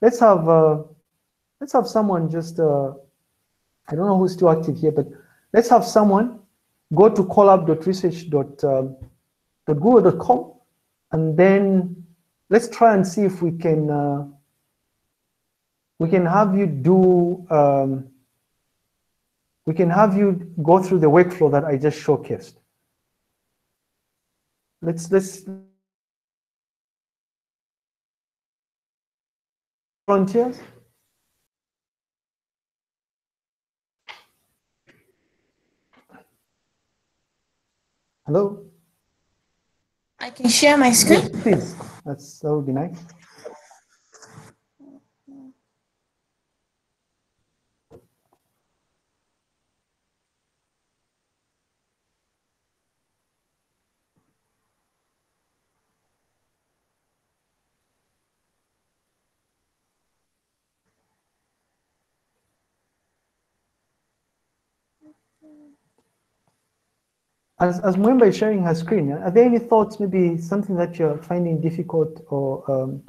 Let's have uh, let's have someone just uh, I don't know who's still active here, but let's have someone go to colab dot research dot google dot com, and then let's try and see if we can uh, we can have you do um, we can have you go through the workflow that I just showcased. Let's let's volunteers. Hello? I can share my screen. Yes, please. That's, that would be nice. as, as Mwemba is sharing her screen, are there any thoughts, maybe something that you're finding difficult or, um,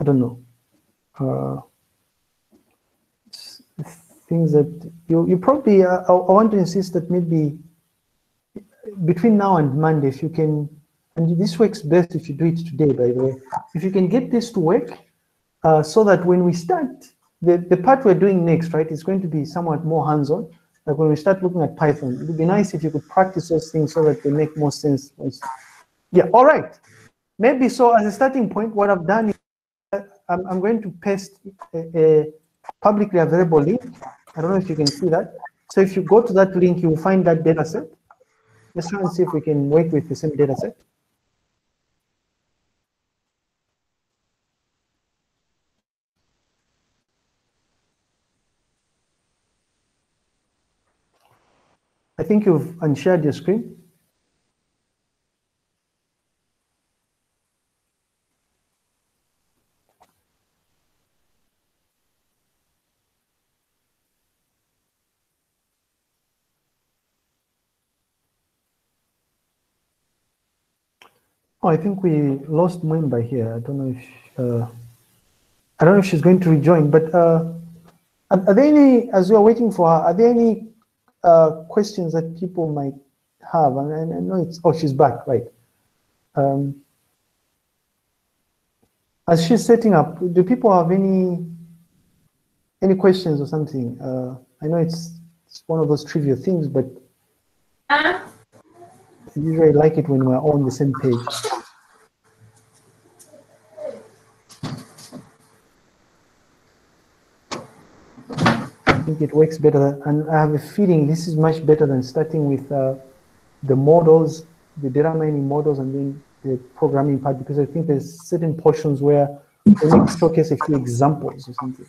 I don't know, uh, things that you, you probably, uh, I want to insist that maybe between now and Monday, if you can, and this works best if you do it today, by the way, if you can get this to work uh, so that when we start, the, the part we're doing next, right, is going to be somewhat more hands-on. Like when we start looking at Python, it would be nice if you could practice those things so that they make more sense. Yeah, all right. Maybe so as a starting point, what I've done is I'm, I'm going to paste a, a publicly available link. I don't know if you can see that. So if you go to that link, you will find that data set. Let's try and see if we can work with the same data set. I think you've unshared your screen. Oh, I think we lost Mwemba here. I don't know if uh, I don't know if she's going to rejoin. But uh, are, are there any, as we are waiting for her, are there any uh, questions that people might have? And I, I know it's oh, she's back, right? Um, as she's setting up, do people have any any questions or something? Uh, I know it's it's one of those trivial things, but. Uh-huh. I usually like it when we're all on the same page. I think it works better, and I have a feeling this is much better than starting with uh, the models, the data mining models, and then the programming part, because I think there's certain portions where we need to showcase a few examples or something.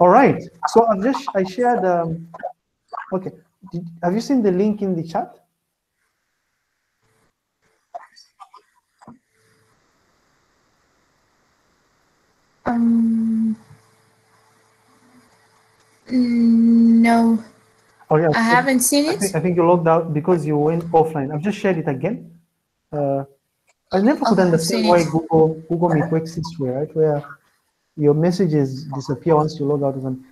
All right, so I've just I shared. Um, okay, Did, have you seen the link in the chat? Um, no, oh, yeah. I haven't seen it. I think, I think you logged out because you went offline. I've just shared it again. Uh, I never could oh, understand why Google Google Meet works this way, right? Where your messages disappear once you log out of them.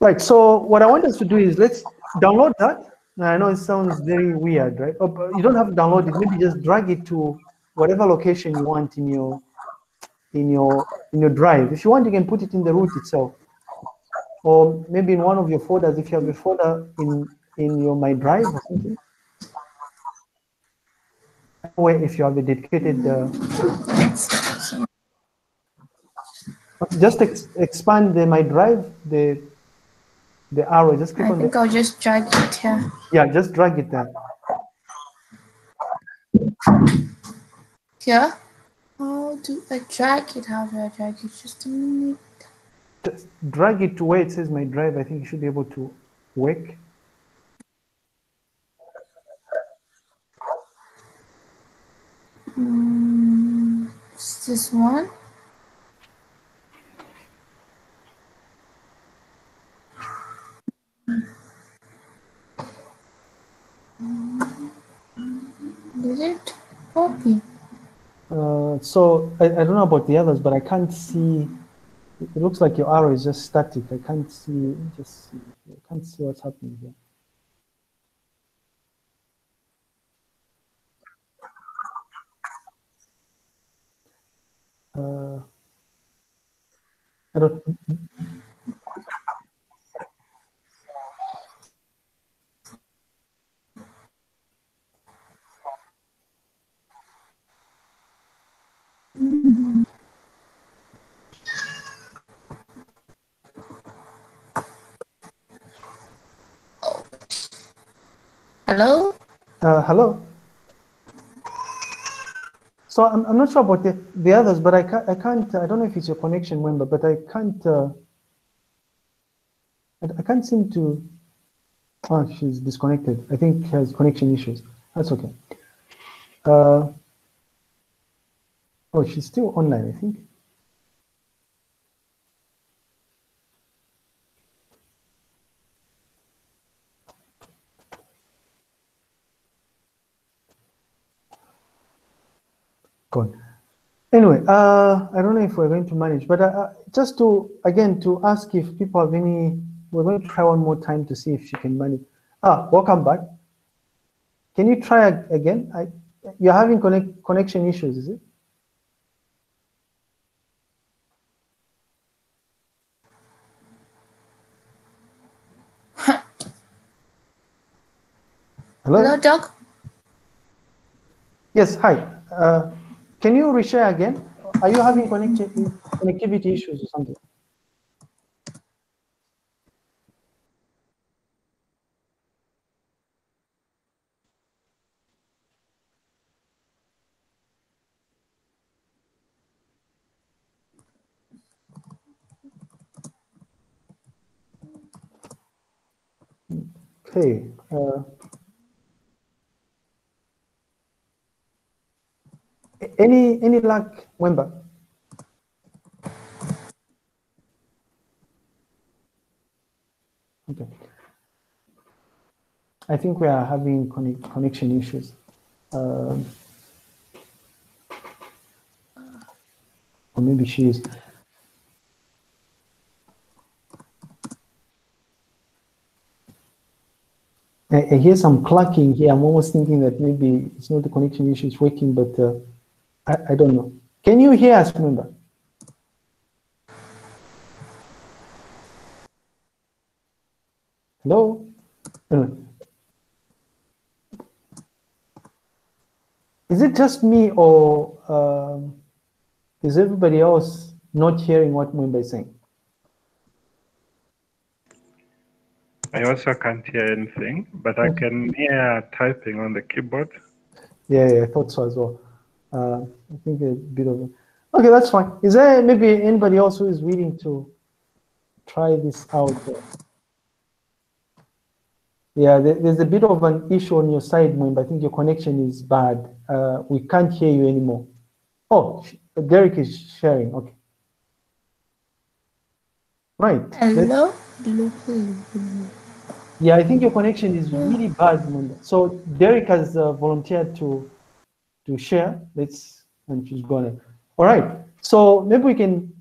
Right. So what I want us to do is let's download that. Now, I know it sounds very weird, right? Oh, you don't have to download it. Maybe just drag it to whatever location you want in your. In your in your drive. If you want, you can put it in the root itself, or maybe in one of your folders. If you have a folder in in your My Drive or something, or if you have a dedicated, uh, just ex expand the My Drive the the arrow. Just click I on. I think the, I'll just drag it here. Yeah, just drag it there. Here. How do I drag it? How do I drag it? Just a minute. Just drag it to where it says My Drive. I think you should be able to work. Mm, it's this one. Did it copy? Uh, so I, I don't know about the others, but I can't see. It looks like your arrow is just static. I can't see. Just see, I can't see what's happening here. Uh, I don't. Hello? Uh, hello. So I'm, I'm not sure about the, the others, but I can't, I can't, I don't know if it's your connection, Wemba, but I can't, uh, I, I can't seem to, oh, she's disconnected. I think she has connection issues. That's okay. Uh, oh, she's still online, I think. gone. Anyway, uh, I don't know if we're going to manage, but uh, just to, again, to ask if people have any, we're going to try one more time to see if you can manage. Ah, welcome back. Can you try again? I, you're having connect, connection issues, is it? Huh. Hello? Hello, Doc. Yes, hi. Uh, Can you reshare again? Are you having connectivity issues or something? Okay. Uh, Any any luck, Wemba? Okay. I think we are having connect, connection issues. Um, or maybe she is. I, I hear some clucking here. I'm almost thinking that maybe it's not the connection issue, it's working, but. Uh, I, I don't know. Can you hear us, Wemba? Hello? Anyway. Is it just me or um, is everybody else not hearing what Wemba is saying? I also can't hear anything, but I can hear typing on the keyboard. Yeah, yeah, I thought so as well. Uh, I think a bit of it. Okay, that's fine. Is there maybe anybody else who is willing to try this out? Yeah, there, there's a bit of an issue on your side, Mwemba. I think your connection is bad. Uh, we can't hear you anymore. Oh, Derek is sharing. Okay. Right. Hello? Yeah, I think your connection is really bad, Mwemba. So Derek has uh, volunteered to to share. Let's, and she's gonna. All right, so maybe we can,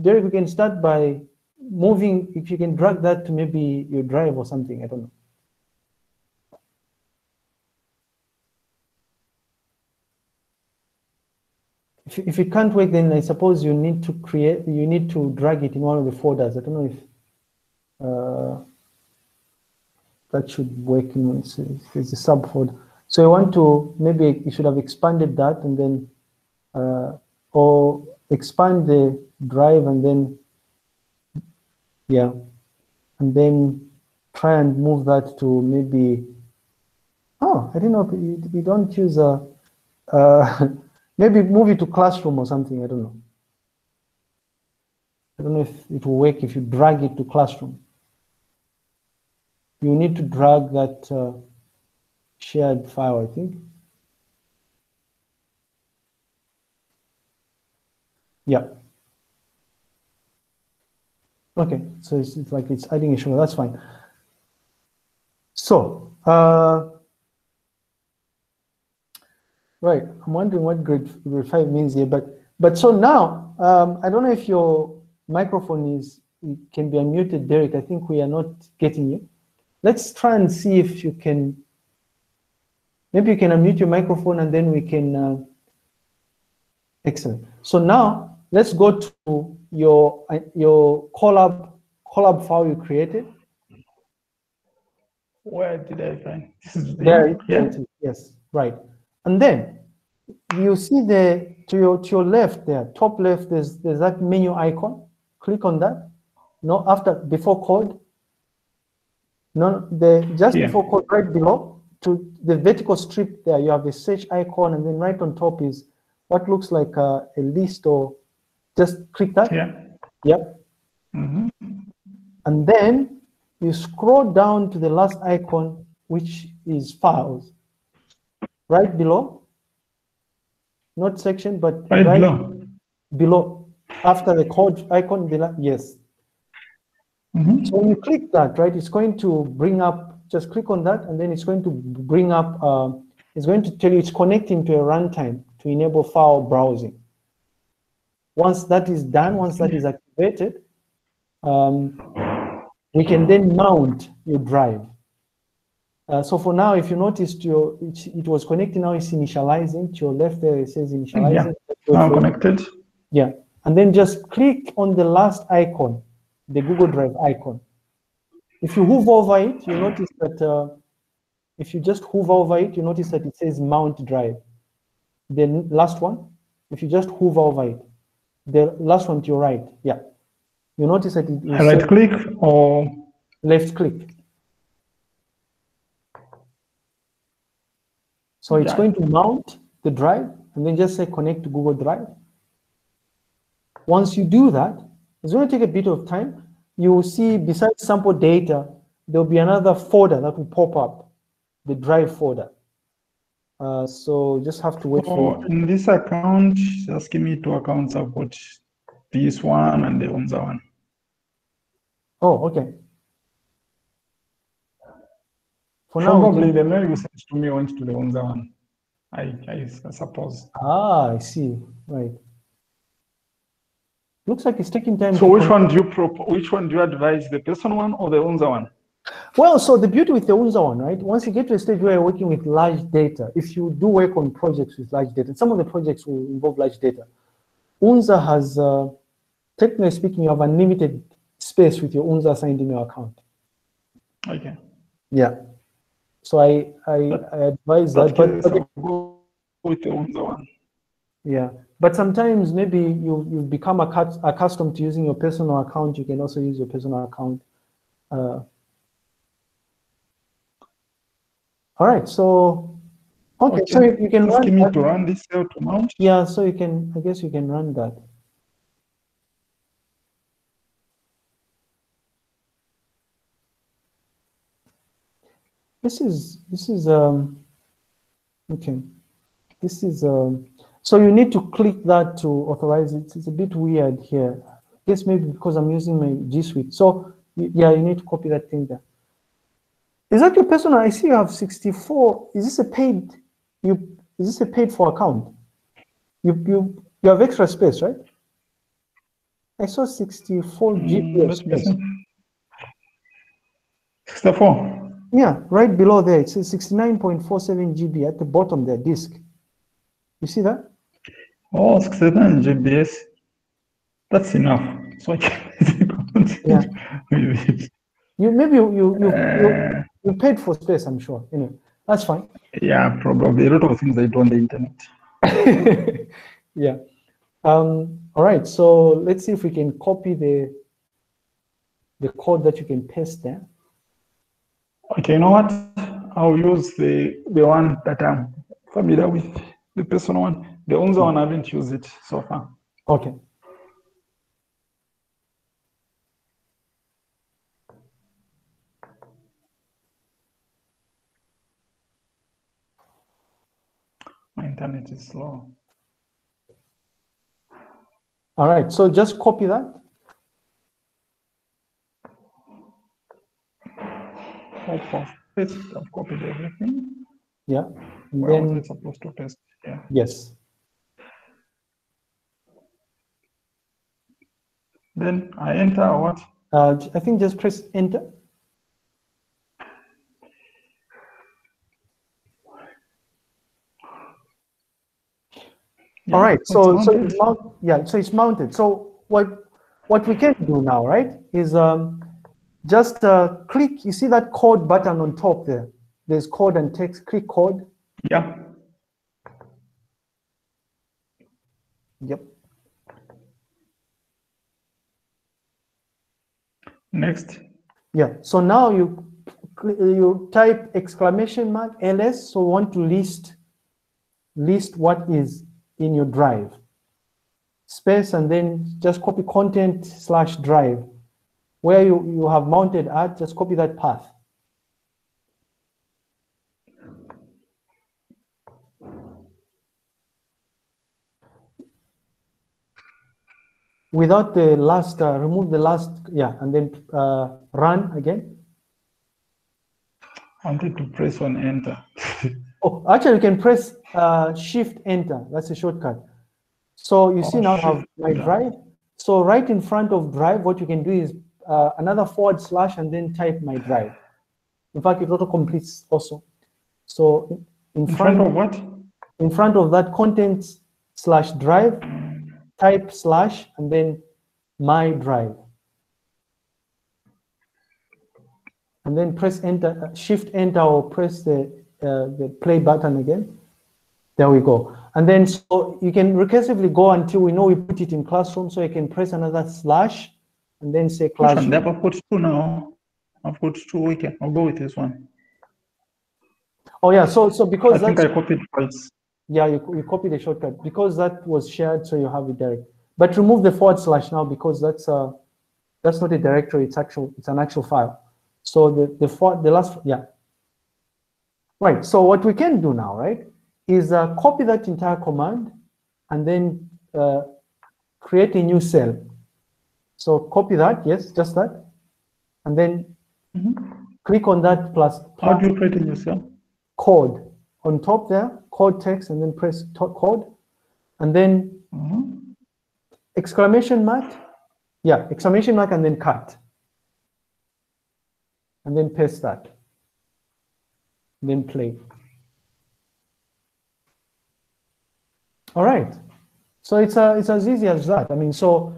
Derek, we can start by moving, if you can drag that to maybe your drive or something, I don't know. If, if it can't work, then I suppose you need to create, you need to drag it in one of the folders. I don't know if uh, that should work in one, so it's a subfolder. So you want to, maybe you should have expanded that and then, uh, or expand the drive and then, yeah, and then try and move that to maybe, oh, I don't know, you, you don't use a, uh, maybe move it to classroom or something, I don't know. I don't know if it will work if you drag it to classroom. You need to drag that, uh, shared file, I think. Yeah. Okay, so it's, it's like it's adding a show, that's fine. So, uh, right, I'm wondering what grade, grade five means here, but but so now, um, I don't know if your microphone is, it can be unmuted, Derek. I think we are not getting you. Let's try and see if you can. Maybe you can unmute your microphone and then we can, uh, excellent. So now let's go to your, uh, your Colab, Colab file you created. Where did I find? There, yeah. Yes, right. And then you see the, to your, to your left there, top left, there's, there's that menu icon. Click on that. No, after, before code. No, the, just yeah. Before code, right below. To the vertical strip there, you have a search icon, and then right on top is what looks like a, a list, or just click that. Yeah. Yep. Mm-hmm. And then you scroll down to the last icon, which is files. Right below, not section, but right, right below. below, after the code icon, below, yes. Mm-hmm. So when you click that, right, it's going to bring up. Just click on that, and then it's going to bring up, uh, it's going to tell you it's connecting to a runtime, to enable file browsing. Once that is done, once that is activated, um, we can then mount your drive. Uh, so for now, if you noticed, your, it, it was connected, now it's initializing. To your left there, it says initializing. Yeah. Now connected. Yeah. And then just click on the last icon, the Google Drive icon. If you hover over it, you notice that, uh, if you just hover over it, you notice that it says mount drive. Then last one, if you just hover over it, the last one to your right, yeah. You notice that it is right click or left click. So it's going to mount the drive and then just say connect to Google Drive. Once you do that, it's going to take a bit of time. You will see besides sample data, there'll be another folder that will pop up, the drive folder. Uh, so just have to wait oh, for in this account, just give me two accounts. I've got this one and the U N Z A one. Oh, okay. For Probably now, the mail you sent to me went to the U N Z A one, I, I suppose. Ah, I see, right. Looks like it's taking time. So which one do you prop which one do you advise, the person one or the U N Z A one? Well, so the beauty with the U N Z A one, right? Once you get to a stage where you're working with large data, if you do work on projects with large data, some of the projects will involve large data. U N Z A has, uh, technically speaking, you have unlimited space with your U N Z A assigned email account. Okay. Yeah. So I I, but, I advise that. But, but the, go with the U N Z A one. Yeah. But sometimes maybe you, you've become accustomed to using your personal account. You can also use your personal account. Uh, all right, so, okay, okay. So you, you can Just run give me that. to run this cell to mount. Yeah, so you can, I guess you can run that. This is, this is, um, okay, this is, um, so you need to click that to authorize it. It's a bit weird here. I guess maybe because I'm using my G Suite. So yeah, you need to copy that thing there. Is that your personal? I see you have sixty-four. Is this a paid? You is this a paid for account? You you you have extra space, right? I saw sixty-four G B mm, space. sixty-four. Yeah, right below there. It says sixty-nine point four seven G B at the bottom there. Disk. You see that? Oh, sixty-nine G B S. That's enough. So I can't yeah. You maybe you you you, uh, you you paid for space, I'm sure. Anyway, that's fine. Yeah, probably a lot of things I do on the internet. Yeah. Um, all right. So let's see if we can copy the the code that you can paste there. Okay. You know what? I'll use the the one that I'm familiar with. The personal one, the U N Z A one, I haven't used it so far. Okay. My internet is slow. All right, so just copy that. I've copied everything. Yeah. And Where then, was it supposed to paste? Yeah. Yes. Then I enter or what? Uh, I think just press enter. Yeah, all right. So so it's mount, yeah. So it's mounted. So what what we can do now, right, is um, just uh, click. You see that code button on top there. There's code and text. Click code. Yeah. Yep. Next. Yeah. So now you you type exclamation mark L S. So want to list list what is in your drive. Space and then just copy content slash drive. Where you, you have mounted at, just copy that path. Without the last, uh, remove the last, yeah, and then uh, run again. I wanted to press on enter. Oh, actually, you can press uh, shift enter. That's a shortcut. So you oh, see now I have my drive. So right in front of drive, what you can do is uh, another forward slash and then type my drive. In fact, it auto completes also. So in, in front, front of what? In front of that content slash drive, type slash and then my drive. And then press enter, shift enter, or press the uh, the play button again. There we go. And then so you can recursively go until we know we put it in classroom. So you can press another slash and then say classroom. I've put two now. I've put two. Okay, I'll go with this one. Oh yeah. So so because I think I copied twice. Yeah, you you copy the shortcut because that was shared. So you have it direct. But remove the forward slash now because that's uh that's not a directory. It's actual. It's an actual file. So the the for, the last yeah right. So what we can do now right is uh, copy that entire command and then uh, create a new cell. So copy that yes just that, and then mm-hmm. click on that plus. How do you create a new cell? Code on top there, code text, and then press top code, and then mm-hmm. exclamation mark, yeah exclamation mark, and then cut. And then paste that. And then play. All right. So it's a, it's as easy as that. I mean, so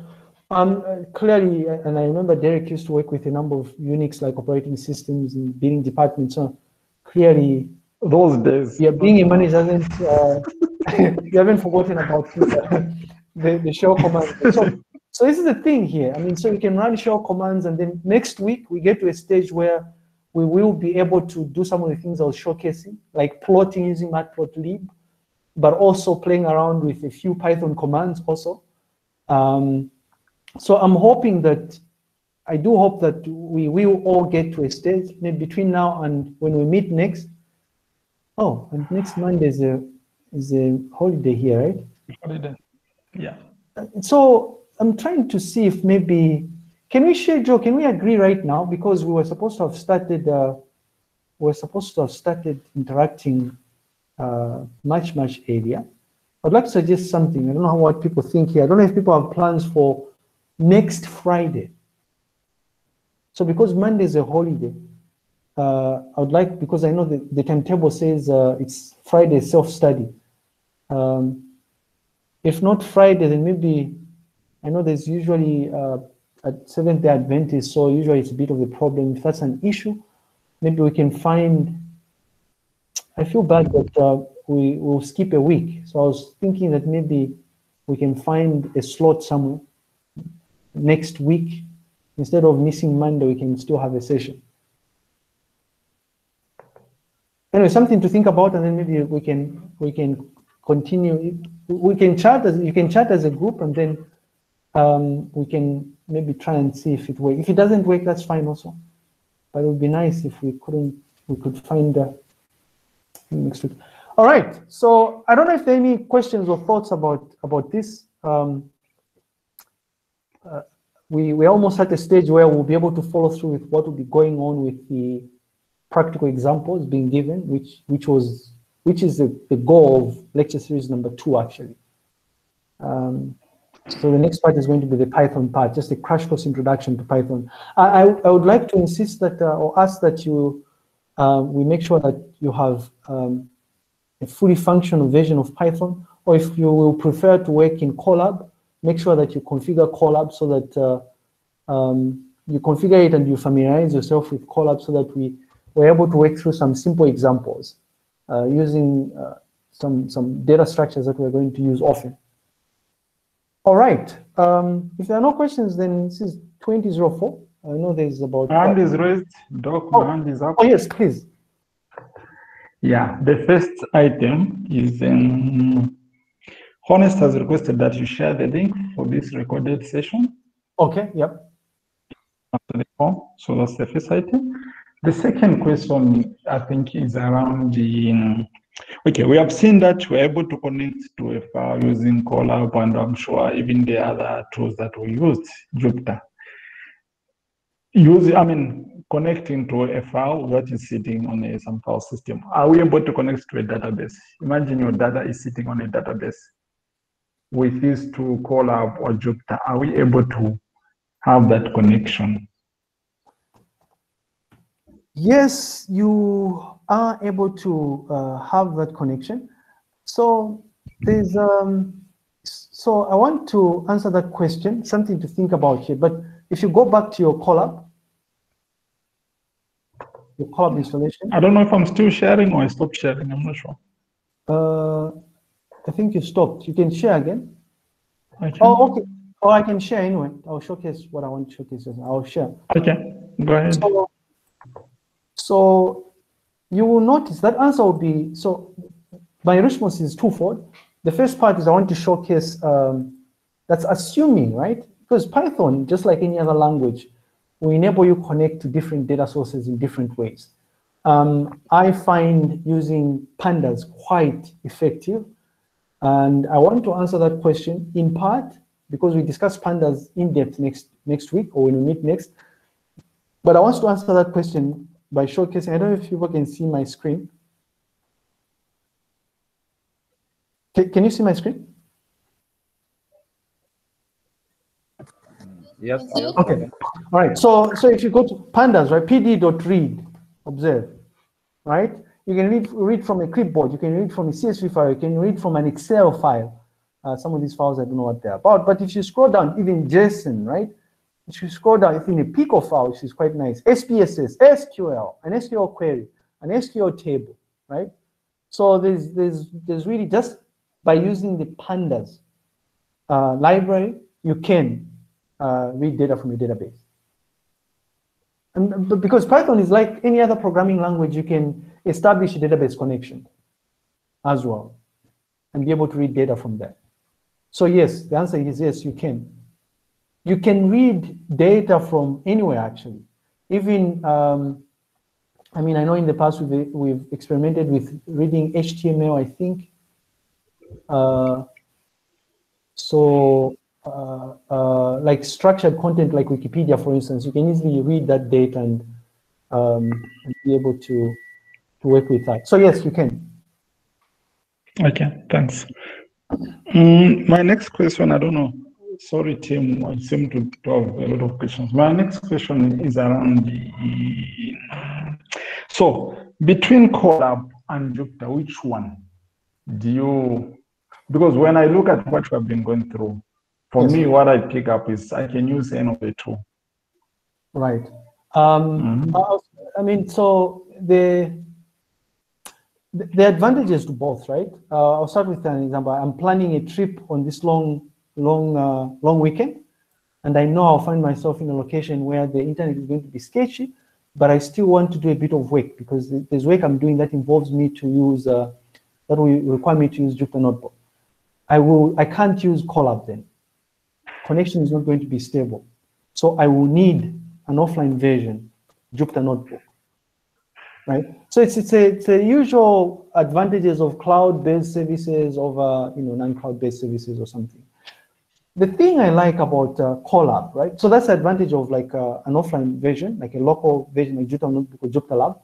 um, clearly, and I remember Derek used to work with a number of Unix like operating systems and billing departments. So clearly, those days. Yeah, being a manager hasn't. Uh, you haven't forgotten about the the shell command. So, So this is the thing here. I mean, so you can run shell commands, and then next week we get to a stage where we will be able to do some of the things I was showcasing, like plotting using Matplotlib, but also playing around with a few Python commands also. Um, so I'm hoping that, I do hope that we will all get to a stage maybe between now and when we meet next. Oh, and next Monday is a, is a holiday here, right? Holiday, yeah. So, I'm trying to see if maybe, can we share, Joe, can we agree right now? Because we were supposed to have started, uh, we were supposed to have started interacting uh, much, much earlier. I'd like to suggest something. I don't know what people think here. I don't know if people have plans for next Friday. So because Monday is a holiday, uh, I would like, because I know the, the timetable says uh, it's Friday self-study. Um, if not Friday, then maybe, I know there's usually uh, a Seventh-day Adventist, so usually it's a bit of a problem. If that's an issue, maybe we can find, I feel bad that uh, we will skip a week. So I was thinking that maybe we can find a slot somewhere next week. Instead of missing Monday, we can still have a session. Anyway, something to think about, and then maybe we can, we can continue. We can chat as, you can chat as a group, and then Um, we can maybe try and see if it works. If it doesn't work, that's fine also. But it would be nice if we couldn't, we could find uh, next week. All right. So I don't know if there are any questions or thoughts about about this. Um, uh, we we're almost at a stage where we'll be able to follow through with what will be going on with the practical examples being given, which which was which is the, the goal of lecture series number two actually. Um, So the next part is going to be the Python part, just a crash course introduction to Python. I, I, I would like to insist that, uh, or ask that you, uh, we make sure that you have um, a fully functional version of Python, or if you will prefer to work in Colab, make sure that you configure Colab so that uh, um, you configure it and you familiarize yourself with Colab so that we were able to work through some simple examples uh, using uh, some, some data structures that we're going to use often. All right. Um, if there are no questions, then this is twenty oh four. I know there's about. Hand is raised, Doc. Oh. Hand is up. Oh yes, please. Yeah, the first item is um, Honest has requested that you share the link for this recorded session. Okay. Yep. After the form, so that's the first item. The second question I think is around the. Um, Okay, we have seen that we're able to connect to a file using Colab, and I'm sure even the other tools that we used, Jupyter. use, I mean, connecting to a file that is sitting on a, some file system. Are we able to connect to a database? Imagine your data is sitting on a database. With these two, Colab or Jupyter, are we able to have that connection? Yes, you are able to uh, have that connection. So there's um, so I want to answer that question. Something to think about here. But if you go back to your Colab, your Colab installation. I don't know if I'm still sharing or I stopped sharing. I'm not sure. Uh, I think you stopped. You can share again. Okay. Oh, okay. Oh, I can share anyway. I'll showcase what I want to showcase. I'll share. Okay. Go ahead. So, so you will notice that answer will be, so my response is twofold. The first part is I want to showcase, um, that's assuming, right? Because Python, just like any other language, will enable you connect to different data sources in different ways. Um, I find using Pandas quite effective. And I want to answer that question in part because we discuss Pandas in depth next next week or when we meet next. But I want to answer that question by showcasing. I don't know if people can see my screen. Can, can you see my screen? Yes. Okay. All right. So so if you go to Pandas, right? P D dot read, observe, right? You can read, read from a clipboard, you can read from a C S V file, you can read from an Excel file. Uh, some of these files, I don't know what they're about. But if you scroll down, even JSON, right? If you scroll down, even a Pico file, which is quite nice, S P S S, S Q L, an S Q L query, an S Q L table, right? So there's, there's, there's really just by using the Pandas uh, library, you can uh, read data from your database. And because Python is like any other programming language, you can establish a database connection as well and be able to read data from that. So yes, the answer is yes, you can. You can read data from anywhere actually. Even, um, I mean, I know in the past we've, we've experimented with reading H T M L, I think. Uh, so uh, uh, like structured content like Wikipedia, for instance, you can easily read that data and, um, and be able to work with that. So yes, you can. Okay, thanks. Um, my next question, I don't know. Sorry, Tim, I seem to have a lot of questions. My next question is around the, so between Colab and Jupyter, which one do you, because when I look at what you have been going through, for yes. me, what I pick up is I can use any of the two. Right. Um, mm-hmm. I, I mean, so the, the advantages to both, right? Uh, I'll start with an example. I'm planning a trip on this long, long, uh, long weekend, and I know I'll find myself in a location where the internet is going to be sketchy, but I still want to do a bit of work because there's work I'm doing that involves me to use, uh, that will require me to use Jupyter Notebook. I will, I can't use Colab then. Connection is not going to be stable. So I will need an offline version, Jupyter Notebook. Right, so it's it's a, it's a usual advantages of cloud-based services over you know non-cloud-based services or something. The thing I like about uh, Colab, right? So that's the advantage of like uh, an offline version, like a local version like Jupyter Notebook or Jupyter Lab.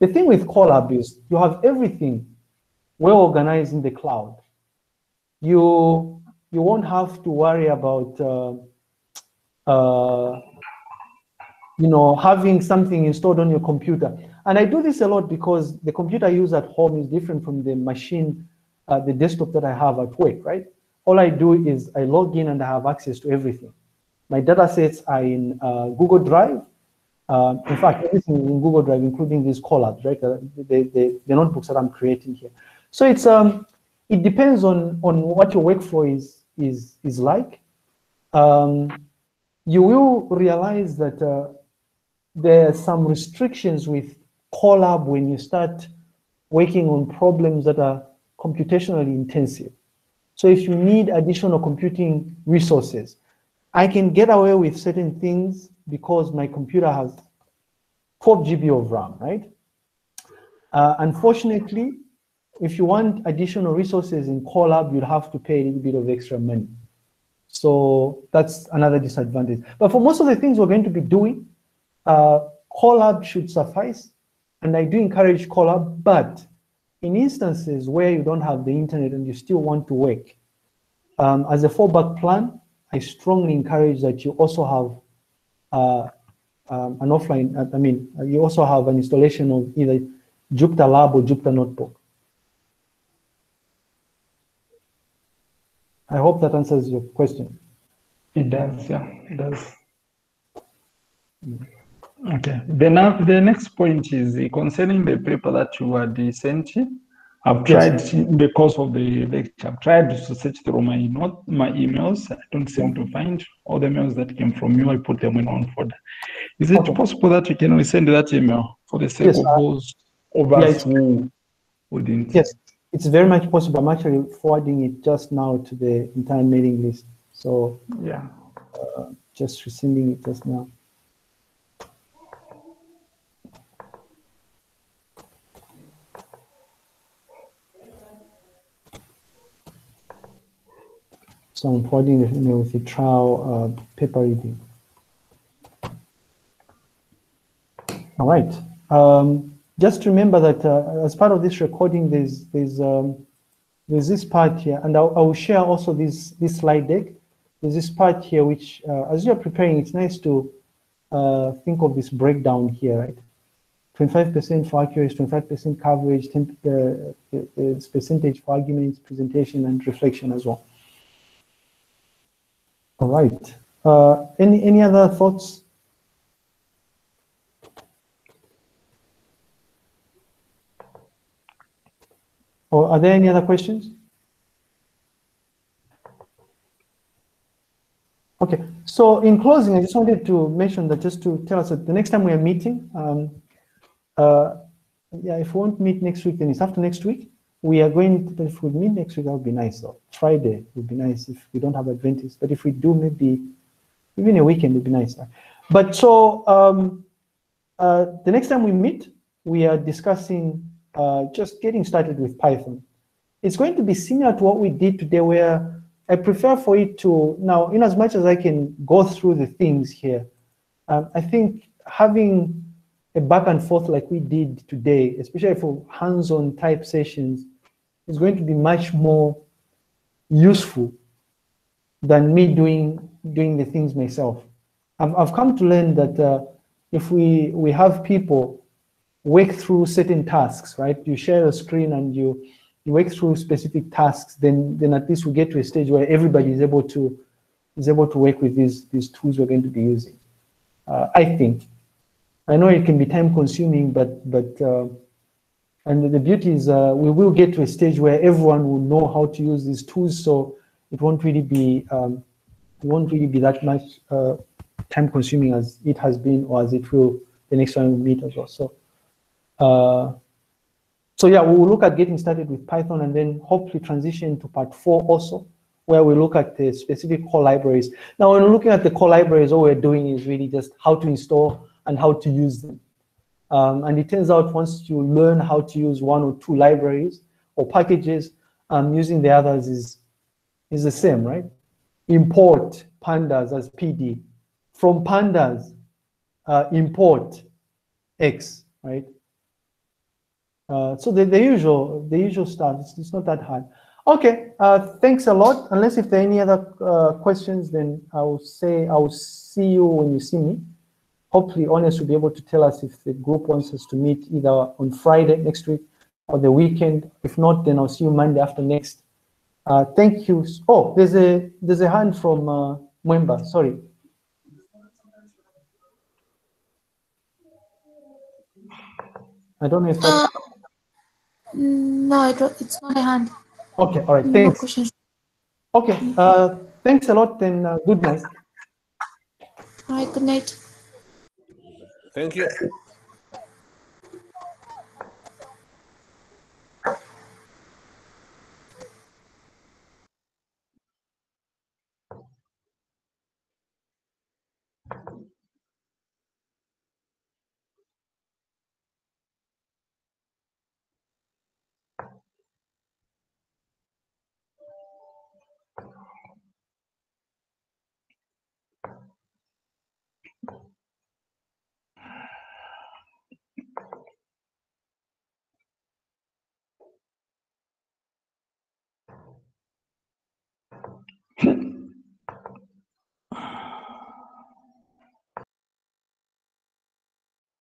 The thing with Colab is you have everything well organized in the cloud. You you won't have to worry about. Uh, uh, you know, having something installed on your computer. And I do this a lot because the computer I use at home is different from the machine, uh, the desktop that I have at work, right? All I do is I log in and I have access to everything. My data sets are in uh, Google Drive. Uh, in fact, everything is in Google Drive, including these collabs, right? The, the, the, the notebooks that I'm creating here. So it's um, it depends on, on what your workflow is, is, is like. Um, you will realize that uh, there are some restrictions with Colab when you start working on problems that are computationally intensive. So if you need additional computing resources, I can get away with certain things because my computer has four G B of RAM, right? Uh, unfortunately, if you want additional resources in Colab, you'd have to pay a little bit of extra money. So that's another disadvantage. But for most of the things we're going to be doing, uh, Colab should suffice, and I do encourage Colab, but in instances where you don't have the internet and you still want to work, um, as a fallback plan, I strongly encourage that you also have uh, um, an offline, I mean, you also have an installation of either Jupyter Lab or Jupyter Notebook. I hope that answers your question. It does, yeah, it does. Mm. Okay, then uh, the next point is concerning the paper that you had sent. I've tried, yes, in the course of the lecture, I've tried to search through my not, my emails. I don't seem to find all the emails that came from you. I put them in one folder. Is it okay. possible that you can resend that email for the sake yes, of those uh, of us yeah, who wouldn't? Yes, it's very much possible. I'm actually forwarding it just now to the entire mailing list. So yeah, uh, just resending it just now. So I'm forwarding the email with the trial uh, paper reading. All right. Um, just remember that uh, as part of this recording, there's there's um, there's this part here, and I'll, I'll share also this this slide deck. There's this part here, which uh, as you're preparing, it's nice to uh, think of this breakdown here, right? twenty-five percent for accuracy, twenty-five percent coverage, ten, uh, uh, percentage for arguments, presentation, and reflection as well. All right. Uh, any any other thoughts? Or are there any other questions? Okay. So in closing, I just wanted to mention that just to tell us that the next time we are meeting, um, uh, yeah, if we won't meet next week, then it's after next week. We are going to, if we meet next week, that would be nice. So Friday would be nice if we don't have Adventists. But if we do, maybe even a weekend would be nice. But so um, uh, the next time we meet, we are discussing uh, just getting started with Python. It's going to be similar to what we did today, where I prefer for it to, now, in as much as I can go through the things here, um, I think having a back and forth like we did today, especially for hands-on type sessions, is going to be much more useful than me doing doing the things myself. I've, I've come to learn that uh, if we we have people work through certain tasks, right? You share a screen and you, you work through specific tasks. Then then at least we get to a stage where everybody is able to is able to work with these these tools we're going to be using. Uh, I think. I know it can be time consuming, but but uh, and the beauty is uh, we will get to a stage where everyone will know how to use these tools, so it won't really be um, it won't really be that much uh, time consuming as it has been or as it will the next time we meet as well. So uh, so yeah, we will look at getting started with Python and then hopefully transition to part four also, where we look at the specific core libraries. Now, when we're looking at the core libraries, all we're doing is really just how to install and how to use them. Um, and it turns out once you learn how to use one or two libraries or packages, um, using the others is, is the same, right? Import pandas as P D. From pandas, uh, import X, right? Uh, so the, the usual the usual stuff, it's, it's not that hard. Okay, uh, thanks a lot. Unless if there are any other uh, questions, then I will say, I will see you when you see me. Hopefully, Honest will be able to tell us if the group wants us to meet either on Friday next week or the weekend. If not, then I'll see you Monday after next. Uh, thank you. Oh, there's a there's a hand from uh, Mwemba. Sorry. I don't know if that's... Uh, no, I don't, it's not a hand. Okay, all right. Thanks. No okay. Uh, thanks a lot. Then uh, good night. All right. Good night. Thank you.